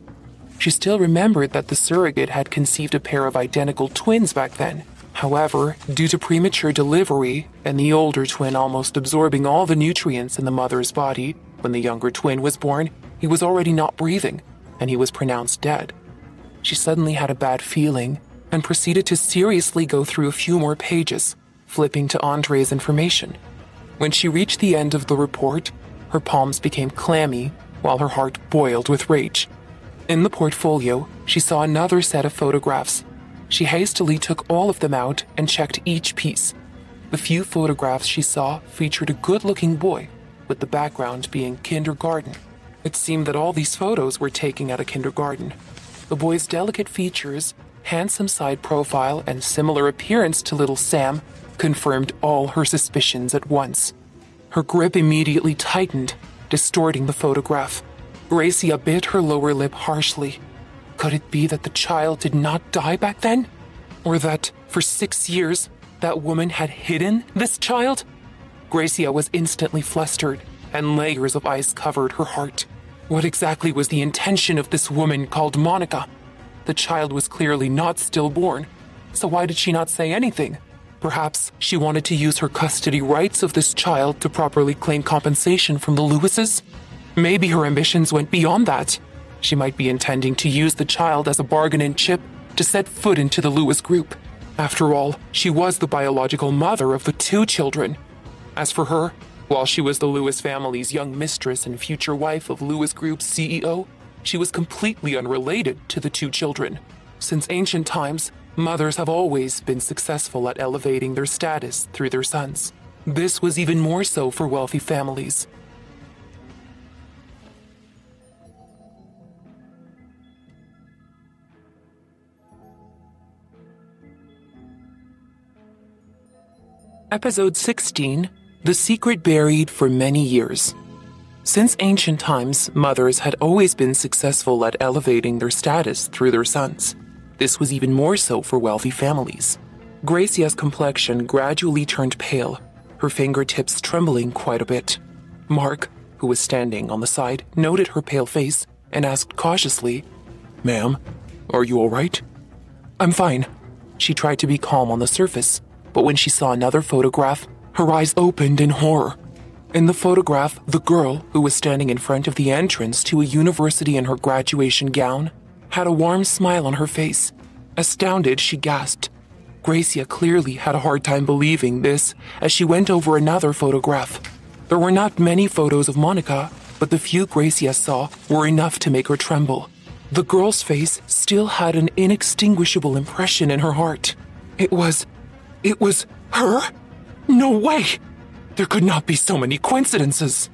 She still remembered that the surrogate had conceived a pair of identical twins back then. However, due to premature delivery and the older twin almost absorbing all the nutrients in the mother's body, when the younger twin was born, he was already not breathing, and he was pronounced dead. She suddenly had a bad feeling and proceeded to seriously go through a few more pages, flipping to Andre's information. When she reached the end of the report, her palms became clammy while her heart boiled with rage. In the portfolio, she saw another set of photographs. She hastily took all of them out and checked each piece. The few photographs she saw featured a good-looking boy, with the background being kindergarten. It seemed that all these photos were taken at a kindergarten. The boy's delicate features, handsome side profile, and similar appearance to little Sam confirmed all her suspicions at once. Her grip immediately tightened, distorting the photograph. Gracia bit her lower lip harshly. Could it be that the child did not die back then? Or that, for 6 years, that woman had hidden this child? Gracia was instantly flustered, and layers of ice covered her heart. What exactly was the intention of this woman called Monica? The child was clearly not stillborn, so why did she not say anything? Perhaps she wanted to use her custody rights of this child to properly claim compensation from the Lewises? Maybe her ambitions went beyond that. She might be intending to use the child as a bargaining chip to set foot into the Lewis group. After all, she was the biological mother of the two children. As for her, while she was the Lewis family's young mistress and future wife of Lewis Group's CEO, she was completely unrelated to the two children. Since ancient times, mothers have always been successful at elevating their status through their sons. This was even more so for wealthy families. Episode 16. The secret buried for many years. Since ancient times, mothers had always been successful at elevating their status through their sons. This was even more so for wealthy families. Gracia's complexion gradually turned pale, her fingertips trembling quite a bit. Mark, who was standing on the side, noted her pale face and asked cautiously, "Ma'am, are you all right?" "I'm fine." She tried to be calm on the surface, but when she saw another photograph, her eyes opened in horror. In the photograph, the girl, who was standing in front of the entrance to a university in her graduation gown, had a warm smile on her face. Astounded, she gasped. Gracia clearly had a hard time believing this as she went over another photograph. There were not many photos of Monica, but the few Gracia saw were enough to make her tremble. The girl's face still had an inextinguishable impression in her heart. It was her? No way! There could not be so many coincidences!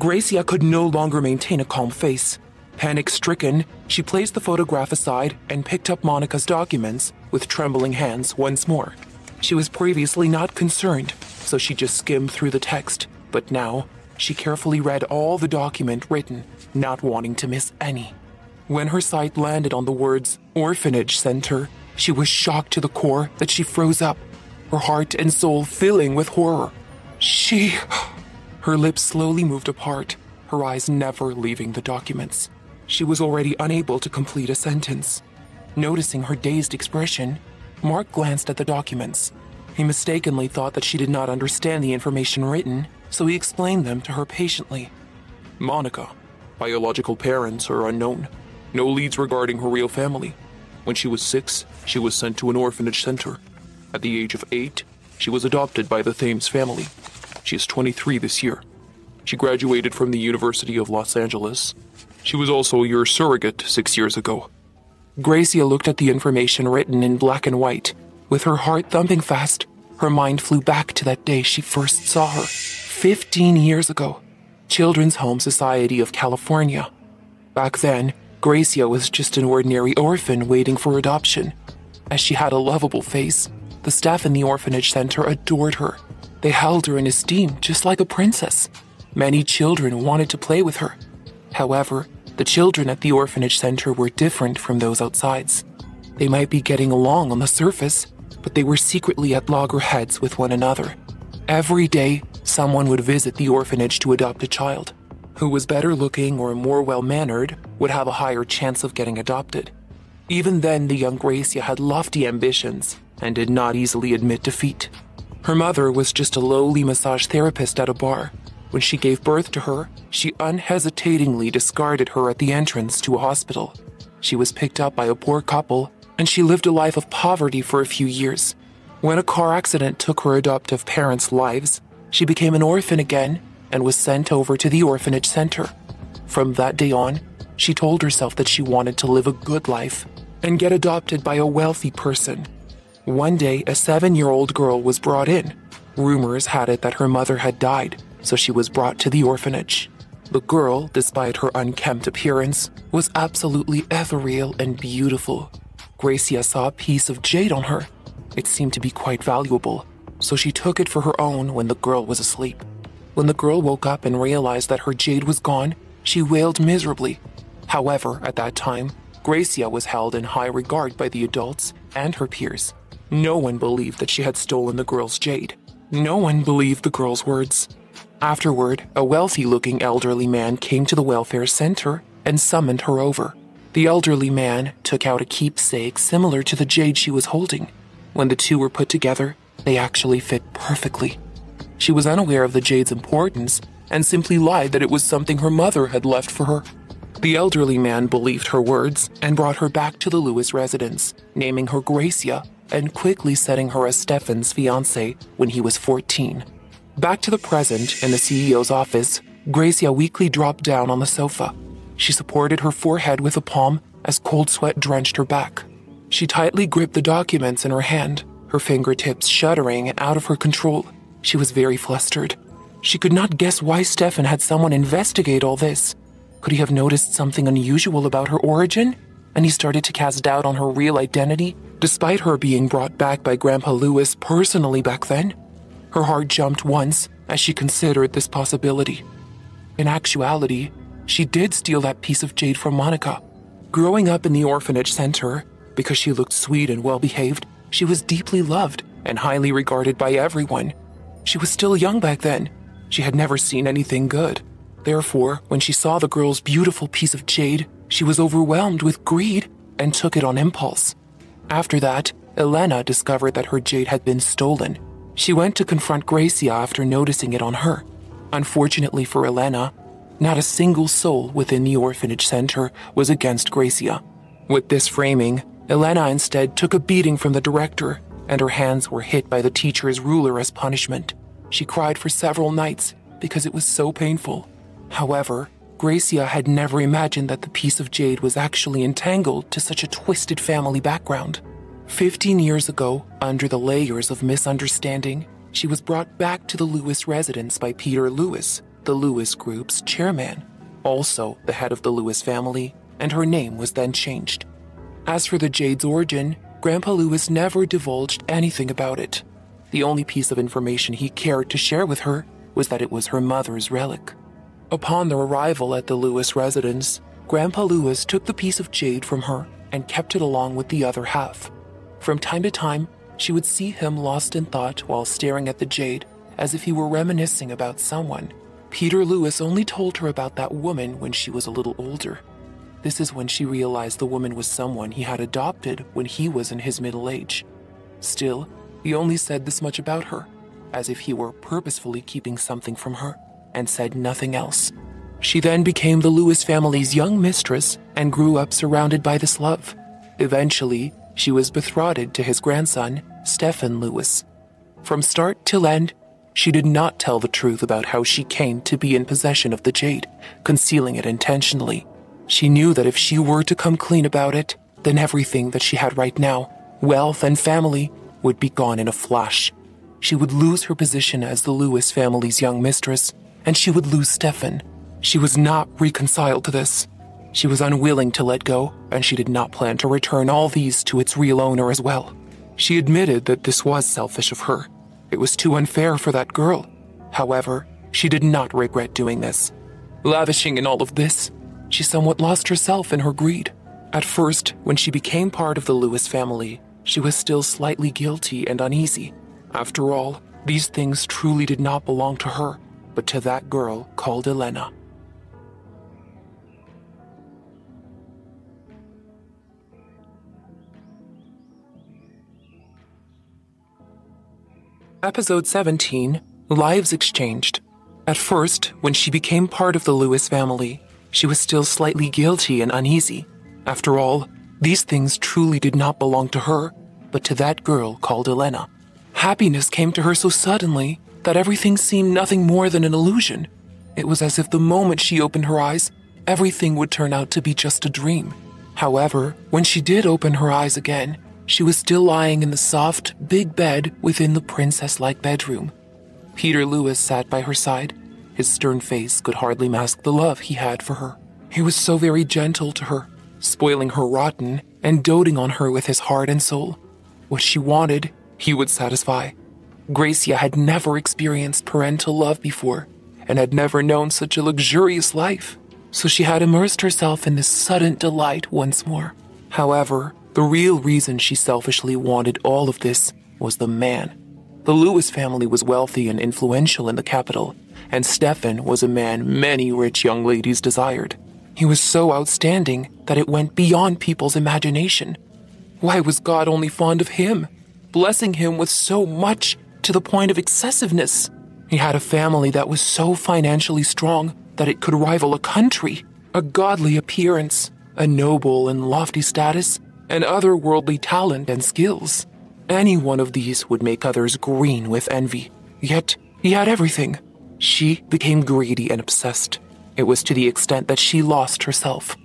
Gracia could no longer maintain a calm face. Panic-stricken, she placed the photograph aside and picked up Monica's documents with trembling hands once more. She was previously not concerned, so she just skimmed through the text, but now she carefully read all the document written, not wanting to miss any. When her sight landed on the words orphanage center, she was shocked to the core that she froze up, her heart and soul filling with horror. Her lips slowly moved apart, her eyes never leaving the documents. She was already unable to complete a sentence. Noticing her dazed expression, Mark glanced at the documents. He mistakenly thought that she did not understand the information written, so he explained them to her patiently. Monica, biological parents are unknown. No leads regarding her real family. When she was 6, she was sent to an orphanage center. At the age of 8, she was adopted by the Thames family. She is 23 this year. She graduated from the University of Los Angeles. She was also your surrogate 6 years ago. Gracia looked at the information written in black and white. With her heart thumping fast, her mind flew back to that day she first saw her, 15 years ago. Children's Home Society of California. Back then, Gracia was just an ordinary orphan waiting for adoption. As she had a lovable face, the staff in the orphanage center adored her. They held her in esteem just like a princess. Many children wanted to play with her. However, the children at the orphanage center were different from those outside. They might be getting along on the surface, but they were secretly at loggerheads with one another. Every day, someone would visit the orphanage to adopt a child. Who was better looking or more well-mannered would have a higher chance of getting adopted. Even then, the young Gracia had lofty ambitions and did not easily admit defeat. Her mother was just a lowly massage therapist at a bar. When she gave birth to her, she unhesitatingly discarded her at the entrance to a hospital. She was picked up by a poor couple, and she lived a life of poverty for a few years. When a car accident took her adoptive parents' lives, she became an orphan again and was sent over to the orphanage center. From that day on, she told herself that she wanted to live a good life and get adopted by a wealthy person. One day, a 7-year-old girl was brought in. Rumors had it that her mother had died, so she was brought to the orphanage. The girl, despite her unkempt appearance, was absolutely ethereal and beautiful. Gracia saw a piece of jade on her. It seemed to be quite valuable, so she took it for her own when the girl was asleep. When the girl woke up and realized that her jade was gone, she wailed miserably. However, at that time, Gracia was held in high regard by the adults and her peers. No one believed that she had stolen the girl's jade. No one believed the girl's words. Afterward, a wealthy-looking elderly man came to the welfare center and summoned her over. The elderly man took out a keepsake similar to the jade she was holding. When the two were put together, they actually fit perfectly. She was unaware of the jade's importance and simply lied that it was something her mother had left for her. The elderly man believed her words and brought her back to the Lewis residence, naming her Gracia and quickly setting her as Stefan's fiancée when he was 14. Back to the present in the CEO's office, Gracia weakly dropped down on the sofa. She supported her forehead with a palm as cold sweat drenched her back. She tightly gripped the documents in her hand, her fingertips shuddering and out of her control. She was very flustered. She could not guess why Stefan had someone investigate all this. Could he have noticed something unusual about her origin? And he started to cast doubt on her real identity, despite her being brought back by Grandpa Lewis personally back then. Her heart jumped once as she considered this possibility. In actuality, she did steal that piece of jade from Monica. Growing up in the orphanage center, because she looked sweet and well-behaved, she was deeply loved and highly regarded by everyone. She was still young back then. She had never seen anything good. Therefore, when she saw the girl's beautiful piece of jade, she was overwhelmed with greed and took it on impulse. After that, Elena discovered that her jade had been stolen. She went to confront Gracia after noticing it on her. Unfortunately for Elena, not a single soul within the orphanage center was against Gracia. With this framing, Elena instead took a beating from the director, and her hands were hit by the teacher's ruler as punishment. She cried for several nights because it was so painful. However, Gracia had never imagined that the piece of jade was actually entangled to such a twisted family background. 15 years ago, under the layers of misunderstanding, she was brought back to the Lewis residence by Peter Lewis, the Lewis Group's chairman, also the head of the Lewis family, and her name was then changed. As for the jade's origin, Grandpa Lewis never divulged anything about it. The only piece of information he cared to share with her was that it was her mother's relic. Upon their arrival at the Lewis residence, Grandpa Lewis took the piece of jade from her and kept it along with the other half. From time to time, she would see him lost in thought while staring at the jade, as if he were reminiscing about someone. Peter Lewis only told her about that woman when she was a little older. This is when she realized the woman was someone he had adopted when he was in his middle age. Still, he only said this much about her, as if he were purposefully keeping something from her, and said nothing else. She then became the Lewis family's young mistress and grew up surrounded by this love. Eventually, she was betrothed to his grandson, Stephen Lewis. From start till end, she did not tell the truth about how she came to be in possession of the jade, concealing it intentionally. She knew that if she were to come clean about it, then everything that she had right now, wealth and family, would be gone in a flash. She would lose her position as the Lewis family's young mistress, and she would lose Stephen. She was not reconciled to this. She was unwilling to let go, and she did not plan to return all these to its real owner as well. She admitted that this was selfish of her. It was too unfair for that girl. However, she did not regret doing this. Lavishing in all of this, she somewhat lost herself in her greed. At first, when she became part of the Lewis family, she was still slightly guilty and uneasy. After all, these things truly did not belong to her, but to that girl called Elena. Episode 17, Lives Exchanged. At first, when she became part of the Lewis family, she was still slightly guilty and uneasy. After all, these things truly did not belong to her, but to that girl called Elena. Happiness came to her so suddenly that everything seemed nothing more than an illusion. It was as if the moment she opened her eyes, everything would turn out to be just a dream. However, when she did open her eyes again, she was still lying in the soft, big bed within the princess-like bedroom. Peter Lewis sat by her side. His stern face could hardly mask the love he had for her. He was so very gentle to her, spoiling her rotten and doting on her with his heart and soul. What she wanted, he would satisfy. Gracia had never experienced parental love before and had never known such a luxurious life, so she had immersed herself in this sudden delight once more. However, the real reason she selfishly wanted all of this was the man. The Lewis family was wealthy and influential in the capital, and Stephen was a man many rich young ladies desired. He was so outstanding that it went beyond people's imagination. Why was God only fond of him, blessing him with so much to the point of excessiveness? He had a family that was so financially strong that it could rival a country. A godly appearance, a noble and lofty status, and otherworldly talent and skills. Any one of these would make others green with envy. Yet, he had everything. She became greedy and obsessed. It was to the extent that she lost herself.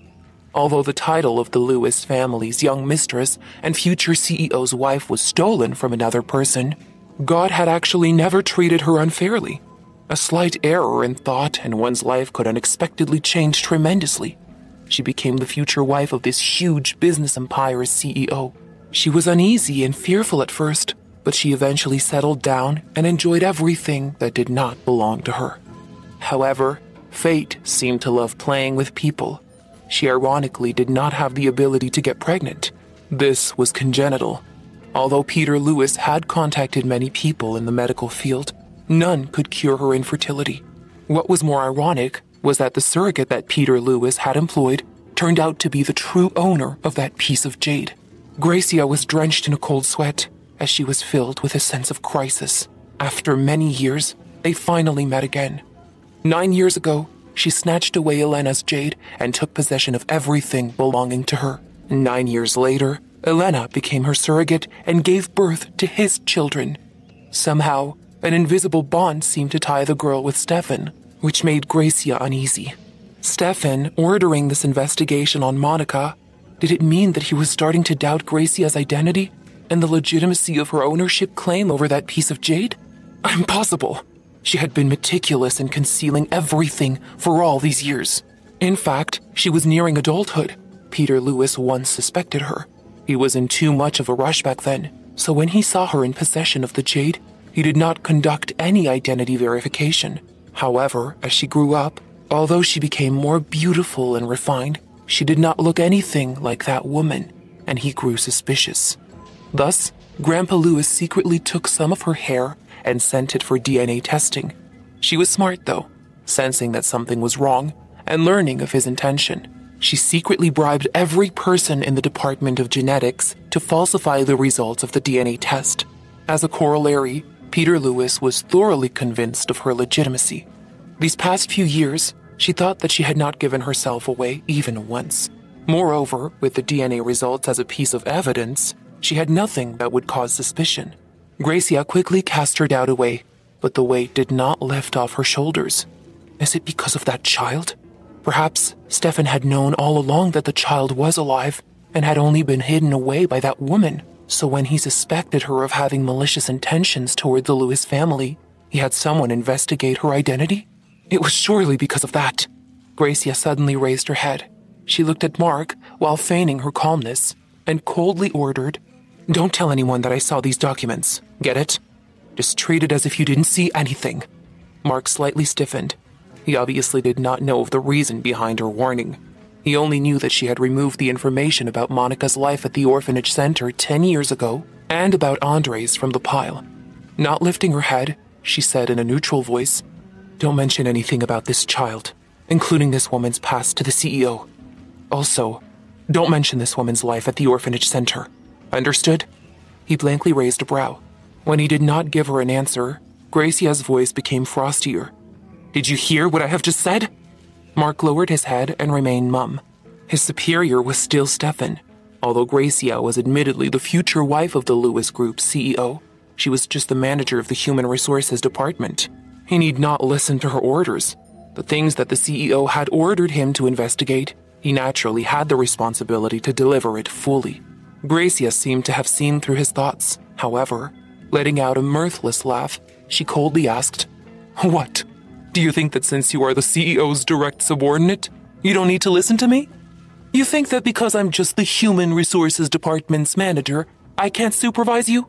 Although the title of the Lewis family's young mistress and future CEO's wife was stolen from another person, God had actually never treated her unfairly. A slight error in thought and one's life could unexpectedly change tremendously. She became the future wife of this huge business empire's CEO. She was uneasy and fearful at first, but she eventually settled down and enjoyed everything that did not belong to her. However, fate seemed to love playing with people. She ironically did not have the ability to get pregnant. This was congenital. Although Peter Lewis had contacted many people in the medical field, none could cure her infertility. What was more ironic was that the surrogate that Peter Lewis had employed turned out to be the true owner of that piece of jade. Gracia was drenched in a cold sweat as she was filled with a sense of crisis. After many years, they finally met again. 9 years ago, she snatched away Elena's jade and took possession of everything belonging to her. 9 years later, Elena became her surrogate and gave birth to his children. Somehow, an invisible bond seemed to tie the girl with Stefan, which made Gracia uneasy. Stefan ordering this investigation on Monica, did it mean that he was starting to doubt Gracia's identity and the legitimacy of her ownership claim over that piece of jade? Impossible. She had been meticulous in concealing everything for all these years. In fact, she was nearing adulthood. Peter Lewis once suspected her. He was in too much of a rush back then, so when he saw her in possession of the jade, he did not conduct any identity verification. However, as she grew up, although she became more beautiful and refined, she did not look anything like that woman, and he grew suspicious. Thus, Grandpa Lewis secretly took some of her hair and sent it for DNA testing. She was smart, though, sensing that something was wrong and learning of his intention. She secretly bribed every person in the Department of Genetics to falsify the results of the DNA test. As a corollary, Peter Lewis was thoroughly convinced of her legitimacy. These past few years, she thought that she had not given herself away even once. Moreover, with the DNA results as a piece of evidence, she had nothing that would cause suspicion. Gracia quickly cast her doubt away, but the weight did not lift off her shoulders. Is it because of that child? Perhaps Stefan had known all along that the child was alive and had only been hidden away by that woman, so when he suspected her of having malicious intentions toward the Lewis family, he had someone investigate her identity? It was surely because of that. Gracia suddenly raised her head. She looked at Mark while feigning her calmness and coldly ordered, "Don't tell anyone that I saw these documents. Get it? Just treat it as if you didn't see anything." Mark slightly stiffened. He obviously did not know of the reason behind her warning. He only knew that she had removed the information about Monica's life at the orphanage center 10 years ago and about Andres from the pile. Not lifting her head, she said in a neutral voice, "Don't mention anything about this child, including this woman's past to the CEO. Also, don't mention this woman's life at the orphanage center. Understood?" He blankly raised a brow. When he did not give her an answer, Gracia's voice became frostier. "Did you hear what I have just said?" Mark lowered his head and remained mum. His superior was still Stefan. Although Gracia was admittedly the future wife of the Lewis Group CEO, she was just the manager of the Human Resources Department. He need not listen to her orders. The things that the CEO had ordered him to investigate, he naturally had the responsibility to deliver it fully. Gracia seemed to have seen through his thoughts. However, letting out a mirthless laugh, she coldly asked, "What? Do you think that since you are the CEO's direct subordinate, you don't need to listen to me? You think that because I'm just the Human Resources Department's manager, I can't supervise you?"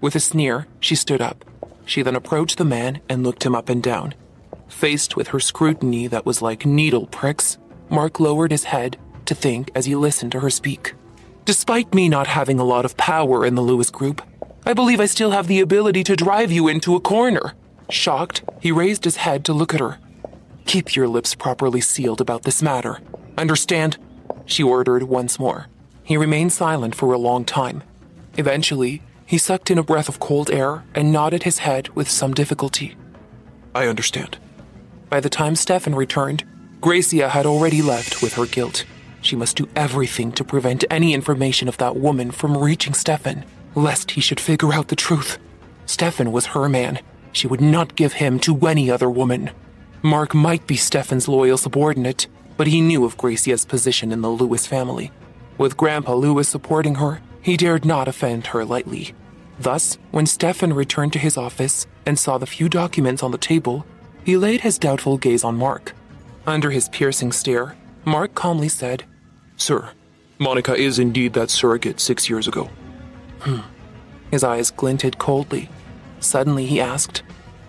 With a sneer, she stood up. She then approached the man and looked him up and down. Faced with her scrutiny that was like needle pricks, Mark lowered his head to think as he listened to her speak. "Despite me not having a lot of power in the Lewis Group, I believe I still have the ability to drive you into a corner." Shocked, he raised his head to look at her. "Keep your lips properly sealed about this matter. Understand?" she ordered once more. He remained silent for a long time. Eventually, he sucked in a breath of cold air and nodded his head with some difficulty. "I understand." By the time Stefan returned, Gracia had already left with her guilt. She must do everything to prevent any information of that woman from reaching Stefan, lest he should figure out the truth. Stefan was her man. She would not give him to any other woman. Mark might be Stefan's loyal subordinate, but he knew of Gracia's position in the Lewis family. With Grandpa Lewis supporting her, he dared not offend her lightly. Thus, when Stefan returned to his office and saw the few documents on the table, he laid his doubtful gaze on Mark. Under his piercing stare, Mark calmly said, "Sir, Monica is indeed that surrogate 6 years ago." His eyes glinted coldly. Suddenly he asked,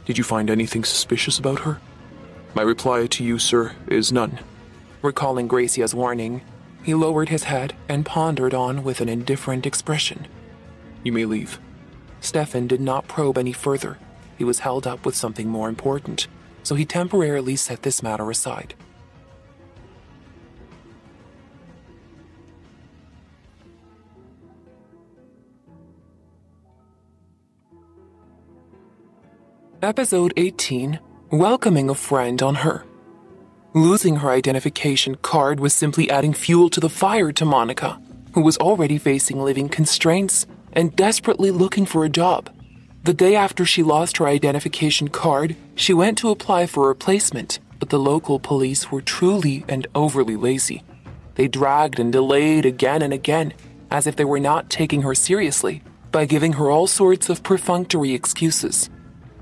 "Did you find anything suspicious about her?" "My reply to you, sir, is none." Recalling Gracia's warning, he lowered his head and pondered on with an indifferent expression. You may leave." Stefan did not probe any further. He was held up with something more important, so he temporarily set this matter aside. Episode 18, Welcoming a Friend on Her. Losing her identification card was simply adding fuel to the fire to Monica, who was already facing living constraints and desperately looking for a job. The day after she lost her identification card, she went to apply for a replacement, but the local police were truly and overly lazy. They dragged and delayed again and again, as if they were not taking her seriously, by giving her all sorts of perfunctory excuses.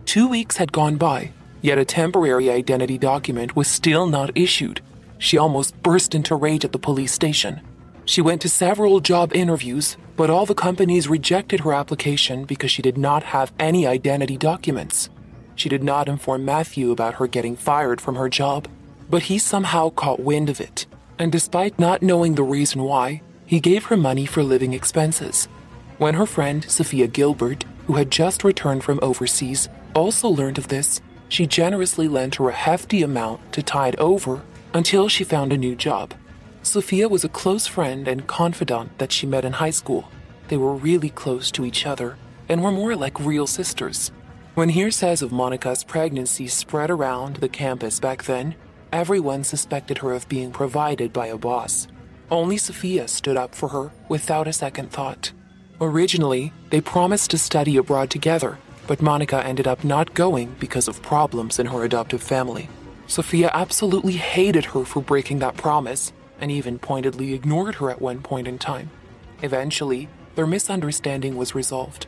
2 weeks had gone by, yet a temporary identity document was still not issued. She almost burst into rage at the police station. She went to several job interviews, but all the companies rejected her application because she did not have any identity documents. She did not inform Matthew about her getting fired from her job, but he somehow caught wind of it, and despite not knowing the reason why, he gave her money for living expenses. When her friend, Sophia Gilbert, who had just returned from overseas, also learned of this, she generously lent her a hefty amount to tide over until she found a new job. Sophia was a close friend and confidant that she met in high school. They were really close to each other and were more like real sisters. When hearsays of Monica's pregnancy spread around the campus back then, everyone suspected her of being provided by a boss. Only Sophia stood up for her without a second thought. Originally, they promised to study abroad together, but Monica ended up not going because of problems in her adoptive family. Sophia absolutely hated her for breaking that promise and even pointedly ignored her at one point in time. Eventually, their misunderstanding was resolved.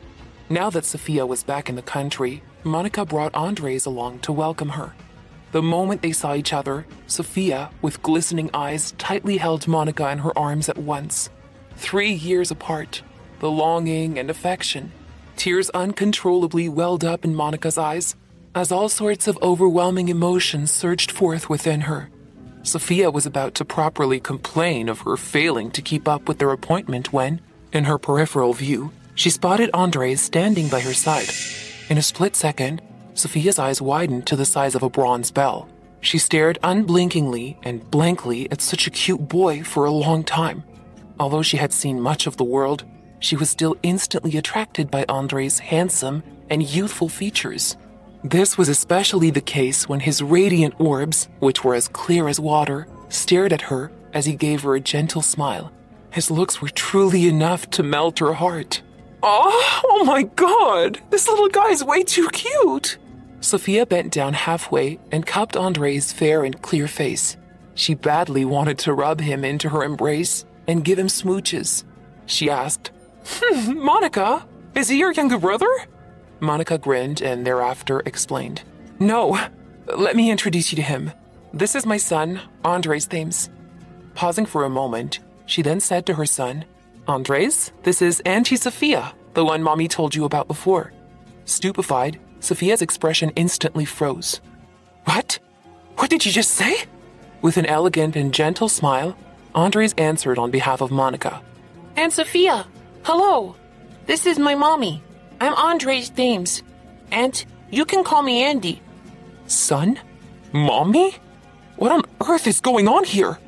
Now that Sophia was back in the country, Monica brought Andres along to welcome her. The moment they saw each other, Sophia, with glistening eyes, tightly held Monica in her arms at once. 3 years apart, the longing and affection. Tears uncontrollably welled up in Monica's eyes as all sorts of overwhelming emotions surged forth within her. Sophia was about to properly complain of her failing to keep up with their appointment when, in her peripheral view, she spotted Andres standing by her side. In a split second, Sophia's eyes widened to the size of a bronze bell. She stared unblinkingly and blankly at such a cute boy for a long time. Although she had seen much of the world, she was still instantly attracted by Andres' handsome and youthful features. This was especially the case when his radiant orbs, which were as clear as water, stared at her as he gave her a gentle smile. His looks were truly enough to melt her heart. Oh my God, this little guy is way too cute. Sophia bent down halfway and cupped Andres' fair and clear face. She badly wanted to rub him into her embrace and give him smooches. She asked, Monica, is he your younger brother? Monica grinned and thereafter explained. No, let me introduce you to him. This is my son, Andres Thames. Pausing for a moment, she then said to her son, Andres, this is Auntie Sophia, the one Mommy told you about before. Stupefied, Sophia's expression instantly froze. What? What did you just say? With an elegant and gentle smile, Andres answered on behalf of Monica. Aunt Sophia, hello, this is my mommy. I'm Andres Thames. Aunt, you can call me Andy. Son? Mommy? What on earth is going on here?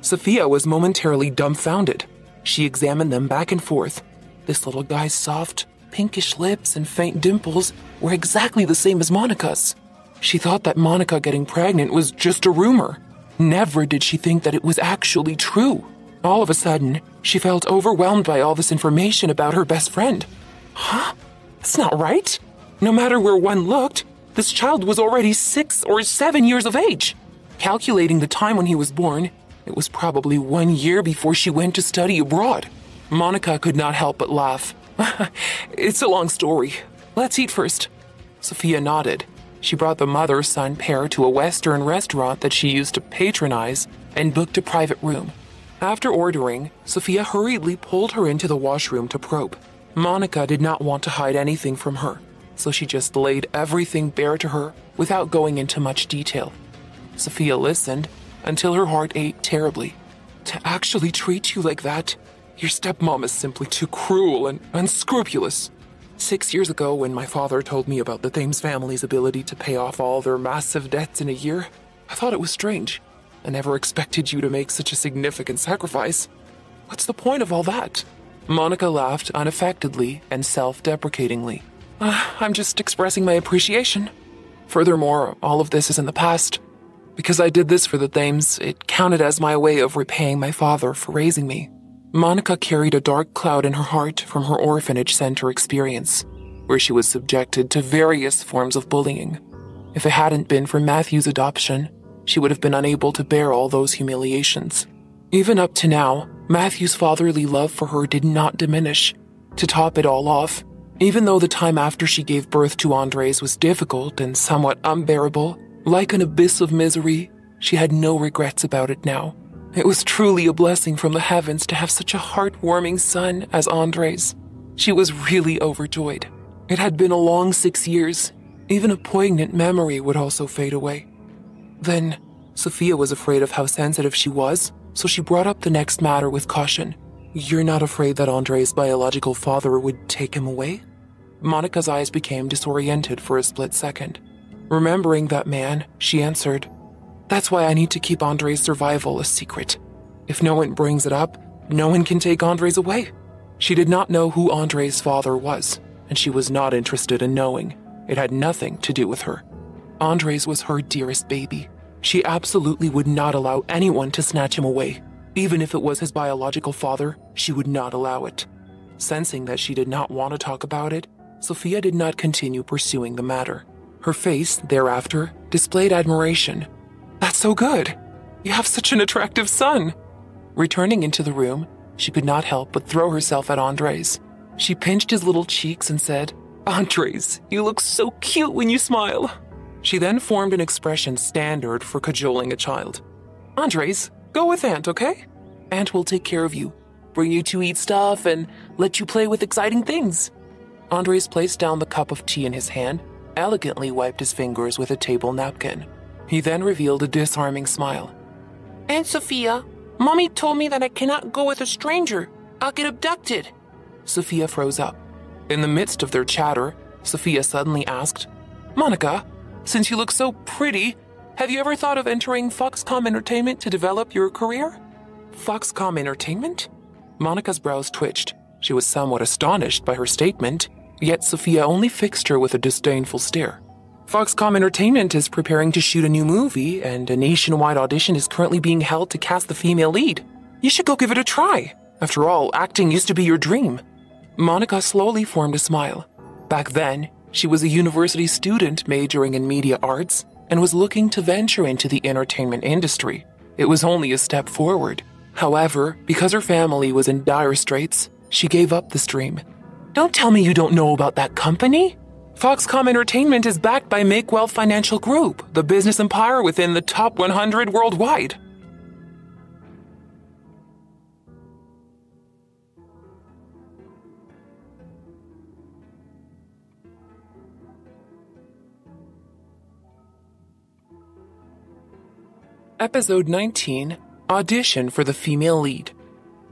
Sophia was momentarily dumbfounded. She examined them back and forth. This little guy's soft, pinkish lips and faint dimples were exactly the same as Monica's. She thought that Monica getting pregnant was just a rumor. Never did she think that it was actually true. All of a sudden, she felt overwhelmed by all this information about her best friend. Huh? That's not right. No matter where one looked, this child was already 6 or 7 years of age. Calculating the time when he was born, it was probably 1 year before she went to study abroad. Monica could not help but laugh. It's a long story. Let's eat first. Sophia nodded. She brought the mother-son pair to a Western restaurant that she used to patronize and booked a private room. After ordering, Sophia hurriedly pulled her into the washroom to probe. Monica did not want to hide anything from her, so she just laid everything bare to her without going into much detail. Sophia listened until her heart ached terribly. To actually treat you like that, Your stepmom is simply too cruel and unscrupulous. 6 years ago, when my father told me about the Thames family's ability to pay off all their massive debts in a year, I thought it was strange. I never expected you to make such a significant sacrifice. What's the point of all that? Monica laughed unaffectedly and self-deprecatingly. I'm just expressing my appreciation. Furthermore, all of this is in the past. Because I did this for the Thames, it counted as my way of repaying my father for raising me. Monica carried a dark cloud in her heart from her orphanage center experience, where she was subjected to various forms of bullying. If it hadn't been for Matthew's adoption, she would have been unable to bear all those humiliations. Even up to now, Matthew's fatherly love for her did not diminish. To top it all off, even though the time after she gave birth to Andres was difficult and somewhat unbearable, like an abyss of misery, she had no regrets about it now. It was truly a blessing from the heavens to have such a heartwarming son as Andres. She was really overjoyed. It had been a long 6 years. Even a poignant memory would also fade away. Then, Sophia was afraid of how sensitive she was, so she brought up the next matter with caution. You're not afraid that Andres' biological father would take him away? Monica's eyes became disoriented for a split second. Remembering that man, she answered, That's why I need to keep Andres' survival a secret. If no one brings it up, no one can take Andres away. She did not know who Andres' father was, and she was not interested in knowing. It had nothing to do with her. Andres was her dearest baby. She absolutely would not allow anyone to snatch him away. Even if it was his biological father, she would not allow it. Sensing that she did not want to talk about it, Sophia did not continue pursuing the matter. Her face, thereafter, displayed admiration. That's so good. You have such an attractive son. Returning into the room, she could not help but throw herself at Andres. She pinched his little cheeks and said, Andres, you look so cute when you smile. She then formed an expression standard for cajoling a child. Andres, go with Aunt, okay? Aunt will take care of you, bring you to eat stuff, and let you play with exciting things. Andres placed down the cup of tea in his hand, elegantly wiped his fingers with a table napkin. He then revealed a disarming smile. Aunt Sophia, Mommy told me that I cannot go with a stranger. I'll get abducted. Sophia froze up. In the midst of their chatter, Sophia suddenly asked, Monica, since you look so pretty, have you ever thought of entering Foxcom Entertainment to develop your career? Foxcom Entertainment? Monica's brows twitched. She was somewhat astonished by her statement, yet Sophia only fixed her with a disdainful stare. Foxcom Entertainment is preparing to shoot a new movie, and a nationwide audition is currently being held to cast the female lead. You should go give it a try. After all, acting used to be your dream. Monica slowly formed a smile. Back then, she was a university student majoring in media arts and was looking to venture into the entertainment industry. It was only a step forward. However, because her family was in dire straits, she gave up this dream. Don't tell me you don't know about that company. Foxcom Entertainment is backed by Makewealth Financial Group, the business empire within the top 100 worldwide. Episode 19, Audition for the Female Lead.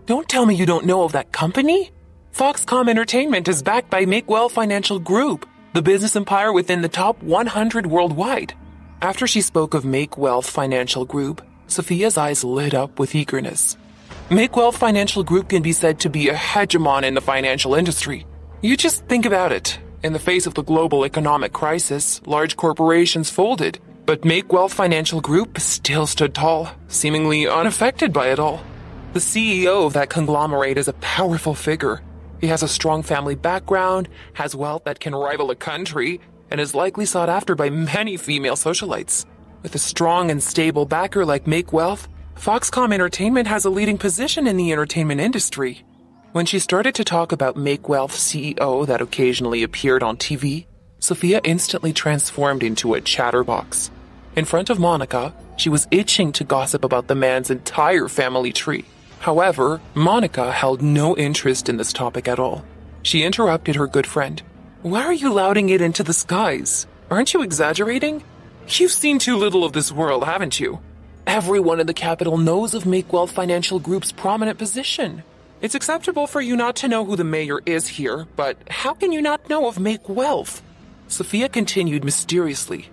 Don't tell me you don't know of that company? Foxcom Entertainment is backed by Makewealth Financial Group, the business empire within the top 100 worldwide. After she spoke of Makewealth Financial Group, Sophia's eyes lit up with eagerness. Makewealth Financial Group can be said to be a hegemon in the financial industry. You just think about it. In the face of the global economic crisis, large corporations folded. But Makewealth Financial Group still stood tall, seemingly unaffected by it all. The CEO of that conglomerate is a powerful figure. He has a strong family background, has wealth that can rival a country, and is likely sought after by many female socialites. With a strong and stable backer like Makewealth, Foxcom Entertainment has a leading position in the entertainment industry. When she started to talk about Makewealth's CEO that occasionally appeared on TV, Sophia instantly transformed into a chatterbox. In front of Monica, she was itching to gossip about the man's entire family tree. However, Monica held no interest in this topic at all. She interrupted her good friend. Why are you lauding it into the skies? Aren't you exaggerating? You've seen too little of this world, haven't you? Everyone in the capital knows of Makewealth Financial Group's prominent position. It's acceptable for you not to know who the mayor is here, but how can you not know of Makewealth? Sophia continued mysteriously.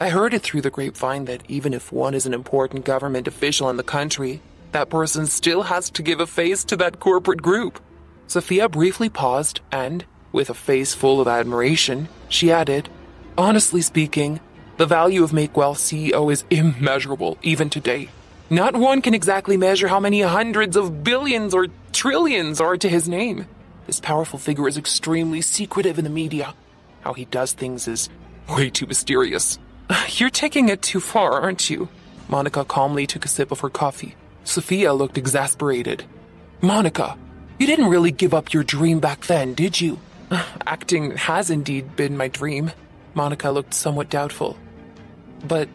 I heard it through the grapevine that even if one is an important government official in the country, that person still has to give a face to that corporate group. Sophia briefly paused and, with a face full of admiration, she added, Honestly speaking, the value of Makewealth CEO is immeasurable even today. Not one can exactly measure how many hundreds of billions or trillions are to his name. This powerful figure is extremely secretive in the media. How he does things is way too mysterious. You're taking it too far, aren't you? Monica calmly took a sip of her coffee. Sophia looked exasperated. Monica, you didn't really give up your dream back then, did you? Acting has indeed been my dream. Monica looked somewhat doubtful. But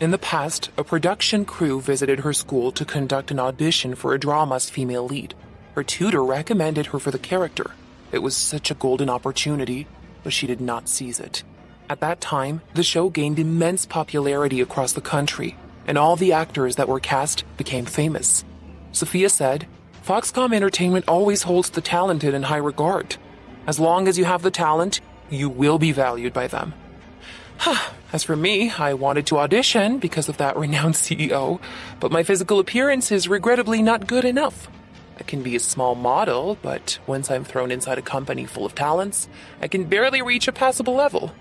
in the past, a production crew visited her school to conduct an audition for a drama's female lead. Her tutor recommended her for the character. It was such a golden opportunity, but she did not seize it. At that time, the show gained immense popularity across the country, and all the actors that were cast became famous. Sophia said, Foxcom Entertainment always holds the talented in high regard. As long as you have the talent, you will be valued by them. As for me, I wanted to audition because of that renowned CEO, but my physical appearance is regrettably not good enough. I can be a small model, but once I'm thrown inside a company full of talents, I can barely reach a passable level.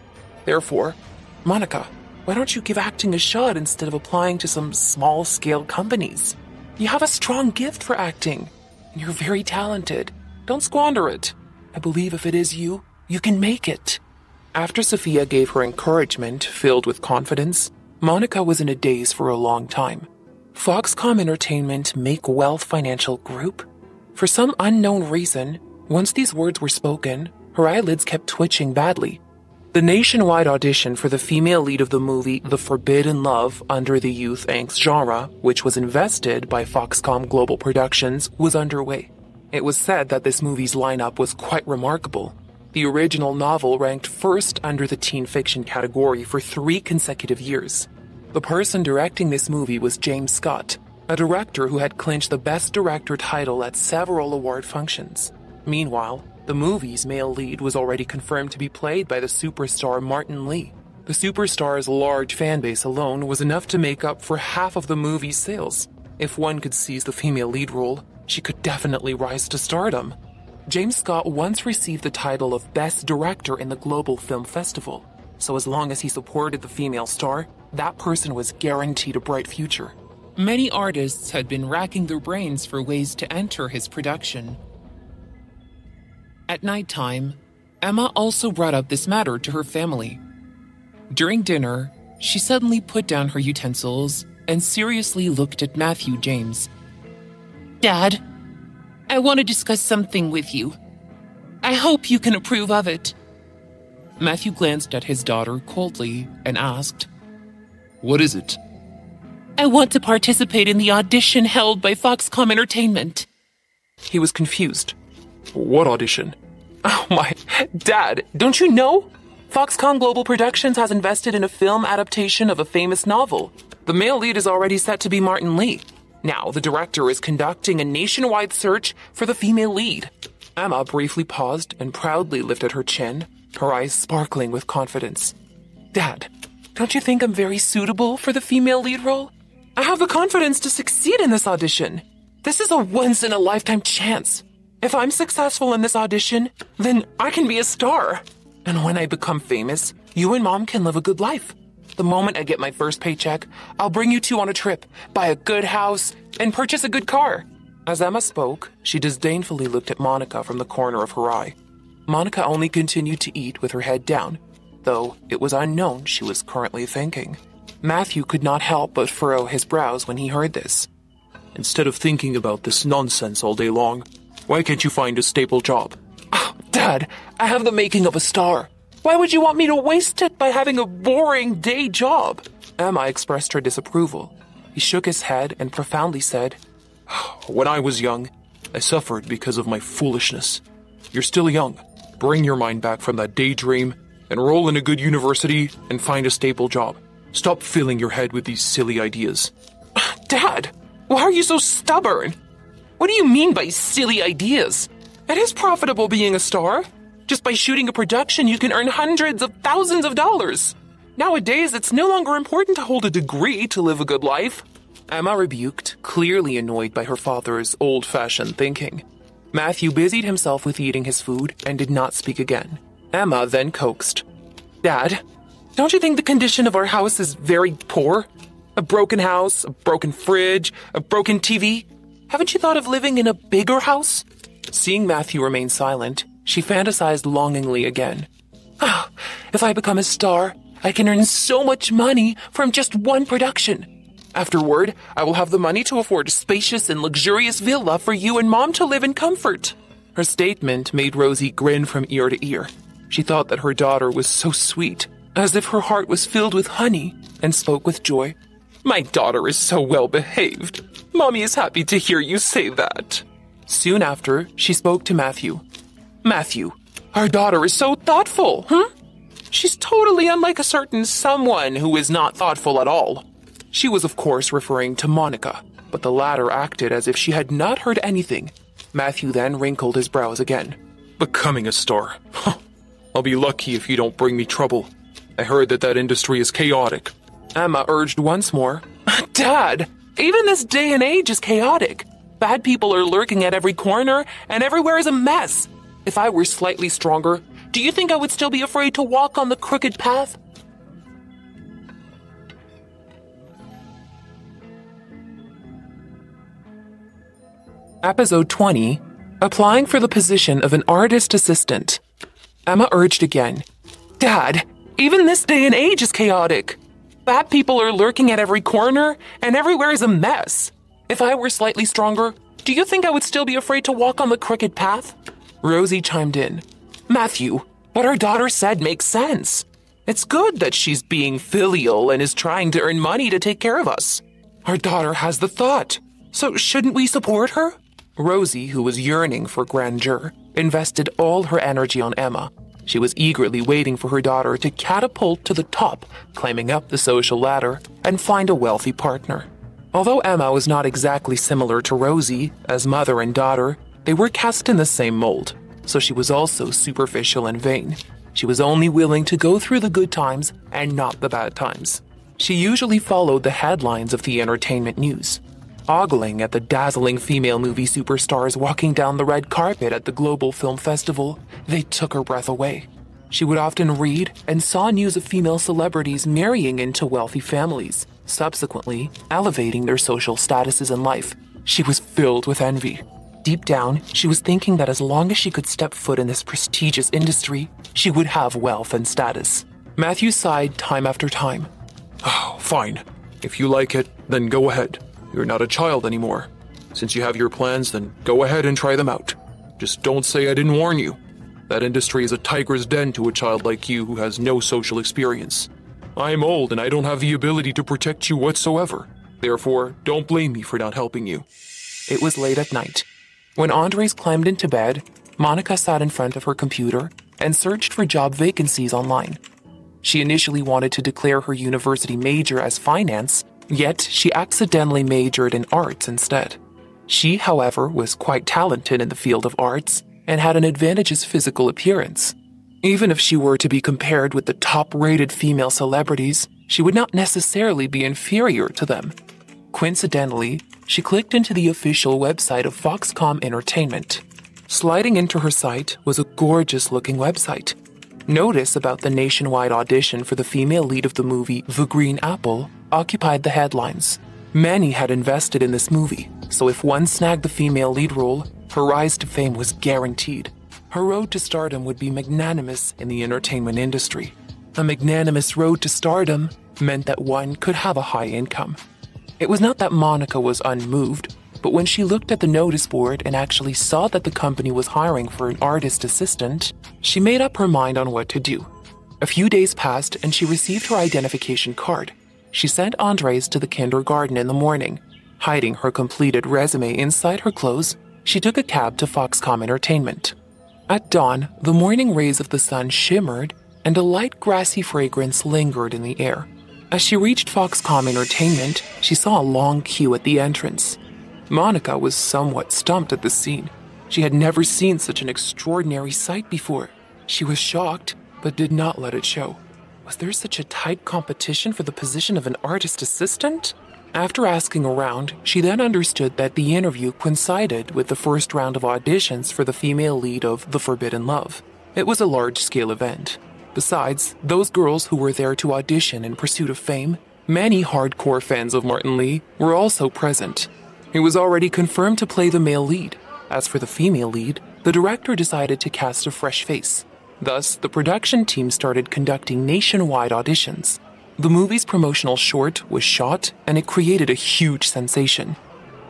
Therefore, Monica, why don't you give acting a shot instead of applying to some small-scale companies? You have a strong gift for acting, and you're very talented. Don't squander it. I believe if it is you, you can make it. After Sophia gave her encouragement, filled with confidence, Monica was in a daze for a long time. Foxcom Entertainment, Makewealth Financial Group? For some unknown reason, once these words were spoken, her eyelids kept twitching badly. The nationwide audition for the female lead of the movie The Forbidden Love under the youth angst genre, which was invested by Foxcom Global Productions, was underway. It was said that this movie's lineup was quite remarkable. The original novel ranked first under the teen fiction category for 3 consecutive years. The person directing this movie was James Scott, a director who had clinched the Best Director title at several award functions. Meanwhile, the movie's male lead was already confirmed to be played by the superstar Martin Lee. The superstar's large fanbase alone was enough to make up for half of the movie's sales. If one could seize the female lead role, she could definitely rise to stardom. James Scott once received the title of Best Director in the Global Film Festival, so as long as he supported the female star, that person was guaranteed a bright future. Many artists had been racking their brains for ways to enter his production. At nighttime, Emma also brought up this matter to her family. During dinner, she suddenly put down her utensils and seriously looked at Matthew James. Dad, I want to discuss something with you. I hope you can approve of it. Matthew glanced at his daughter coldly and asked, What is it? I want to participate in the audition held by Foxcom Entertainment. He was confused. What audition? Oh my, Dad, don't you know? Foxcom Global Productions has invested in a film adaptation of a famous novel. The male lead is already set to be Martin Lee. Now the director is conducting a nationwide search for the female lead. Emma briefly paused and proudly lifted her chin, her eyes sparkling with confidence. Dad, don't you think I'm very suitable for the female lead role? I have the confidence to succeed in this audition. This is a once-in-a-lifetime chance. If I'm successful in this audition, then I can be a star. And when I become famous, you and Mom can live a good life. The moment I get my first paycheck, I'll bring you two on a trip, buy a good house, and purchase a good car. As Emma spoke, she disdainfully looked at Monica from the corner of her eye. Monica only continued to eat with her head down, though it was unknown she was currently thinking. Matthew could not help but furrow his brows when he heard this. Instead of thinking about this nonsense all day long, why can't you find a stable job? Oh, Dad, I have the making of a star. Why would you want me to waste it by having a boring day job? Emma expressed her disapproval. He shook his head and profoundly said, When I was young, I suffered because of my foolishness. You're still young. Bring your mind back from that daydream, enroll in a good university, and find a stable job. Stop filling your head with these silly ideas. Dad, why are you so stubborn? What do you mean by silly ideas? It is profitable being a star. Just by shooting a production, you can earn hundreds of thousands of dollars. Nowadays, it's no longer important to hold a degree to live a good life. Emma rebuked, clearly annoyed by her father's old-fashioned thinking. Matthew busied himself with eating his food and did not speak again. Emma then coaxed, "Dad, don't you think the condition of our house is very poor? A broken house, a broken fridge, a broken TV. Haven't you thought of living in a bigger house?" Seeing Matthew remain silent, she fantasized longingly again. "Oh, if I become a star, I can earn so much money from just one production. Afterward, I will have the money to afford a spacious and luxurious villa for you and Mom to live in comfort." Her statement made Rosie grin from ear to ear. She thought that her daughter was so sweet, as if her heart was filled with honey, and spoke with joy. "My daughter is so well behaved. Mommy is happy to hear you say that." Soon after, she spoke to Matthew. "Matthew, our daughter is so thoughtful, She's totally unlike a certain someone who is not thoughtful at all." She was, of course, referring to Monica, but the latter acted as if she had not heard anything. Matthew then wrinkled his brows again. "Becoming a star. I'll be lucky if you don't bring me trouble. I heard that industry is chaotic." Emma urged once more. "Dad, even this day and age is chaotic. Bad people are lurking at every corner, and everywhere is a mess. If I were slightly stronger, do you think I would still be afraid to walk on the crooked path?" Episode 20, Applying for the Position of an Artist Assistant. Emma urged again. "Dad, even this day and age is chaotic. Bad people are lurking at every corner, and everywhere is a mess. If I were slightly stronger, do you think I would still be afraid to walk on the crooked path?" Rosie chimed in. "Matthew, what our daughter said makes sense. It's good that she's being filial and is trying to earn money to take care of us. Our daughter has the thought, so shouldn't we support her?" Rosie, who was yearning for grandeur, invested all her energy on Emma. She was eagerly waiting for her daughter to catapult to the top, climbing up the social ladder, and find a wealthy partner. Although Emma was not exactly similar to Rosie, as mother and daughter, they were cast in the same mold, so she was also superficial and vain. She was only willing to go through the good times and not the bad times. She usually followed the headlines of the entertainment news, ogling at the dazzling female movie superstars walking down the red carpet at the Global Film Festival. They took her breath away. She would often read and saw news of female celebrities marrying into wealthy families, subsequently elevating their social statuses in life. She was filled with envy. Deep down, she was thinking that as long as she could step foot in this prestigious industry, she would have wealth and status. Matthew sighed time after time. "Oh, fine. If you like it, then go ahead. You're not a child anymore. Since you have your plans, then go ahead and try them out. Just don't say I didn't warn you. That industry is a tiger's den to a child like you who has no social experience. I'm old and I don't have the ability to protect you whatsoever. Therefore, don't blame me for not helping you." It was late at night. When Andres climbed into bed, Monica sat in front of her computer and searched for job vacancies online. She initially wanted to declare her university major as finance, yet she accidentally majored in arts instead. She, however, was quite talented in the field of arts and had an advantageous physical appearance. Even if she were to be compared with the top-rated female celebrities, she would not necessarily be inferior to them. Coincidentally, she clicked into the official website of Foxcom Entertainment. Sliding into her site was a gorgeous-looking website. Notice about the nationwide audition for the female lead of the movie The Green Apple occupied the headlines. Many had invested in this movie, so if one snagged the female lead role, her rise to fame was guaranteed. Her road to stardom would be magnanimous in the entertainment industry. A magnanimous road to stardom meant that one could have a high income. It was not that Monica was unmoved, but when she looked at the notice board and actually saw that the company was hiring for an artist assistant, she made up her mind on what to do. A few days passed and she received her identification card. She sent Andres to the kindergarten in the morning. Hiding her completed resume inside her clothes, she took a cab to Foxcom Entertainment. At dawn, the morning rays of the sun shimmered and a light grassy fragrance lingered in the air. As she reached Foxcom Entertainment, she saw a long queue at the entrance. Monica was somewhat stumped at the scene. She had never seen such an extraordinary sight before. She was shocked, but did not let it show. Was there such a tight competition for the position of an artist assistant? After asking around, she then understood that the interview coincided with the first round of auditions for the female lead of The Forbidden Love. It was a large-scale event. Besides, those girls who were there to audition in pursuit of fame, many hardcore fans of Martin Lee, were also present. He was already confirmed to play the male lead. As for the female lead, the director decided to cast a fresh face. Thus, the production team started conducting nationwide auditions. The movie's promotional short was shot, and it created a huge sensation.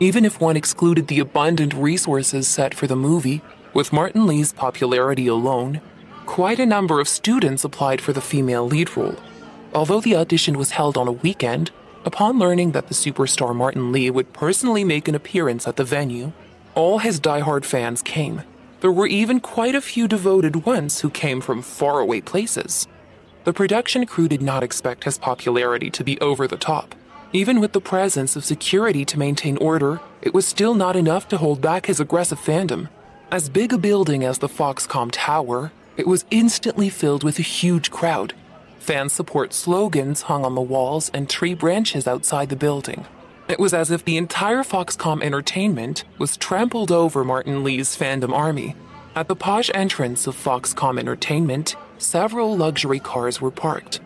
Even if one excluded the abundant resources set for the movie, with Martin Lee's popularity alone, quite a number of students applied for the female lead role. Although the audition was held on a weekend, upon learning that the superstar Martin Lee would personally make an appearance at the venue, all his diehard fans came. There were even quite a few devoted ones who came from faraway places. The production crew did not expect his popularity to be over the top. Even with the presence of security to maintain order, it was still not enough to hold back his aggressive fandom. As big a building as the Foxcom Tower, it was instantly filled with a huge crowd. Fan support slogans hung on the walls and tree branches outside the building. It was as if the entire Foxcom Entertainment was trampled over Martin Lee's fandom army. At the posh entrance of Foxcom Entertainment, several luxury cars were parked.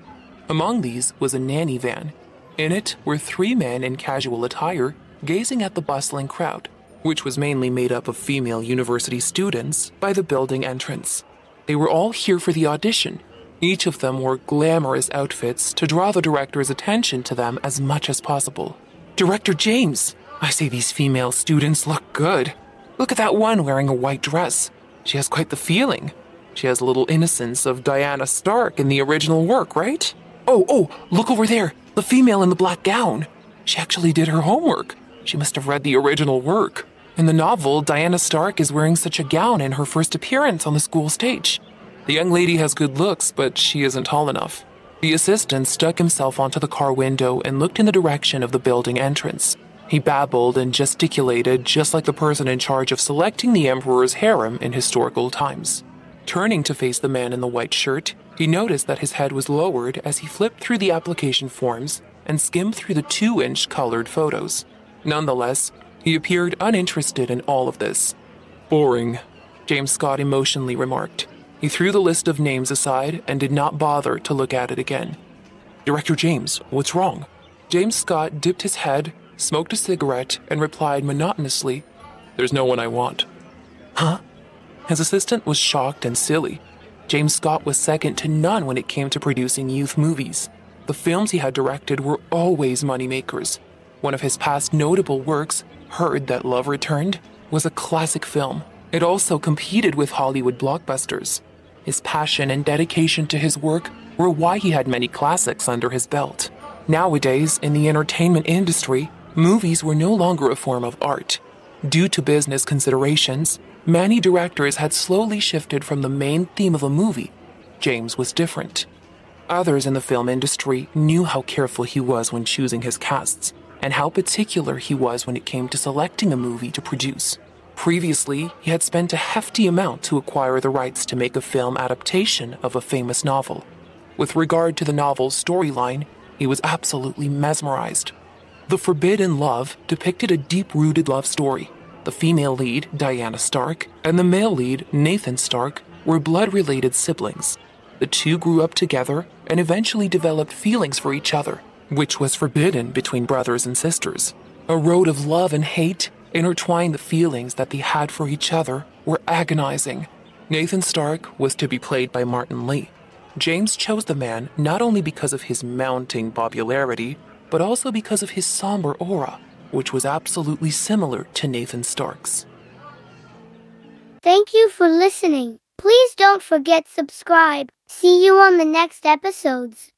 Among these was a nanny van. In it were three men in casual attire, gazing at the bustling crowd, which was mainly made up of female university students, by the building entrance. They were all here for the audition. Each of them wore glamorous outfits to draw the director's attention to them as much as possible. Director James! I say these female students look good. Look at that one wearing a white dress. She has quite the feeling. She has a little innocence of Diana Stark in the original work, right? Oh, look over there. The female in the black gown. She actually did her homework. She must have read the original work. In the novel, Diana Stark is wearing such a gown in her first appearance on the school stage. The young lady has good looks, but she isn't tall enough. The assistant stuck himself onto the car window and looked in the direction of the building entrance. He babbled and gesticulated just like the person in charge of selecting the emperor's harem in historical times. Turning to face the man in the white shirt, he noticed that his head was lowered as he flipped through the application forms and skimmed through the 2-inch colored photos. Nonetheless, he appeared uninterested in all of this. "Boring," James Scott emotionally remarked. He threw the list of names aside and did not bother to look at it again. "Director James, what's wrong?" James Scott dipped his head, smoked a cigarette, and replied monotonously, "There's no one I want." "Huh?" His assistant was shocked and silly. James Scott was second to none when it came to producing youth movies. The films he had directed were always moneymakers. One of his past notable works, Heard That Love Returned, was a classic film. It also competed with Hollywood blockbusters. His passion and dedication to his work were why he had many classics under his belt. Nowadays, in the entertainment industry, movies were no longer a form of art. Due to business considerations, many directors had slowly shifted from the main theme of a movie. James was different. Others in the film industry knew how careful he was when choosing his casts, and how particular he was when it came to selecting a movie to produce. Previously, he had spent a hefty amount to acquire the rights to make a film adaptation of a famous novel. With regard to the novel's storyline, he was absolutely mesmerized. The Forbidden Love depicted a deep-rooted love story. The female lead, Diana Stark, and the male lead, Nathan Stark, were blood-related siblings. The two grew up together and eventually developed feelings for each other, which was forbidden between brothers and sisters. A road of love and hate intertwined. The feelings that they had for each other were agonizing. Nathan Stark was to be played by Martin Lee. James chose the man not only because of his mounting popularity, but also because of his somber aura, which was absolutely similar to Nathan Stark's. Thank you for listening. Please don't forget to subscribe. See you on the next episodes.